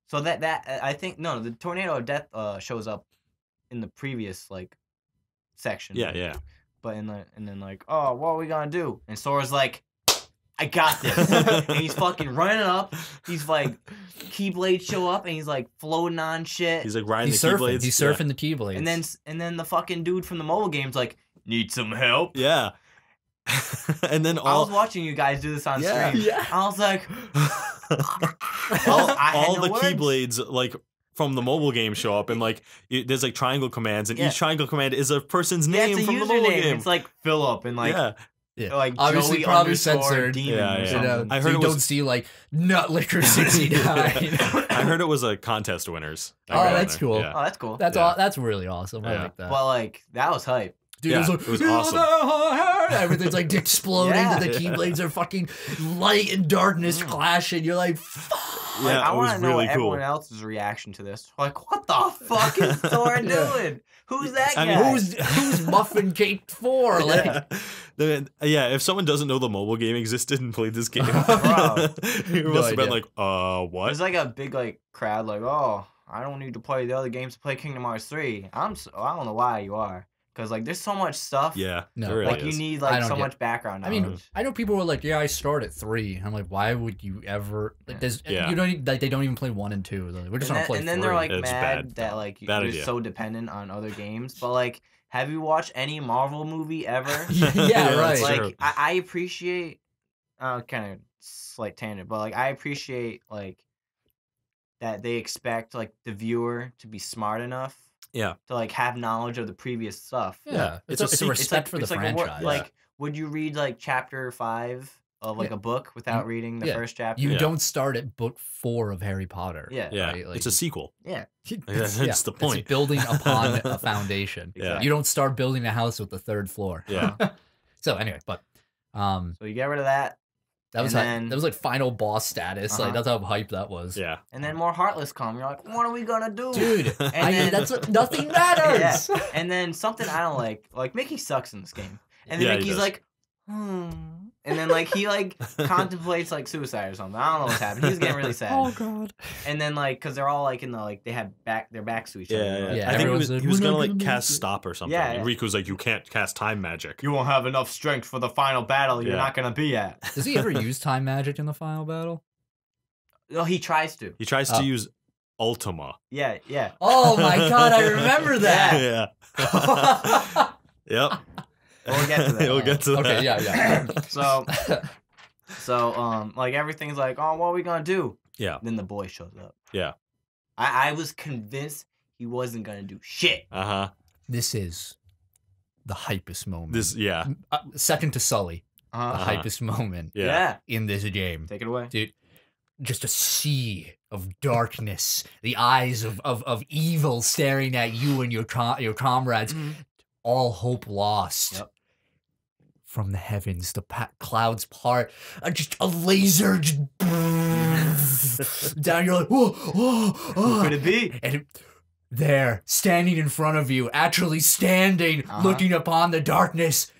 so that I think the tornado of death shows up in the previous section. Yeah. Yeah. But and then oh, what are we gonna do? And Sora's like, I got this. And he's fucking running up. He's like, Keyblades show up, and he's like floating on shit. He's like riding the Keyblades. He's surfing the Keyblades. And then the fucking dude from the mobile game's like, need some help. Yeah. And then I was watching you guys do this on stream. Yeah. I was like, all the Keyblades from the mobile game show up, and there's triangle commands, and each triangle command is a person's name from the mobile game. It's like Philip and obviously Joey probably censored. Demon, I heard so you don't see Nutlicker 69. I heard it was a contest winners. That's cool. Yeah. Oh, that's cool. That's that's really awesome. Yeah. I like that. Well, that was hype. Dude, it was awesome. Everything's exploding. The Keyblades are fucking light and darkness clashing. You're like, fuck. Yeah, I want to know everyone else's reaction to this. What the fuck is Thor doing? Who's that guy? Who's Muffin Cake for? If someone doesn't know the mobile game existed and played this game, you must have been what? There's a big crowd oh, I don't need to play the other games to play Kingdom Hearts 3. I don't know why you are. Because, there's so much stuff. Yeah. No, there really is. You need, so much background knowledge. I mean, I know people were like, yeah, I start at 3. I'm like, why would you ever? You don't, they don't even play 1 and 2. They're we're just going to play 3. And then they're, it's mad bad. That, you're idea. So dependent on other games. But, have you watched any Marvel movie ever? Yeah, right. I appreciate, kind of slight tangent, but, I appreciate, that they expect, the viewer to be smart enough. Yeah. To have knowledge of the previous stuff. Yeah. It's a respect for the franchise. Would you read chapter 5 of a book without reading the first chapter? You don't start at book 4 of Harry Potter. Yeah. Yeah. Right? It's a sequel. Yeah. That's the point. It's building upon a foundation. Yeah. You don't start building a house with the 3rd floor. Yeah. So anyway, but so you get rid of that. That was final boss status. That's how hype that was. Yeah. And then more Heartless come. You're like, what are we gonna do, dude? And nothing matters. Yeah. And then something I don't like Mickey sucks in this game. And then Mickey's like, and then he contemplates suicide or something. I don't know what's happening. He's getting really sad. Oh god. And then because they're all in the they have their backs to each other. Yeah, yeah. I think he was gonna cast stop or something. Yeah. Riku's you can't cast time magic. You won't have enough strength for the final battle. You're not gonna be at. Does he ever use time magic in the final battle? No, he tries to. He tries to use Ultima. Yeah, yeah. Oh my god, I remember that. Yeah. Yep. We'll get to that. We'll get to that. Okay, yeah. So everything's oh, what are we gonna do? Yeah. Then the boy shows up. Yeah. I was convinced he wasn't gonna do shit. Uh-huh. This is the hypest moment. Second to Sully. The hypest moment. Yeah. In this game. Take it away. Dude. Just a sea of darkness. The eyes of evil staring at you and your comrades. All hope lost. Yep. From the heavens, the clouds part. Just a laser, down. You're like, whoa, whoa, whoa. Who could it be? And there, standing in front of you, actually standing, looking upon the darkness,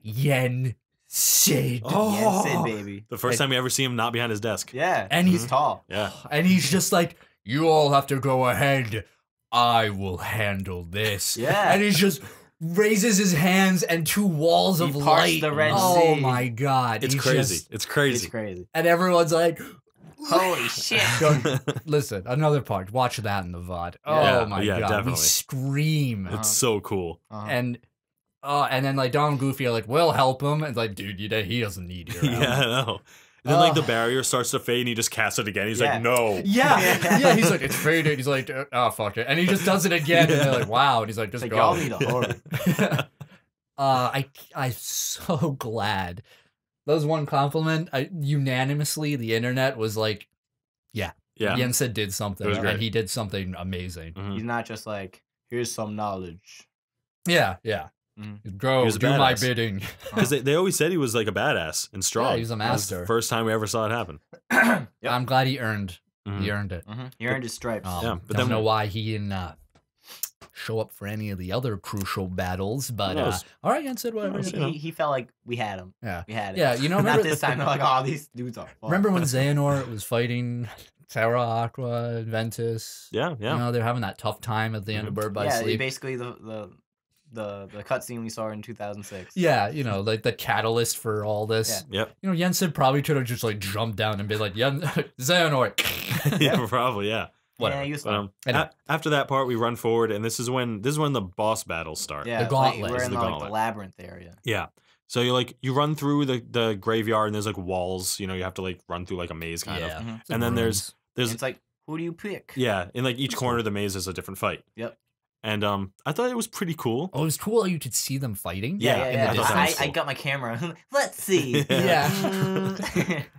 Yen Sid. Oh, Yen Sid, baby. The first time we ever see him not behind his desk. Yeah, and he's tall. Yeah, and he's just like, you all have to go ahead. I will handle this. Yeah, and he's just. Raises his hands and two walls of light. The Red Sea. Oh my god! It's crazy. It's crazy. It's crazy. And everyone's like, "Holy shit!" Listen, another part. Watch that in the VOD. Yeah, oh my god! Definitely. We scream. It's so cool. And then Don and Goofy are like, "We'll help him." And dude, he doesn't need your help. Yeah, I know. And then, the barrier starts to fade, and he just casts it again. He's like, no. Yeah. He's like, it's faded. He's like, oh, fuck it. And he just does it again. And they're like, wow. And he's like, just go. Y'all need a horror. I'm so glad. That was one compliment. Unanimously, the internet was like, yeah. Yensid did something, and he did something amazing. He's not just like, here's some knowledge. Yeah. Go, do my bidding. Because they always said he was like a badass and strong. Yeah, he was a master. Was the first time we ever saw it happen. Yep. I'm glad he earned. He earned it. He earned his stripes. Yeah, but don't know why he didn't show up for any of the other crucial battles. But all right, Jan said whatever. He felt like we had him. Yeah, we had it. Yeah, you know, remember, not this time. They're like, oh, these dudes are. Remember when Xehanort was fighting Terra, Aqua, Ventus? Yeah, yeah. You know, they're having that tough time at the end of Bird by Sleep. Yeah, basically the cutscene we saw in 2006. Yeah, you know, like the catalyst for all this. Yeah. Yep. You know, Jensen probably could have just like jumped down and been like, Xehanort. Yeah, probably, yeah. Whatever. Yeah, after that part, we run forward, and this is when the boss battles start. Yeah, the gauntlet. We're in the labyrinth area. Yeah. So you you run through the graveyard, and there's like walls. You know, you have to like run through like a maze kind of. And then there's it's like, who do you pick? Yeah, in like each corner of the maze is a different fight. Yep. And I thought it was pretty cool. Oh, it was cool how you could see them fighting. Yeah, I got my camera. Let's see. Yeah.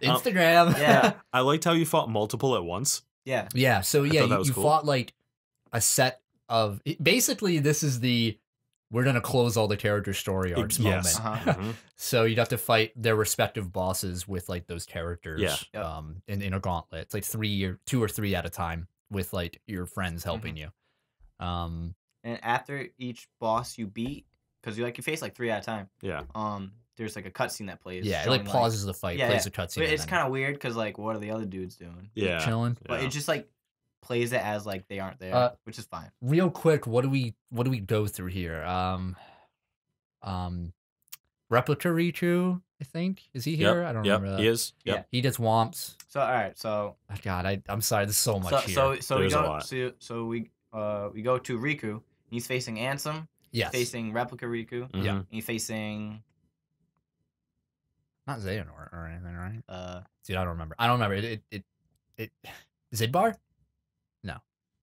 Instagram. Yeah. I liked how you fought multiple at once. Yeah. Yeah. So yeah, you fought like a set of basically this is the we're gonna close all the character story arcs moment. So you'd have to fight their respective bosses with like those characters. Yeah. In a gauntlet. It's like two or three at a time with like your friends helping you. And after each boss you beat, because you face like three at a time. Yeah. There's like a cutscene that plays. Yeah, it pauses the fight, plays a cutscene. It's kind of weird because like, what are the other dudes doing? Yeah, chilling. But it just like plays it as like they aren't there, which is fine. Real quick, what do we go through here? Replica Richu, I think, is he here? Yep. I don't remember that. He is. Yep. Yeah, he gets womps. So all right, so God, I'm sorry, there's so much here. So we go to Riku. He's facing Ansem. Yes. He's facing Replica Riku. Yeah. He's facing not Xehanort or anything, right? Dude, I don't remember. Zidbar? No.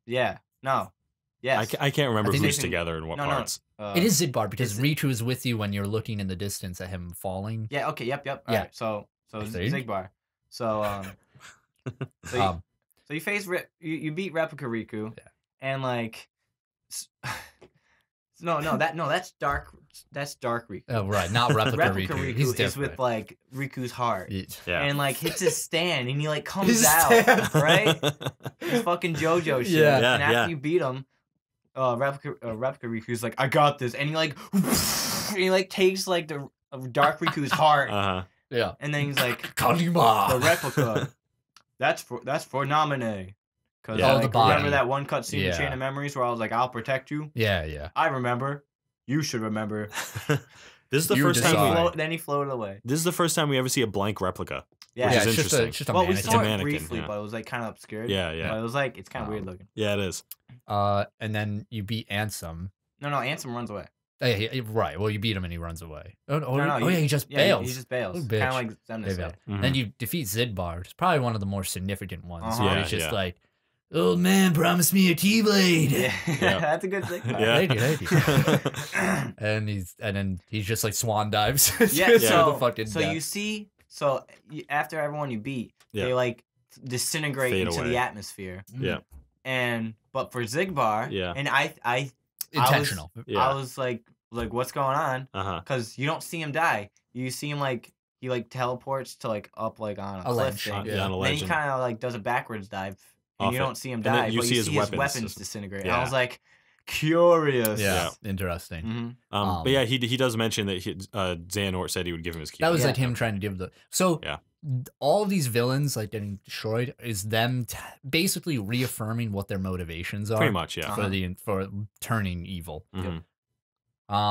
Yeah. No. Yes. I can't remember who's together and what parts. No. It is Zidbar because Riku is with you when you're looking in the distance at him falling. Yeah. Okay. Yep. All right. So Zidbar. So you face you beat Replica Riku. Yeah. And like, that's dark Riku. Oh right, not Replica Riku. He's is with like Riku's heart, and like hits his stand, and he like comes out, right? His fucking JoJo shit. Yeah, and after you beat him, Replica Riku's like, I got this, and he like, and he like takes like the dark Riku's heart, and then he's like, Kalima, the replica. That's for Namine. Because remember that one cutscene in Chain of Memories where I was like, I'll protect you? Yeah, yeah. I remember. You should remember. This is the first time. Then he floated away. This is the first time we ever see a blank replica. Yeah, which is interesting. Just a mannequin. We saw it briefly, but it was like kind of obscure. Yeah, yeah. But it was like, it's kind of weird looking. Yeah, it is. And then you beat Ansem. No, Ansem runs away. Right. Well, you beat him and he runs away. Oh, he just bails. He just bails. Kind of like Zemnis said. Then you defeat Zidbar, which is probably one of the more significant ones. He's just like, old man promised me a keyblade. Yeah. That's a good thing. Thank you. and then he just like swan dives. So after everyone you beat, they like disintegrate into the atmosphere. Yeah. But for Zidbar, and intentional. I was like what's going on? Because you don't see him die. You see him like. He like teleports to like up like on a cliff thing. Then he kind of like does a backwards dive. And you don't see him die, but you see his weapons disintegrate. Yeah. I was like, curious. Yeah, interesting. But yeah, he does mention that Xehanort said he would give him his key. That was like him trying to give the... So all of these villains like getting destroyed is them basically reaffirming what their motivations are. Pretty much, yeah. For turning evil. And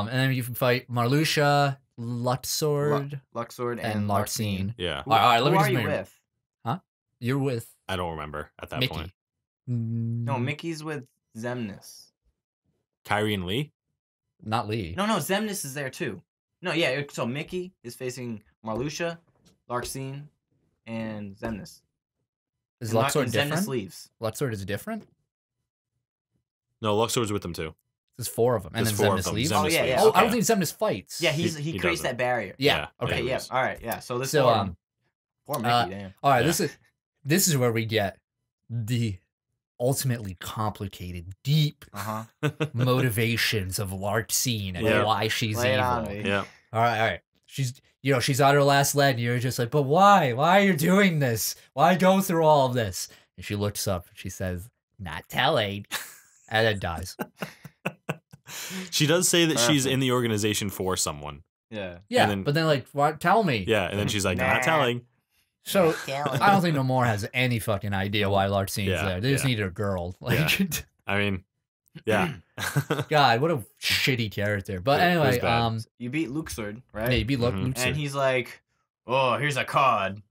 then you can fight Marluxia, Luxord, and Larcene. Yeah. All right, let me just... Who are you with? Huh? You're with... I don't remember at that point. No, Mickey's with Zemnis. Kyrie and Lee? Not Lee. No, Zemnis is there too. No, yeah, so Mickey is facing Marluxia, Larcene, and Zemnis. Is Luxord different? Zemnis leaves. Luxord is different? No, Luxord's with them too. There's four of them. And then Zemnis leaves? Oh, yeah, yeah. Oh, I don't think Zemnis fights. Yeah, he creates that barrier. Yeah. Okay, yeah. All right, yeah. So this is... Poor Mickey, damn. All right, this is... This is where we get the ultimately complicated, deep motivations of Larxene and why she's evil. Yeah. All right, She's, you know, she's on her last leg, and you're just like, but why? Why are you doing this? Why go through all of this? And she looks up and she says, not telling, and then dies. She does say that she's in the organization for someone. Yeah. Yeah, then, but then like, what, tell me. Yeah, and then she's like, not telling. So I don't think No More has any fucking idea why Larxene's there. They just needed a girl. Like, I mean, God, what a shitty character. But anyway, you beat Luxord, right? Yeah, you beat Luxord. And he's like, oh, here's a cod.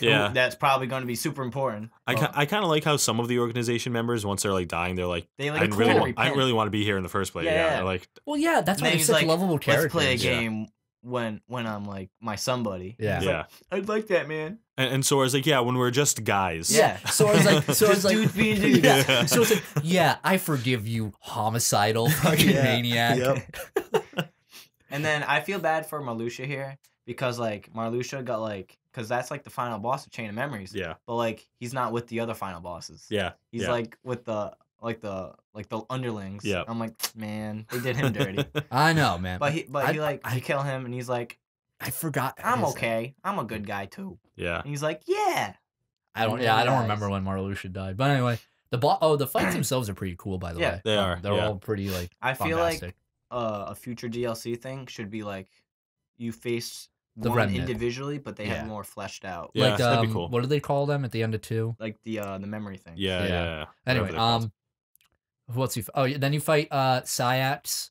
Yeah, that's probably going to be super important. I kind of like how some of the organization members, once they're like dying, they're like, I didn't really want to be here in the first place. Yeah, like, well, yeah, that's why he's such like, lovable characters. Let's play a game when I'm like my somebody. Yeah, yeah. Like, I'd like that, man. And Sora's like, yeah, when we're just guys. Yeah, Sora's like, Sora's like, dude being dude. Yeah. Sora's like, yeah, I forgive you, homicidal fucking maniac. Yep. And then I feel bad for Marluxia here because like Marluxia got like. Because that's like the final boss of Chain of Memories. Yeah. But like he's not with the other final bosses. Yeah. He's like with the underlings. Yeah. I'm like, man, they did him dirty. I know, man. But he kill him and he's like, I forgot. I'm okay. I'm a good guy too. Yeah. And he's like, yeah. I don't remember when Marluxia died. But anyway, the fights themselves are pretty cool, by the way. They are. They're all pretty like. I feel like a future DLC thing should be like, you face. One individually, but they have more fleshed out. Yeah, like, that'd be cool. What do they call them at the end of 2? Like the memory thing. Yeah, yeah. Anyway, what's then you fight Psyax.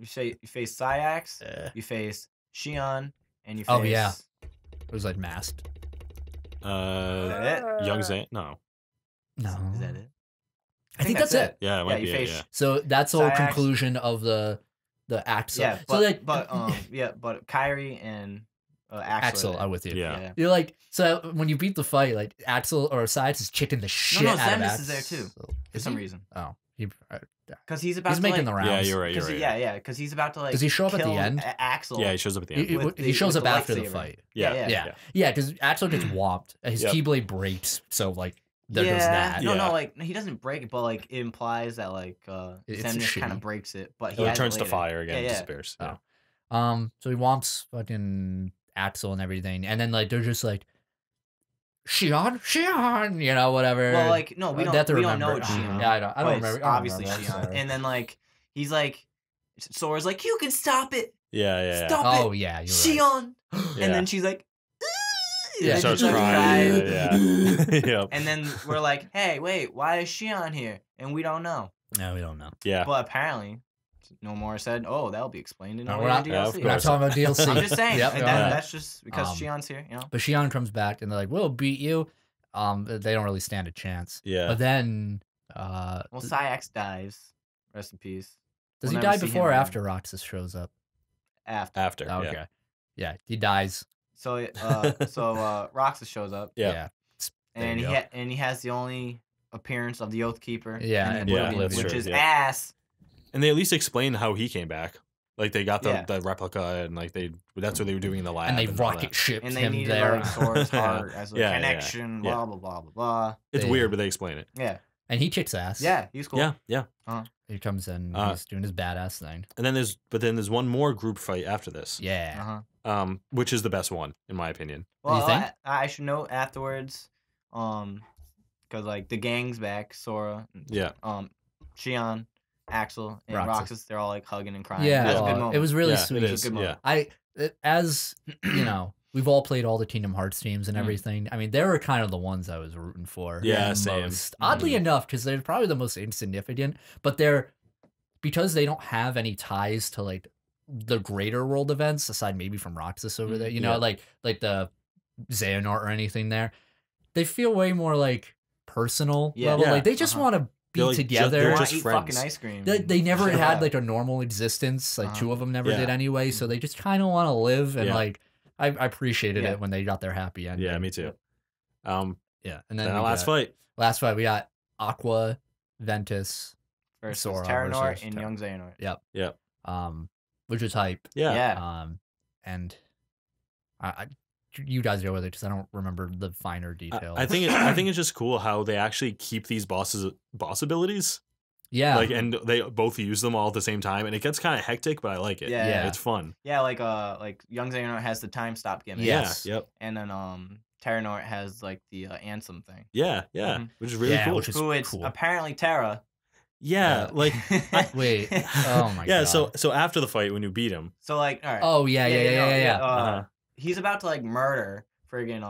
You face Psyax. You face Shion, and you face. Oh yeah, it was like masked. Is that it? Young Zan? No. No. Is that it? I think that's it. Yeah, it might be. Yeah. So that's the whole conclusion of the Axel. Yeah, but, so like, but Kairi and Axel are with you. Yeah. You're like, so when you beat the fight, like Axel or Psyax is kicking the shit out of Axel. Is there too for some reason. Oh, because he's about. He's to making like, the rounds. Yeah, you're right. You're right. Yeah, yeah. Because he's about to like. Does he show up at the end? Axel. Yeah, he shows up at the end. He shows up after the fight. Yeah. Because Axel gets whopped. His keyblade breaks. So like. There's that. No, like he doesn't break it, but like it implies that like Xehanort kind of breaks it, but he turns to fire again, and disappears. Yeah. Oh. So he whomps fucking Axel and everything, and then like they're just like Shion, you know, whatever. Well, like no, we don't know what Shion. Yeah, I don't remember. Obviously Shion. And then like he's like Sora's like you can stop it. Yeah. Stop it. Oh yeah, you're Shion. Right. And then she's like. Yeah, starts crying. Yeah. And then we're like, hey, wait, why is Shion here? And we don't know. No, we don't know. Yeah. But apparently, No More said, oh, that'll be explained in DLC. Yeah, we're not talking about DLC. I'm just saying. That's just because Shion's here. You know? But Shion comes back and they're like, we'll beat you. They don't really stand a chance. Yeah. But then. Well, Psyax dies. Rest in peace. Does he die before or after Roxas shows up? After. After. Oh, okay. Yeah, he dies. So, Roxas shows up. Yeah, and he has the only appearance of the Oathkeeper. Yeah, and Woody, which is ass. And they at least explain how he came back. Like they got the replica, and like that's what they were doing in the lab. And they rocket shipped him there. And they needed like, Sora's heart as a connection. Yeah. Blah blah blah blah blah. It's weird, but they explain it. Yeah, and he kicks ass. Yeah, he's cool. Yeah. He comes in. He's doing his badass thing. And then there's one more group fight after this. Yeah. Which is the best one in my opinion. Well, you think? I should note afterwards, because like the gang's back, Sora, Shion, Axel, and Roxas, they're all like hugging and crying. Yeah, that's a good moment. It was really sweet. It was a good moment. As you know, we've all played all the Kingdom Hearts teams and everything. I mean, they were kind of the ones I was rooting for. Yeah, same. Oddly enough, because they're probably the most insignificant, but because they don't have any ties to like. The greater world events, aside maybe from Roxas over there, you know, like the Xehanort or anything there, they feel way more like personal level. Like they just want to be together. They're just friends. Fucking ice cream. They never had like a normal existence. Like two of them never did anyway. So they just kind of want to live. And like I appreciated it when they got their happy ending. Yeah, me too. And then the last fight we got Aqua, Ventus, versus Xehanort and Young Xehanort. Yep. Which was hype. Yeah. And you guys go with it because I don't remember the finer details. I think it's just cool how they actually keep these boss abilities. Yeah, like, and they both use them all at the same time, and it gets kind of hectic, but I like it. Yeah, yeah, it's fun. Yeah, like Young Xehanort has the time stop gimmick. Yes. Yeah, yep. And then Terranort has like the Ansem thing. Yeah, yeah, which is really cool. Which is cool. Apparently Terra. Yeah, like wait, oh my god. Yeah, so after the fight when you beat him. So like, all right. Oh yeah, yeah, yeah, yeah. He's about to like murder friggin'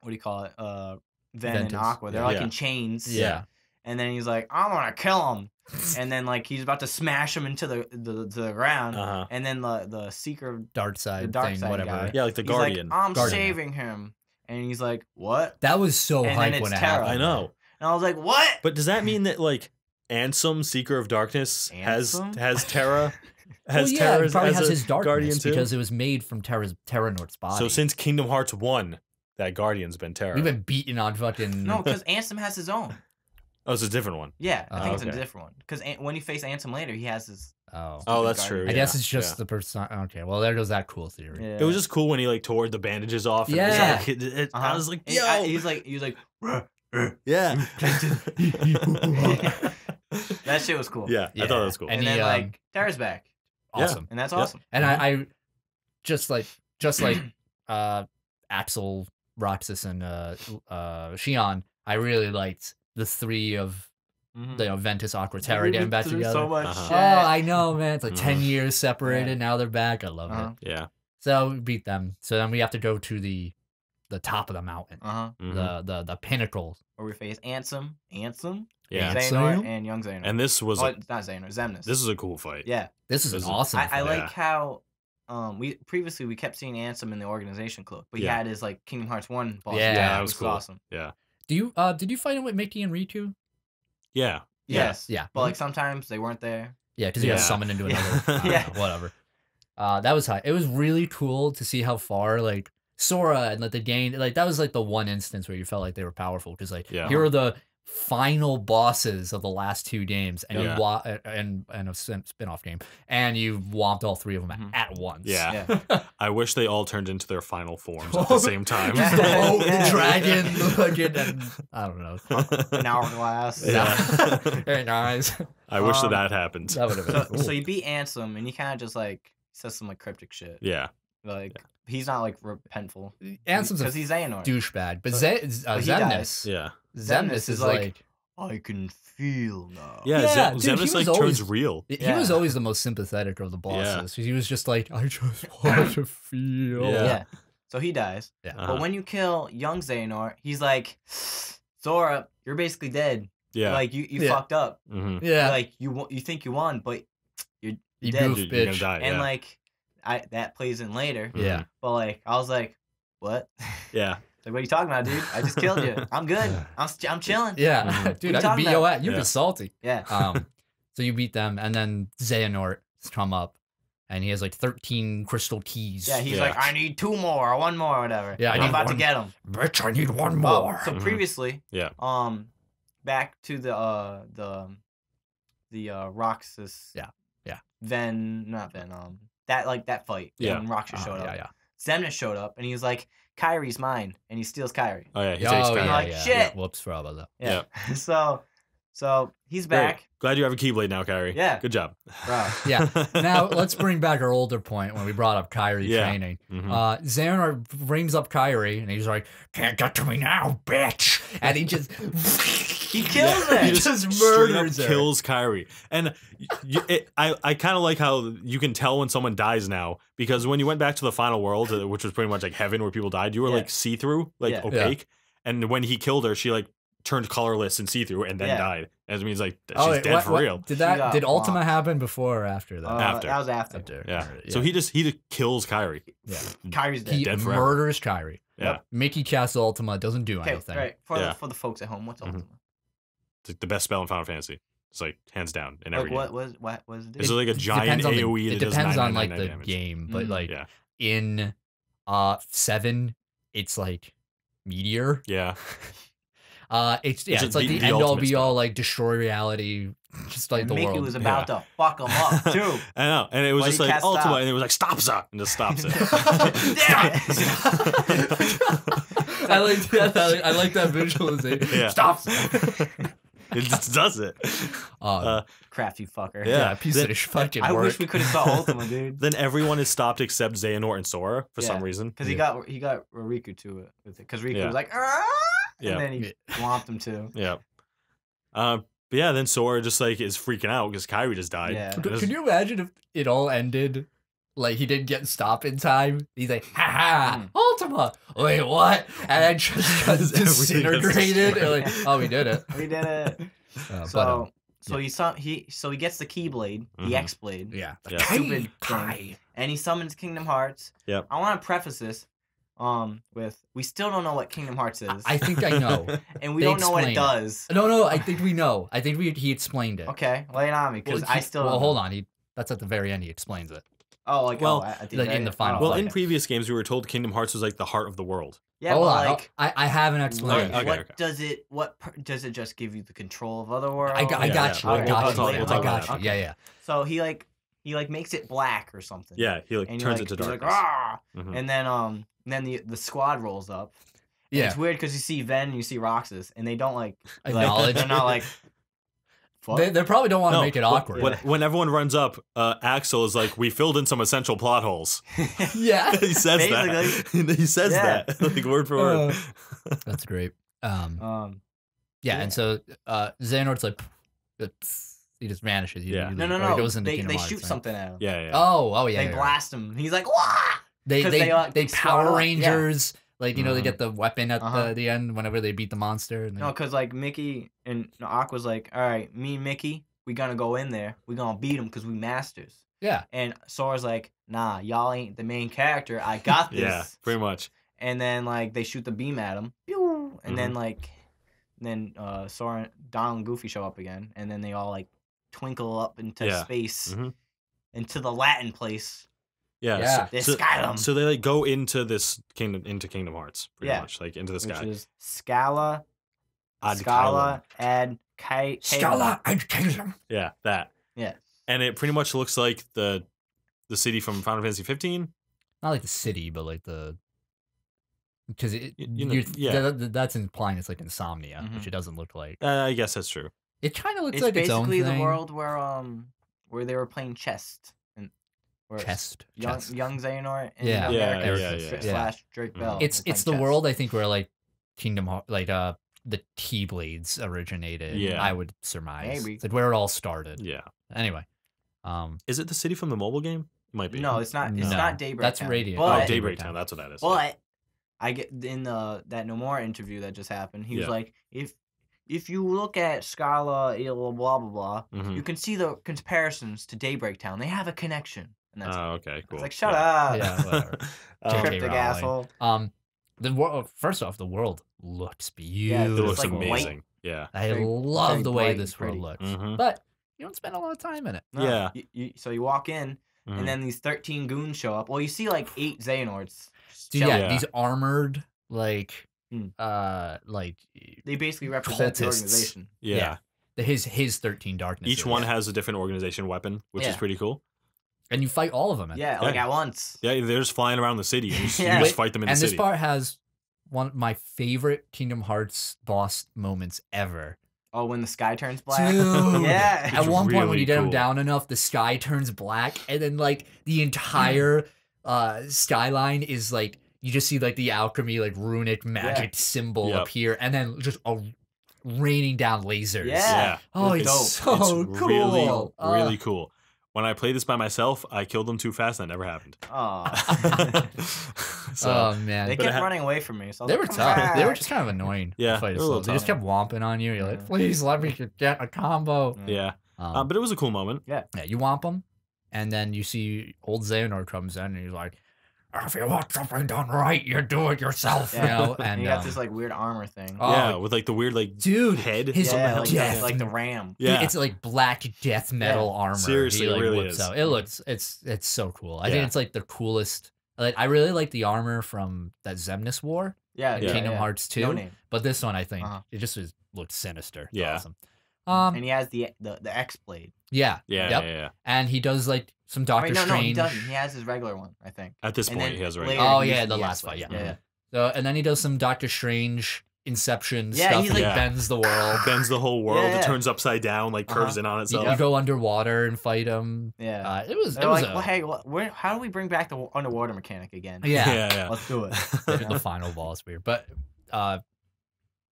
what do you call it? Ven and Aqua. They're like in chains. Yeah. And then he's like, I'm gonna kill him. And then like he's about to smash him into the ground. Uh-huh. And then the seeker dark side whatever. Guy, yeah, like the guardian. Like, I'm saving him. And he's like, what? That was so hype when it happened. I know. And I was like, what? But does that mean that like Ansem, Seeker of Darkness, has Terra? Has Terra probably has his darkness because it was made from Terranort's body. So since Kingdom Hearts 1, that guardian's been Terra. We've been beaten on fucking. No, because Ansem has his own. Oh, it's a different one. Yeah, I think it's a different one. Because when you face Ansem later, he has his... Oh, that's true. Yeah. I guess it's just the person... Okay, well, there goes that cool theory. Yeah. It was just cool when he, like, tore the bandages off. And yeah. Like, I was like, yo! He was like... Yeah. That shit was cool. Yeah, I thought that was cool. And then, like, Terra's back. Awesome. Yeah. And that's awesome. And I just like Axel, Roxas, and Shion, I really liked... The three of, you know, Ventus, Aqua, Terra getting back together. So much shit. Oh, I know, man. It's like 10 years separated. Yeah. Now they're back. I love it. Yeah. So we beat them. So then we have to go to the top of the mountain, the pinnacle, where we face Ansem, yeah, Xehanort, and Young Xehanort. And this was not Xehanort, Xemnas. This is a cool fight. Yeah. This is awesome. I like how. We kept seeing Ansem in the organization cloak, but he had his like Kingdom Hearts 1 boss. Yeah, that was cool. Awesome. Yeah. Do you did you fight him with Mickey and Riku? Yeah. Yes. Yeah. But like sometimes they weren't there. Yeah, because he got summoned into another. Whatever. That was high. It was really cool to see how far like Sora and like the game, like that was like the one instance where you felt like they were powerful because like here are the final bosses of the last two games and you and a spin-off game and you whomped all three of them at once. Yeah. I wish they all turned into their final forms at the same time. Just the whole dragon looking and I don't know. An hourglass. Yeah. Very nice. I wish that happened. That would have been cool. So you beat Ansem and he kind of just like says some like cryptic shit. Yeah. Like he's not like repentful. Ansem's because he's Xehanort douchebag, but Xemnas. Yeah. Xemnas is like, I can feel now. Yeah, Xemnas like always, turns real. He was always the most sympathetic of the bosses. Yeah. He was just like, I just want to feel. Yeah. So he dies. Yeah. But when you kill Young Xehanort, he's like, Sora, you're basically dead. Yeah. Like you fucked up. Mm-hmm. Yeah. Like you think you won, but you're dead. You're gonna die. And like that plays in later. Yeah. But like I was like, what? Yeah. Like, what are you talking about, dude? I just killed you. I'm good. I'm chilling. Yeah. Dude, I could beat your ass. You'd be salty. Yeah. So you beat them, and then Xehanort's come up, and he has like 13 crystal keys. Yeah, he's like, I need 2 more, or 1 more, or whatever. Yeah, I'm about to get them. Bitch, I need 1 more. So previously, back to the Roxas. Yeah. That fight. Yeah. When Roxas showed up. Yeah. Xemnas showed up, and he's like, Kairi's mine, and he steals Kairi. Oh yeah, he takes Kairi. Yeah, like shit. Yeah. Whoops, for all about that. Yeah. So he's back. Great. Glad you have a Keyblade now, Kairi. Yeah. Good job. Bro. Yeah. Now let's bring back our older point when we brought up Kairi training. Xehanort brings up Kairi, and he's like, "Can't get to me now, bitch!" And he just he kills her. He just murders her. Kills Kairi. And I kind of like how you can tell when someone dies now. Because when you went back to the final world, which was pretty much like heaven where people died, you were like see-through, like opaque. Yeah. And when he killed her, she like turned colorless and see-through and then died. As it means like she's dead for real. Did Ultima happen before or after that? After. That was after. Yeah. So he just kills Kairi. Yeah. Kairi's dead. He dead murders Kairi. Yeah. Mickey casts Ultima, doesn't do anything. Right. For the folks at home, what's Ultima? It's like the best spell in Final Fantasy. It's like hands down in every game. What was it? It's like a giant AoE. It depends on like the game, but like in 7, it's like meteor. Yeah. It's like the end all be all, like destroy reality, just like the Mickey world. Mickey was about to fuck him up too. I know, and it was just like ultimate, and it was like stops it and just stops it. I like that. I like that visualization. Yeah. Stops it. It just does it. Crafty fucker. Yeah, piece of fucking work. I wish we could have saw Ultima, dude. Then everyone is stopped except Xehanort and Sora for some reason. Because he got Riku to it with it. Because Riku was like, ah! And then he swamped him too. Yeah. But yeah, then Sora just like is freaking out because Kairi just died. Yeah. Can you imagine if it all ended? Like he didn't get stopped in time. He's like, ha ha, Ultima. Wait, what? And then just got disintegrated. And like, oh, we did it. We did it. So he gets the Keyblade, the X Blade. Yeah. The stupid Kai. And he summons Kingdom Hearts. Yep. I want to preface this with we still don't know what Kingdom Hearts is. I think I know. And we don't know what it does. No, I think we know. I think he explained it. Okay, lay it on me because I still don't know. Hold on. That's at the very end he explains it. Oh, like in the final. Well, in previous games, we were told Kingdom Hearts was like the heart of the world. Yeah, hold on. Like, I have an explanation. Okay. Does it? What does it just give you the control of other worlds? I got you. Okay. Yeah. So he makes it black or something. Yeah, he turns it to darkness. He's like, ah! And then the squad rolls up. Yeah, it's weird because you see Ven and you see Roxas, and they don't acknowledge. They're not like. They probably don't want to make it awkward. When everyone runs up, Axel is like, we filled in some essential plot holes. He says basically. That. He says that, like word for word. That's great. And so Xehanort's like, he just vanishes. No. They shoot something at him. Yeah. Oh, yeah. They blast him. He's like, wah! They Power Rangers. Like, you know, they get the weapon at the end whenever they beat the monster. And because, like, Mickey and Aqua's like, all right, me and Mickey, we gonna go in there. We gonna beat him because we masters. Yeah. And Sora's like, nah, y'all ain't the main character. I got this. Pretty much. And then, like, they shoot the beam at him. And then, like, Sora, Donald, and Goofy show up again. And then they all, like, twinkle up into space. Into the Latin place. So they like go into this kingdom, into Kingdom Hearts, pretty much, like into the sky. Which is Scala ad Calum. Yeah, that. Yeah. And it pretty much looks like the city from Final Fantasy 15. Not like the city, but like the because it that's implying it's like insomnia, which it doesn't look like. I guess that's true. It kind of looks like its own thing. It's basically the world where they were playing chess. Young Xehanort and slash Drake Bell. It's the world I think where like Kingdom Hearts, like the Keyblades originated. Yeah, I would surmise. Maybe. It's like where it all started. Yeah. Anyway, is it the city from the mobile game? It might be. No, it's not. It's not Daybreak. That's Radiant. Oh, Daybreak Town. That's what that is. Well, I get in that No More interview that just happened. He was like, if you look at Scala, blah blah blah, you can see the comparisons to Daybreak Town. They have a connection. And that's okay, cool. It's like, shut up. Yeah, whatever. Cryptic asshole. First off, the world looks beautiful. It looks like amazing. White. Yeah. I love the way this world looks. But you don't spend a lot of time in it. No. Yeah. So you walk in, and then these 13 goons show up. Well, you see like 8 Xehanorts. These armored, like they basically represent the organization. Yeah. His 13 darknesses. Each one has a different organization weapon, which is pretty cool. And you fight all of them. Like at once. Yeah, they're just flying around the city. You just fight them in the city. And this part has one of my favorite Kingdom Hearts boss moments ever. Oh, when the sky turns black? Dude. At one point when you get them down enough, the sky turns black. And then, like, the entire skyline is, like, you just see, like, the alchemy, like, runic magic symbol appear. And then just a... raining down lasers. Yeah. Oh, it's so cool. Really cool. When I played this by myself, I killed them too fast. That never happened. Oh. Oh man, they kept running away from me. So they were tough. They were just kind of annoying. Yeah, they just kept whomping on you. You're like, please let me get a combo. Yeah, but it was a cool moment. Yeah. You whomp them, and then you see old Xehanort comes in, and he's like, if you want something done right, you do it yourself. Yeah. You know? And he got this like weird armor thing. Yeah, with like the weird like head. Like the ram. Yeah, it's like black death metal armor. Seriously, it really is. Out. It looks it's so cool. I think it's like the coolest. Like I really like the armor from that Xemnas War. Yeah, yeah. Kingdom Hearts 2. No name. But this one, I think, it just looked sinister. Yeah. Awesome. And he has the X blade. Yeah. Yeah, yep. Yeah. And he does like some Doctor Strange. No, he doesn't. He has his regular one, I think. At this point, he has regular. Oh yeah, the last fight. Yeah. Yeah. So and then he does some Doctor Strange Inception stuff. He like bends the world, bends the whole world. Yeah. It turns upside down, like curves in on itself. You go underwater and fight him. Yeah. How do we bring back the underwater mechanic again? Yeah. Let's do it. The final boss weird, but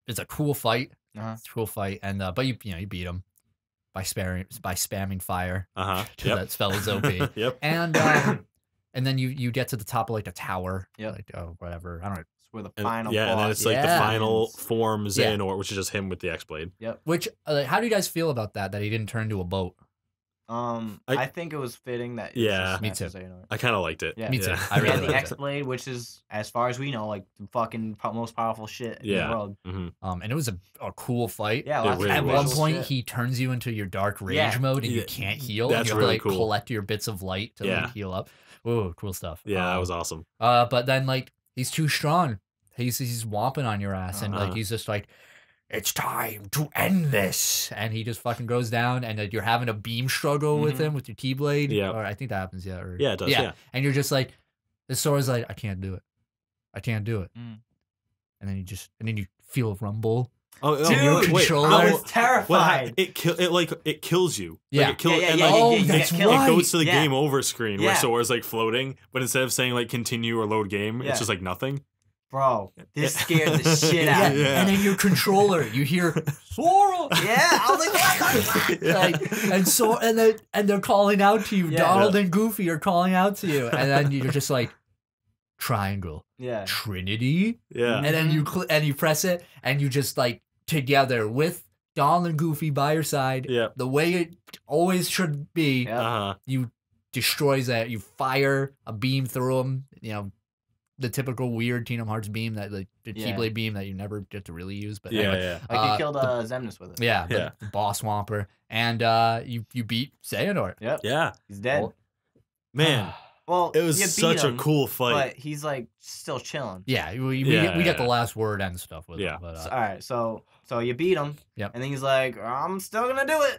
it's a cool fight. It's a cool fight, and but you beat him by spamming fire. That spell is OP. And then you get to the top of like a tower. Yeah. Like, whatever. I don't know. It's where the final boss. And then it's like the final form Xehanort, which is just him with the X-Blade. Yep. Which, how do you guys feel about that? That he didn't turn into a boat? I think it was fitting that. Yeah. Me too. I kind of liked it. Yeah. Me too. Yeah. I really liked it. The X-Blade, which is, as far as we know, like the fucking most powerful shit in the world. And it was a cool fight. Yeah. At one point, he turns you into your dark rage mode, and you can't heal. That's you have really to, like, cool. Collect your bits of light to like, heal up. Ooh, cool stuff. Yeah, that was awesome. But then like he's too strong. He's whomping on your ass, and like he's just like, it's time to end this, and he just fucking goes down, and you're having a beam struggle with him with your T-blade. Yeah, or I think that happens. Yeah, or, yeah, it does. Yeah. And you're just like, the Sora's like, I can't do it, I can't do it, and then you just you feel a rumble. I was terrified. Well, it kills you. Yeah. Like, it goes to the game over screen where Sora's like floating, but instead of saying like continue or load game, it's just like nothing. Bro, this scared the shit out of me. And then your controller, you hear Sora. I was like, and they're calling out to you. Donald and Goofy are calling out to you, and then you're just like, triangle. Yeah. Trinity. Yeah. And then you press it, and you just like. Together with Donald and Goofy by your side, the way it always should be, you destroy that. You fire a beam through him, you know, the typical weird Kingdom Hearts beam, that like the Keyblade beam that you never get to really use. But like you killed Xemnas with it. Yeah, the boss whomper, and you beat Xehanort. Yep. Yeah, he's dead. Well, man. Well, it was such a cool fight. But he's like still chilling. Yeah, we get the last word and stuff with him. But, all right, so you beat him. Yep. And then he's like, I'm still gonna do it.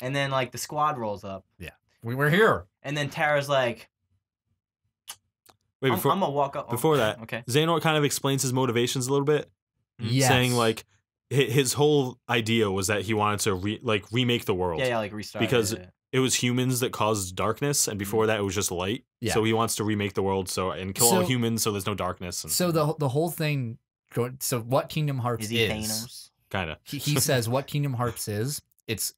And then like the squad rolls up. Yeah, we were here. And then Terra's like, wait, I'm gonna walk up. Before that, okay. Xehanort kind of explains his motivations a little bit, saying like his whole idea was that he wanted to remake the world. Yeah, yeah, like restart because. It was humans that caused darkness, and before that, it was just light. Yeah. So he wants to remake the world, and kill all humans, so there's no darkness. And, so the whole thing. So what Kingdom Hearts is kind of. He says what Kingdom Hearts is. It's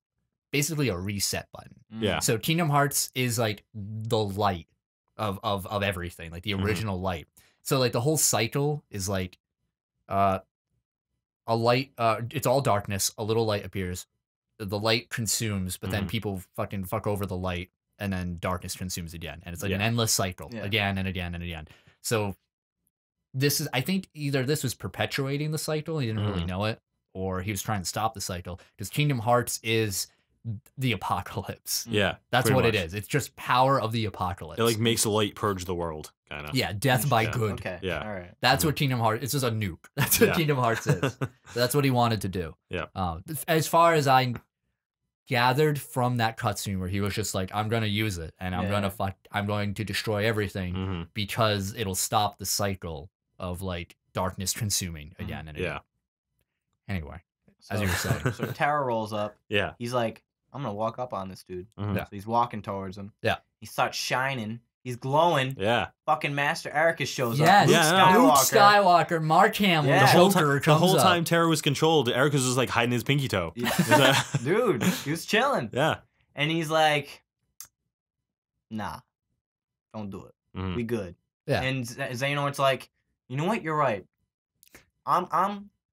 basically a reset button. Yeah. So Kingdom Hearts is like the light of everything, like the original light. So like the whole cycle is like, a light. It's all darkness. A little light appears. The light consumes, but then people fucking fuck over the light, and then darkness consumes again, and it's like an endless cycle, again and again and again. So this is, I think, either this was perpetuating the cycle, he didn't really know it, or he was trying to stop the cycle, because Kingdom Hearts is the apocalypse. Yeah, that's what it is. It's just power of the apocalypse. It like makes light purge the world, kind of. Yeah, death by good. Okay. Yeah, all right. That's what Kingdom Hearts. It's just a nuke. That's what Kingdom Hearts is. That's what he wanted to do. Yeah. As far as I gathered from that cutscene, where he was just like, "I'm gonna use it, and I'm gonna fuck. I'm going to destroy everything because it'll stop the cycle of like darkness consuming again and again." Yeah. Anyway, as you were saying, so Terra rolls up. Yeah. He's like, I'm going to walk up on this dude. So he's walking towards him. Yeah. He starts shining. He's glowing. Yeah. Fucking Master Ericus shows up. Luke Skywalker, Mark Hamill. Yeah. The whole time Terra was controlled, Ericus was like hiding his pinky toe. Yeah. Dude, he was chilling. Yeah. And he's like, nah, don't do it. We good. Yeah. And Xehanort's like, you know what? You're right.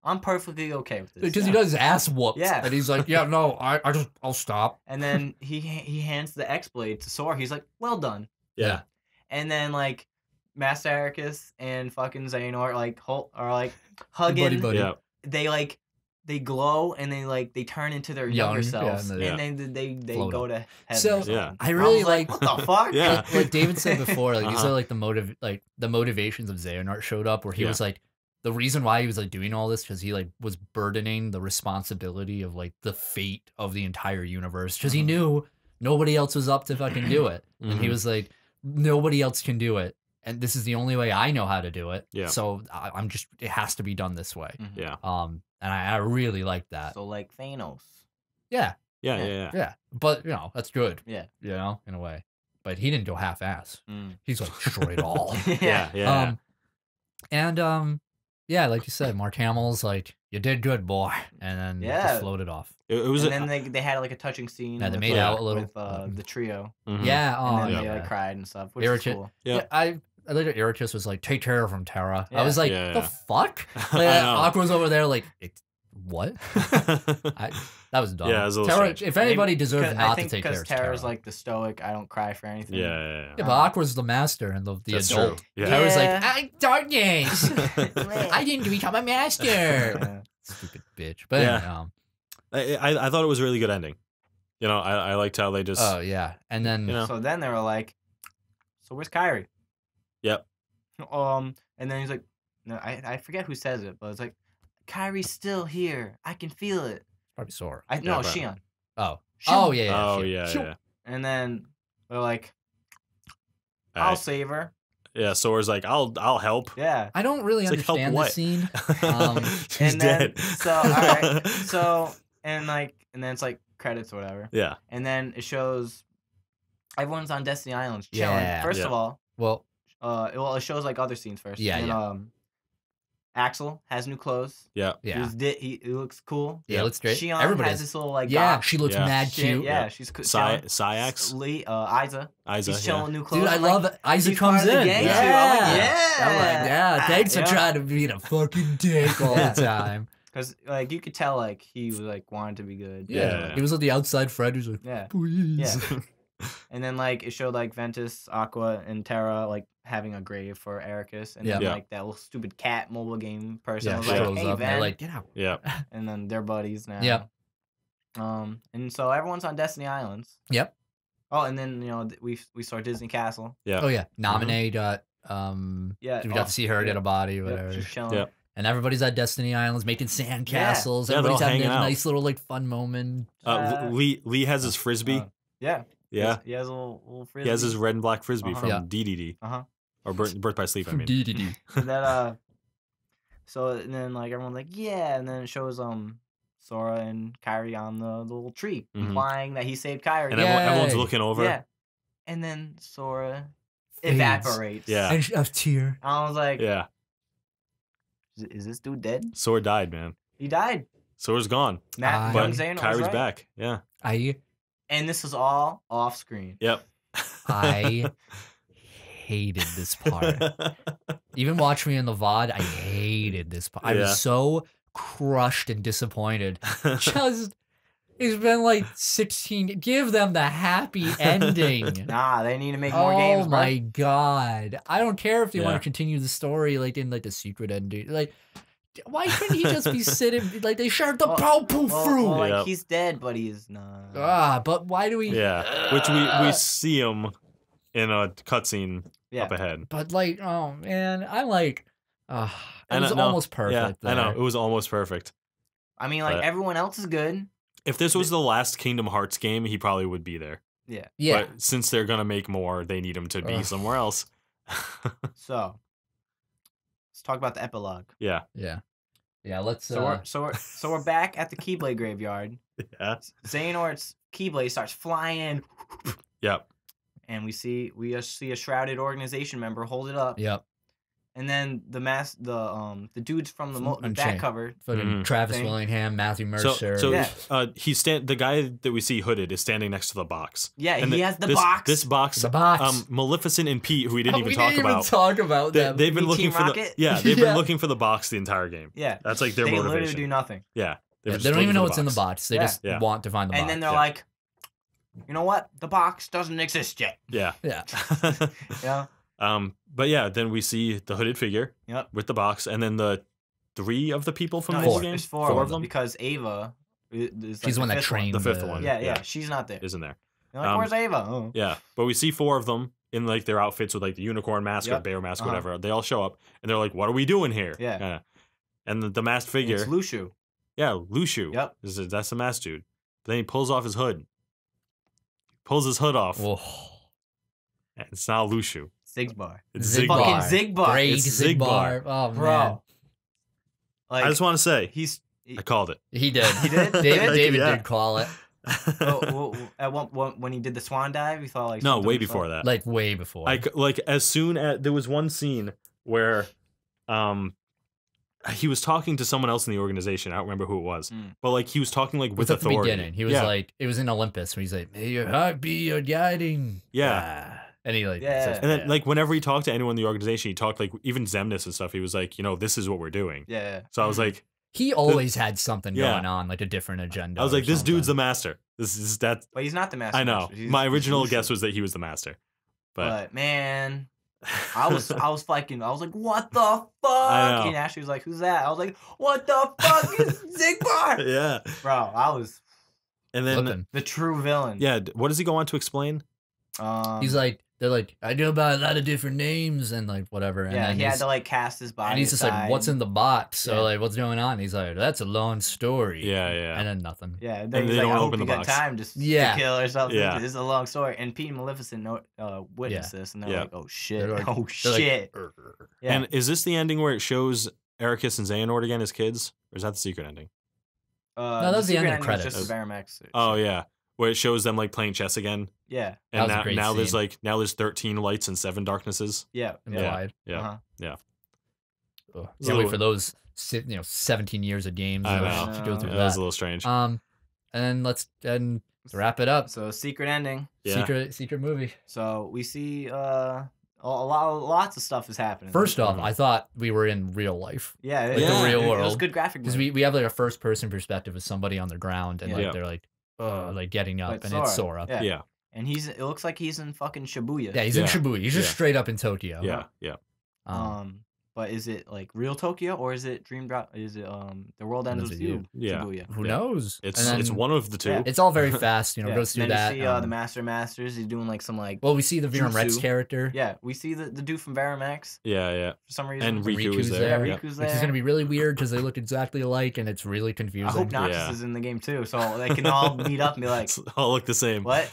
I'm perfectly okay with this. Because he does ass whoops. Yeah. And he's like, yeah, no, I'll stop. And then he hands the X-Blade to Sora. He's like, well done. Yeah. And then, like, Master Ericus and fucking Xehanort, like, are, like, hugging. Buddy. Yeah. They, like, they glow, and they, like, they turn into their younger selves. Yeah, and then they go to heaven. So, I really like, what the fuck? Yeah. Like David said before, like, these are, like, the motivations of Xehanort showed up, where he was like, the reason why he was like doing all this because he like was burdening the responsibility of like the fate of the entire universe because he knew nobody else was up to fucking do it. And he was like, nobody else can do it. And this is the only way I know how to do it. Yeah. So I'm just, it has to be done this way. Yeah. And I really like that. So like Thanos. Yeah. Yeah, yeah. Yeah. But you know, that's good. Yeah. You know, in a way. But he didn't go half ass. He's like destroyed all. Yeah. Yeah, like you said, Mark Hamill's like, you did good, boy. And then just floated off. It was and then they had like a touching scene. Yeah, they made out a little with the trio. Yeah. And then they like cried and stuff, which is cool. Yeah. I later Eurytus was like, take care of him, Terra. I was like, the fuck? Like, Aqua's over there like, what? That was dumb. Yeah, it was a Terra, if anybody deserved not to take care of Terra. Terra's like the stoic, I don't cry for anything. Yeah, but Aqua's the master and the adult. True. Yeah. Terra's like, I darkness. I didn't become a master. Stupid bitch. But I thought it was a really good ending. You know, I liked how they just... Oh, yeah. And then... You know, so then they were like, so where's Kairi? Yep. And then he's like, no, I forget who says it, but it's like, Kairi's still here. I can feel it. Probably sore. No, Shion. Oh. Oh, yeah, yeah. Oh, yeah. And then they're like, I'll save her. Yeah, Sora's like, I'll help. Yeah. I don't really understand this scene. She's dead. So, all right. So, and then it's like credits or whatever. Yeah. And then it shows everyone's on Destiny Island chilling. First of all. Well, it shows like other scenes first. Yeah, and, Axel has new clothes. Yeah, yeah. He looks cool. Yeah, looks great. Shion has this little like. Yeah, she looks mad cute. Yeah, she's cool. Cyx. Aiza. She's showing new clothes. Dude, I love it. Aiza comes in. Yeah. Thanks for trying to be a fucking dick all the time. Because like you could tell like he was like wanted to be good. Yeah. He was on the outside. Fred was like, please. Yeah. And then like it showed like Ventus, Aqua, and Terra like having a grave for Eurytus, and then like that little stupid cat mobile game person was like, "Hey, Ven, like, get out!" Yeah. And then they're buddies now. Yeah. And so everyone's on Destiny Islands. Yep. Oh, and then you know we saw Disney Castle. Yeah. Oh yeah. Nominee got We got to see her get a body or whatever. She's chilling. Yep. And everybody's at Destiny Islands making sand castles. Yeah. Everybody's having a nice little like fun moment. Lee has his frisbee. Yeah. Yeah, he has a little frisbee. He has his red and black frisbee from DDD, or Birth by Sleep. I mean DDD. And then, so and then like everyone's like and then it shows Sora and Kairi on the little tree, implying that he saved Kairi. And everyone's looking over. Yeah, and then Sora evaporates. Yeah, a tear. I was like, is this dude dead? Sora died, man. He died. Sora's gone. But Kairi's back. Yeah. And this is all off screen. Yep. I hated this part. Even watch me in the VOD, I hated this part. I was so crushed and disappointed. Just, it's been like 16. Give them the happy ending. Nah, they need to make more games, bro. Oh my God. I don't care if they want to continue the story like in like the secret ending. Like, why couldn't he just be sitting like they shared the poo fruit? Well, like he's dead, but he's not. But why do we? Yeah, which we see him in a cutscene up ahead. But like, oh man, I'm like, it was almost perfect. Yeah, I know it was almost perfect. I mean, like everyone else is good. If this was the last Kingdom Hearts game, he probably would be there. Yeah, yeah. But since they're gonna make more, they need him to be somewhere else. So. Let's talk about the epilogue. Yeah. Let's. So we're back at the Keyblade graveyard. Yeah. Xehanort's Keyblade starts flying. Yep. And we see a shrouded organization member hold it up. Yep. And then the dudes from the back cover. Travis Willingham, Matthew Mercer. The guy that we see hooded is standing next to the box. Yeah, and he has the box. This box. The box. Maleficent and Pete, who we didn't even talk about. They've been looking for the. Yeah, they've been looking for the box the entire game. Yeah, that's like their motivation. They literally do nothing. Yeah, they don't even know what's in the box. They just want to find the box. And then they're like, you know what? The box doesn't exist yet. Yeah. Yeah. Yeah. But yeah, then we see the hooded figure with the box, and then the three of the people from this game. Four of them, because Ava is like she's the one that trained the fifth one. Yeah, she's not there. Isn't there? Like, where's Ava? Oh. Yeah, but we see four of them in like their outfits with like the unicorn mask or bear mask, or whatever. They all show up, and they're like, "What are we doing here?" Yeah. And the masked figure. It's Lushu. Yeah, Lushu. Yep. That's the masked dude. But then he pulls off his hood. Pulls his hood off. Whoa. And it's not Lushu. Zigbar. It's Zigbar. Fucking Zigbar. Great Zigbar. Oh, bro. Man. Like, I just want to say, I called it. He did. He did? David yeah. did call it. At one, when he did the swan dive, we thought like no, way before that. Like way before. Like as soon as there was one scene where, he was talking to someone else in the organization. I don't remember who it was, but like he was talking like with authority. He was like, it was in Olympus when he's like, "May your heart be your guiding." Yeah. And he like, says, and then like whenever he talked to anyone in the organization, he talked like even Zemnis and stuff. He was like, you know, this is what we're doing. Yeah. So I was like. He always had something going on, like a different agenda. I was like, "This dude's the master. This is that." But he's not the master. I know. My original guess was that he was the master, but man, I was fucking. I was like, "What the fuck?" And Ashley was like, "Who's that?" I was like, "What the fuck is Zigbar?" Yeah, bro. I was. And then the true villain. Yeah. What does he go on to explain? He's like. They're like, I go by a lot of different names and like whatever. And yeah, he had to like cast his body. And he's just like, what's in the box? So like, what's going on? And he's like, that's a long story. Yeah, yeah. And then nothing. Yeah, and then he's like, I hope you got time just to kill or something. Yeah. This is a long story. And Pete and Maleficent witnessed this and they're like, oh shit. Like, oh shit. Like, yeah. And is this the ending where it shows Ericus and Xehanort again as kids? Or is that the secret ending? No, that was the end of the credits. Just Verum Rex. Oh, yeah. Where it shows them like playing chess again. Yeah. And now there's like, now there's 13 lights and 7 darknesses. Yeah. Yeah. Yeah. Yeah. Silly for those, you know, 17 years of games. I know. To go through that was a little strange. And let's wrap it up. So secret ending. Yeah. Secret movie. So we see lots of stuff is happening. First off, I thought we were in real life. Yeah. Like the real world. It was good graphic. Because we have like a first person perspective of somebody on the ground and like they're like getting up, and it's Sora. Yeah. And it looks like he's in fucking Shibuya. Yeah, he's in Shibuya. He's just straight up in Tokyo. Yeah, yeah. But is it like real Tokyo or is it Dream Drop? Is it the world ends with you? Yeah. Shibuya. Who knows? It's one of the two. Yeah. It's all very fast, you know. Goes through that. You see the Masters. He's doing like some like. Well, we see the Verum Rex character. Yeah, we see the dude from Verum Rex. Yeah, yeah. For some reason, and Riku's there. Yeah, Riku's there. Which is gonna be really weird because they look exactly alike, and it's really confusing. I hope Noxus is in the game too, so they can all meet up and be like, all look the same. What?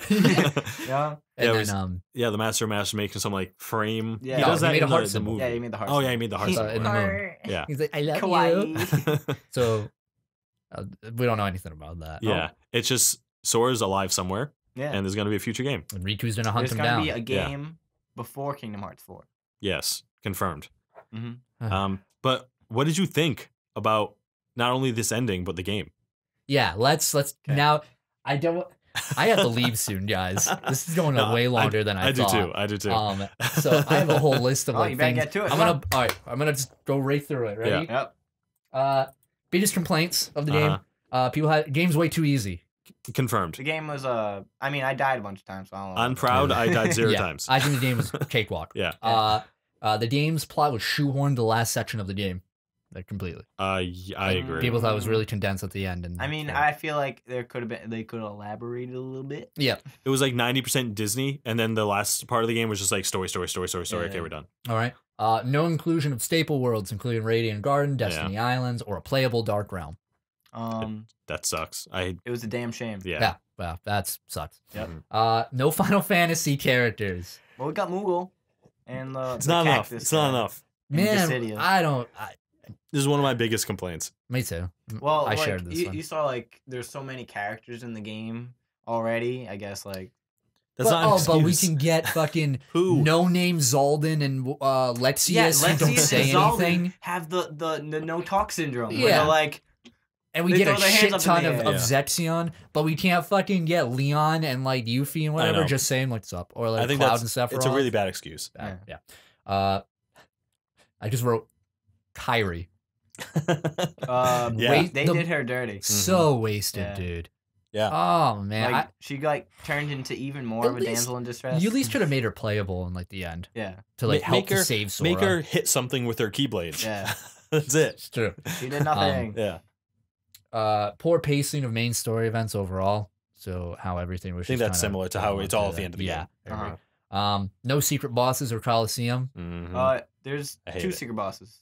Yeah. And then, yeah, the Master making some like frame. Yeah, he does that in the movie. Yeah, he made the heart. Oh yeah, he made the heart in the moon. Yeah, he's like, I love you. So we don't know anything about that. Yeah, it's just Sora's alive somewhere. Yeah, and there's gonna be a future game. And Riku's gonna hunt him down. There's gonna be a game before Kingdom Hearts 4. Yes, confirmed. But what did you think about not only this ending but the game? Yeah, let's now. I don't. I have to leave soon, guys. This is going way longer than I thought. I do too. So I have a whole list of like you things. Get to it, all right. I'm gonna just go right through it. Ready? Yeah. Yep. Biggest complaints of the game. People had game's way too easy. Confirmed. The game was I mean, I died a bunch of times. So I don't know. I'm proud. I died 0 times. I think the game was cakewalk. Yeah. The game's plot was shoehorned the last section of the game. Like completely. I agree. People thought it was really condensed at the end, and I mean, I feel like they could have elaborated a little bit. Yeah, it was like 90% Disney, and then the last part of the game was just like story. Yeah. Okay, we're done. All right. No inclusion of staple worlds, including Radiant Garden, Destiny Islands, or a playable Dark Realm. That sucks. It was a damn shame. Yeah. Yeah. Wow, that sucks. Yep. No Final Fantasy characters. Well, we got Moogle, and it's not enough. It's not enough. Man, I don't. This is one of my biggest complaints. Me too. Well, I like, shared this one. You saw like there's so many characters in the game already. I guess like that's not an excuse. But we can get fucking no-name Zaldin and Lexius who don't say anything. Have the no-talk syndrome. Yeah, like. And we get a shit ton of Zexion, but we can't fucking get Leon and like Yuffie and whatever just saying what's up or like Cloud and Sephiroth. It's a really bad excuse. Yeah. I just wrote. Kyrie. They did her dirty. So wasted, dude. Yeah. Oh man, like, she like turned into even more of a damsel in distress. You at least should have made her playable in like the end. Yeah. To like help her save Sora. Make her hit something with her keyblades. Yeah. That's it. It's true. She did nothing. Poor pacing of main story events overall. So how everything was. I think that's similar to how it's all at the end of the game. Yeah. No secret bosses or Coliseum. There's 2 secret bosses.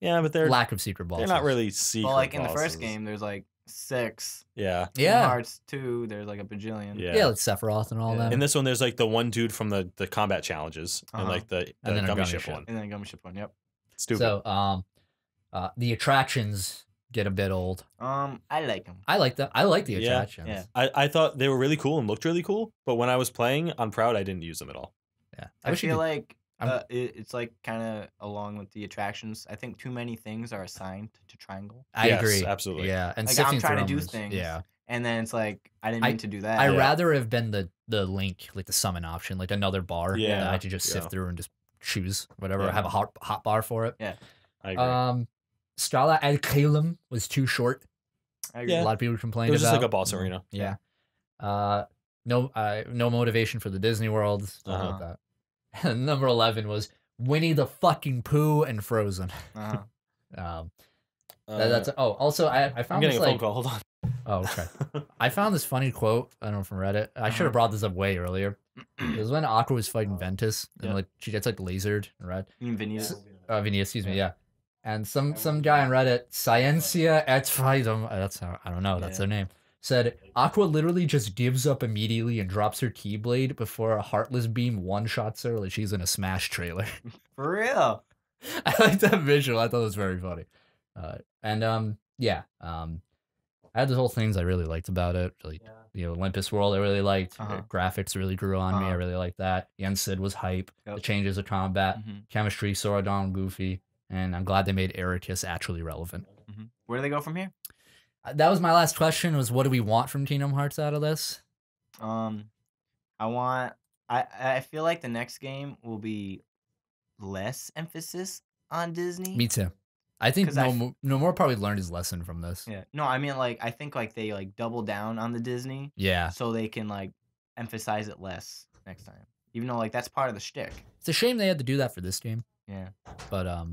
Yeah, but they're lack of secret bosses. They're not really secret. Well, like in the first game, there's like 6. Yeah. Yeah. In Hearts 2, there's like a bajillion. Yeah, like Sephiroth and all that. In this one, there's like the one dude from the combat challenges and like the gummy ship one. And then a gummy ship one. Yep. Stupid. So the attractions get a bit old. I like them. I like the attractions. Yeah. I thought they were really cool and looked really cool, but when I was playing on Proud, I didn't use them at all. Yeah. I feel like it's like kind of along with the attractions. I think too many things are assigned to Triangle. I agree. Absolutely. Yeah. And like, I'm trying to do things. Yeah. And then it's like, I didn't mean to do that. I'd rather have been the link, like the summon option, like another bar. Yeah. That I could just sift through and just choose whatever. Yeah. I have a hot bar for it. Yeah. I agree. Strala Al-Kalem was too short. I agree. Yeah. A lot of people complained about it. It was just like a boss arena. Yeah. No motivation for the Disney World. About that. And number 11 was Winnie the fucking Pooh and Frozen. Also I found I'm getting a phone call. Hold on. Oh, okay. I found this funny quote. I don't know, from Reddit. I should have brought this up way earlier. It was when Aqua was fighting Ventus, and like she gets like lasered and red. Vinny, excuse me. Yeah. And some guy on Reddit, Scientia et Freedom. That's how, I don't know. That's their name. Said, Aqua literally just gives up immediately and drops her Keyblade before a Heartless Beam one-shots her like she's in a Smash trailer. For real? I like that visual. I thought it was very funny. I had the whole things I really liked about it. Like, the Olympus world I really liked. Graphics really grew on me. I really liked that. Yen-Sid was hype. The changes of combat. Chemistry, Saurodon, Goofy. And I'm glad they made Ericus actually relevant. Where do they go from here? That was my last question, was what do we want from Kingdom Hearts out of this? I feel like the next game will be less emphasis on Disney. Me too. I think No More probably learned his lesson from this. Yeah. No, I mean, like, I think like they like double down on the Disney. Yeah. So they can like emphasize it less next time. Even though like that's part of the shtick. It's a shame they had to do that for this game. Yeah. But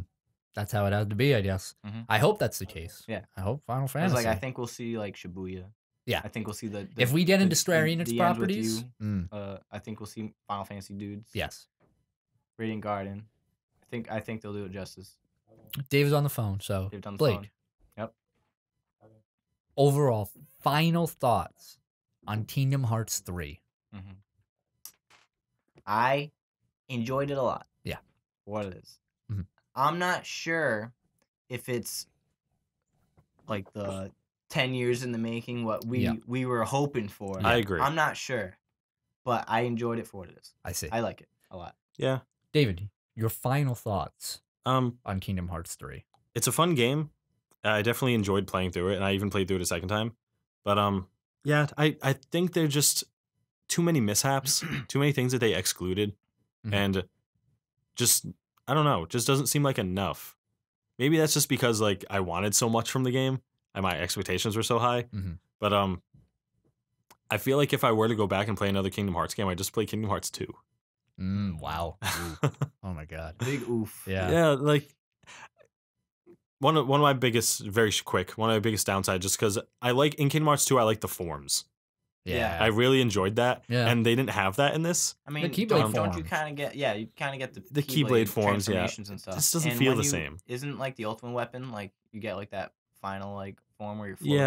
that's how it had to be, I guess. I hope that's the case. Yeah. I hope Final Fantasy. Like, I think we'll see like Shibuya. Yeah. I think we'll see the if we get into Square Enix properties. I think we'll see Final Fantasy dudes. Yes. Radiant Garden. I think they'll do it justice. Dave's on the phone, so Blake. Yep. Overall, final thoughts on Kingdom Hearts 3. I enjoyed it a lot. Yeah. What it is. I'm not sure if it's like the 10 years in the making, what we were hoping for. I agree. I'm not sure, but I enjoyed it for what it is. I see. I like it a lot. Yeah. David, your final thoughts on Kingdom Hearts 3. It's a fun game. I definitely enjoyed playing through it, and I even played through it a second time. But yeah, I think there are just too many mishaps, too many things that they excluded, and just... I don't know. It just doesn't seem like enough. Maybe that's just because like I wanted so much from the game and my expectations were so high. But I feel like if I were to go back and play another Kingdom Hearts game, I'd just play Kingdom Hearts 2. Wow. Oh my god. Big oof. Yeah. Yeah. Like one of my biggest, very quick, one of my biggest downsides, just because I like in Kingdom Hearts 2, I like the forms. Yeah, I really enjoyed that, and they didn't have that in this. I mean, the Keyblade don't you kind of get? Yeah, you kind of get the Keyblade forms, transformations and stuff. This doesn't feel the same. Isn't like the Ultimate Weapon like you get like that final like form where you're floating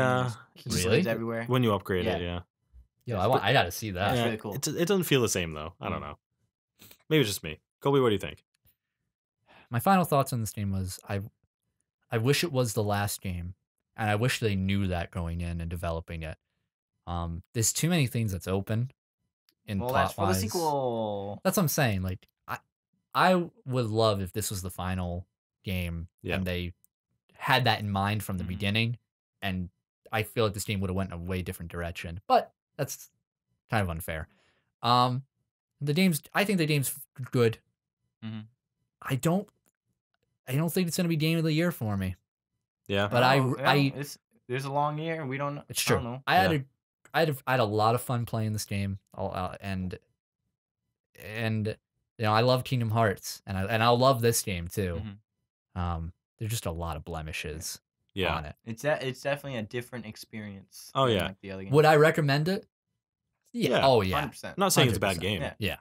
Keyblades everywhere when you upgrade it? Yeah, yo, I got to see that. That's really cool. It doesn't feel the same though. I don't know. Maybe it's just me. Kobe, what do you think? My final thoughts on this game was I wish it was the last game, and I wish they knew that going in and developing it. There's too many things that's open in plot-wise. That's for the sequel. That's what I'm saying. Like, I would love if this was the final game and they had that in mind from the beginning. And I feel like this game would have went in a way different direction. But that's kind of unfair. I think the game's good. I don't think it's gonna be game of the year for me. Yeah. But there's a long year. We don't. It's true. I don't know. I had a lot of fun playing this game, and you know I love Kingdom Hearts, and I'll love this game too. There's just a lot of blemishes on it. It's definitely a different experience. Oh yeah, than like the other games. Would I recommend it? Yeah. Oh yeah. 100%. I'm not saying it's a bad game. Yeah.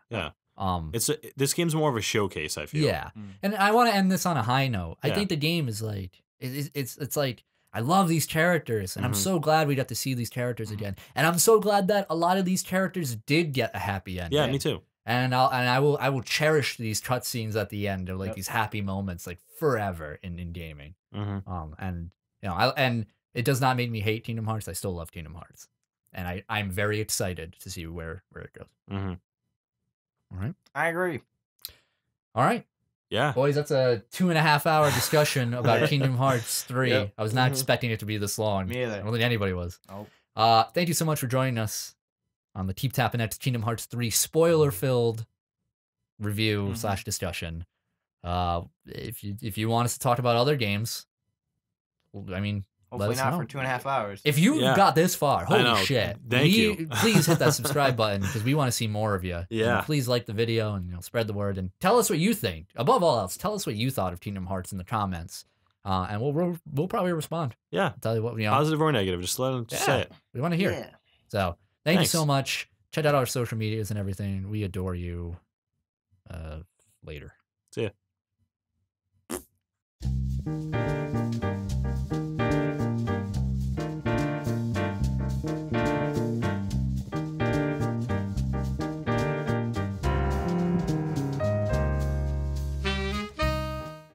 This game's more of a showcase, I feel. Yeah, and I want to end this on a high note. I think the game is like it's like I love these characters, and I'm so glad we got to see these characters again, and I'm so glad that a lot of these characters did get a happy ending. Yeah, me too. And I will cherish these cutscenes at the end, or like these happy moments, like forever in gaming. And you know, and it does not make me hate Kingdom Hearts. I still love Kingdom Hearts, and I'm very excited to see where it goes. All right, I agree. All right, yeah, boys, that's a 2.5 hour discussion about Kingdom Hearts 3. Yep. I was not expecting it to be this long. Me either. I don't think anybody was. Nope. Thank you so much for joining us on the Keep Tapping X Kingdom Hearts 3 spoiler-filled review / discussion. If you want us to talk about other games, I mean, hopefully not for 2.5 hours. If you got this far, holy shit! Thank you. Please hit that subscribe button because we want to see more of you. Yeah. And please like the video and spread the word and tell us what you think. Above all else, tell us what you thought of Kingdom Hearts in the comments. And we'll probably respond. Yeah. I'll tell you what, you know, positive or negative, just let them say it. We want to hear it. So. Thanks you so much. Check out our social medias and everything. We adore you. Later. See ya.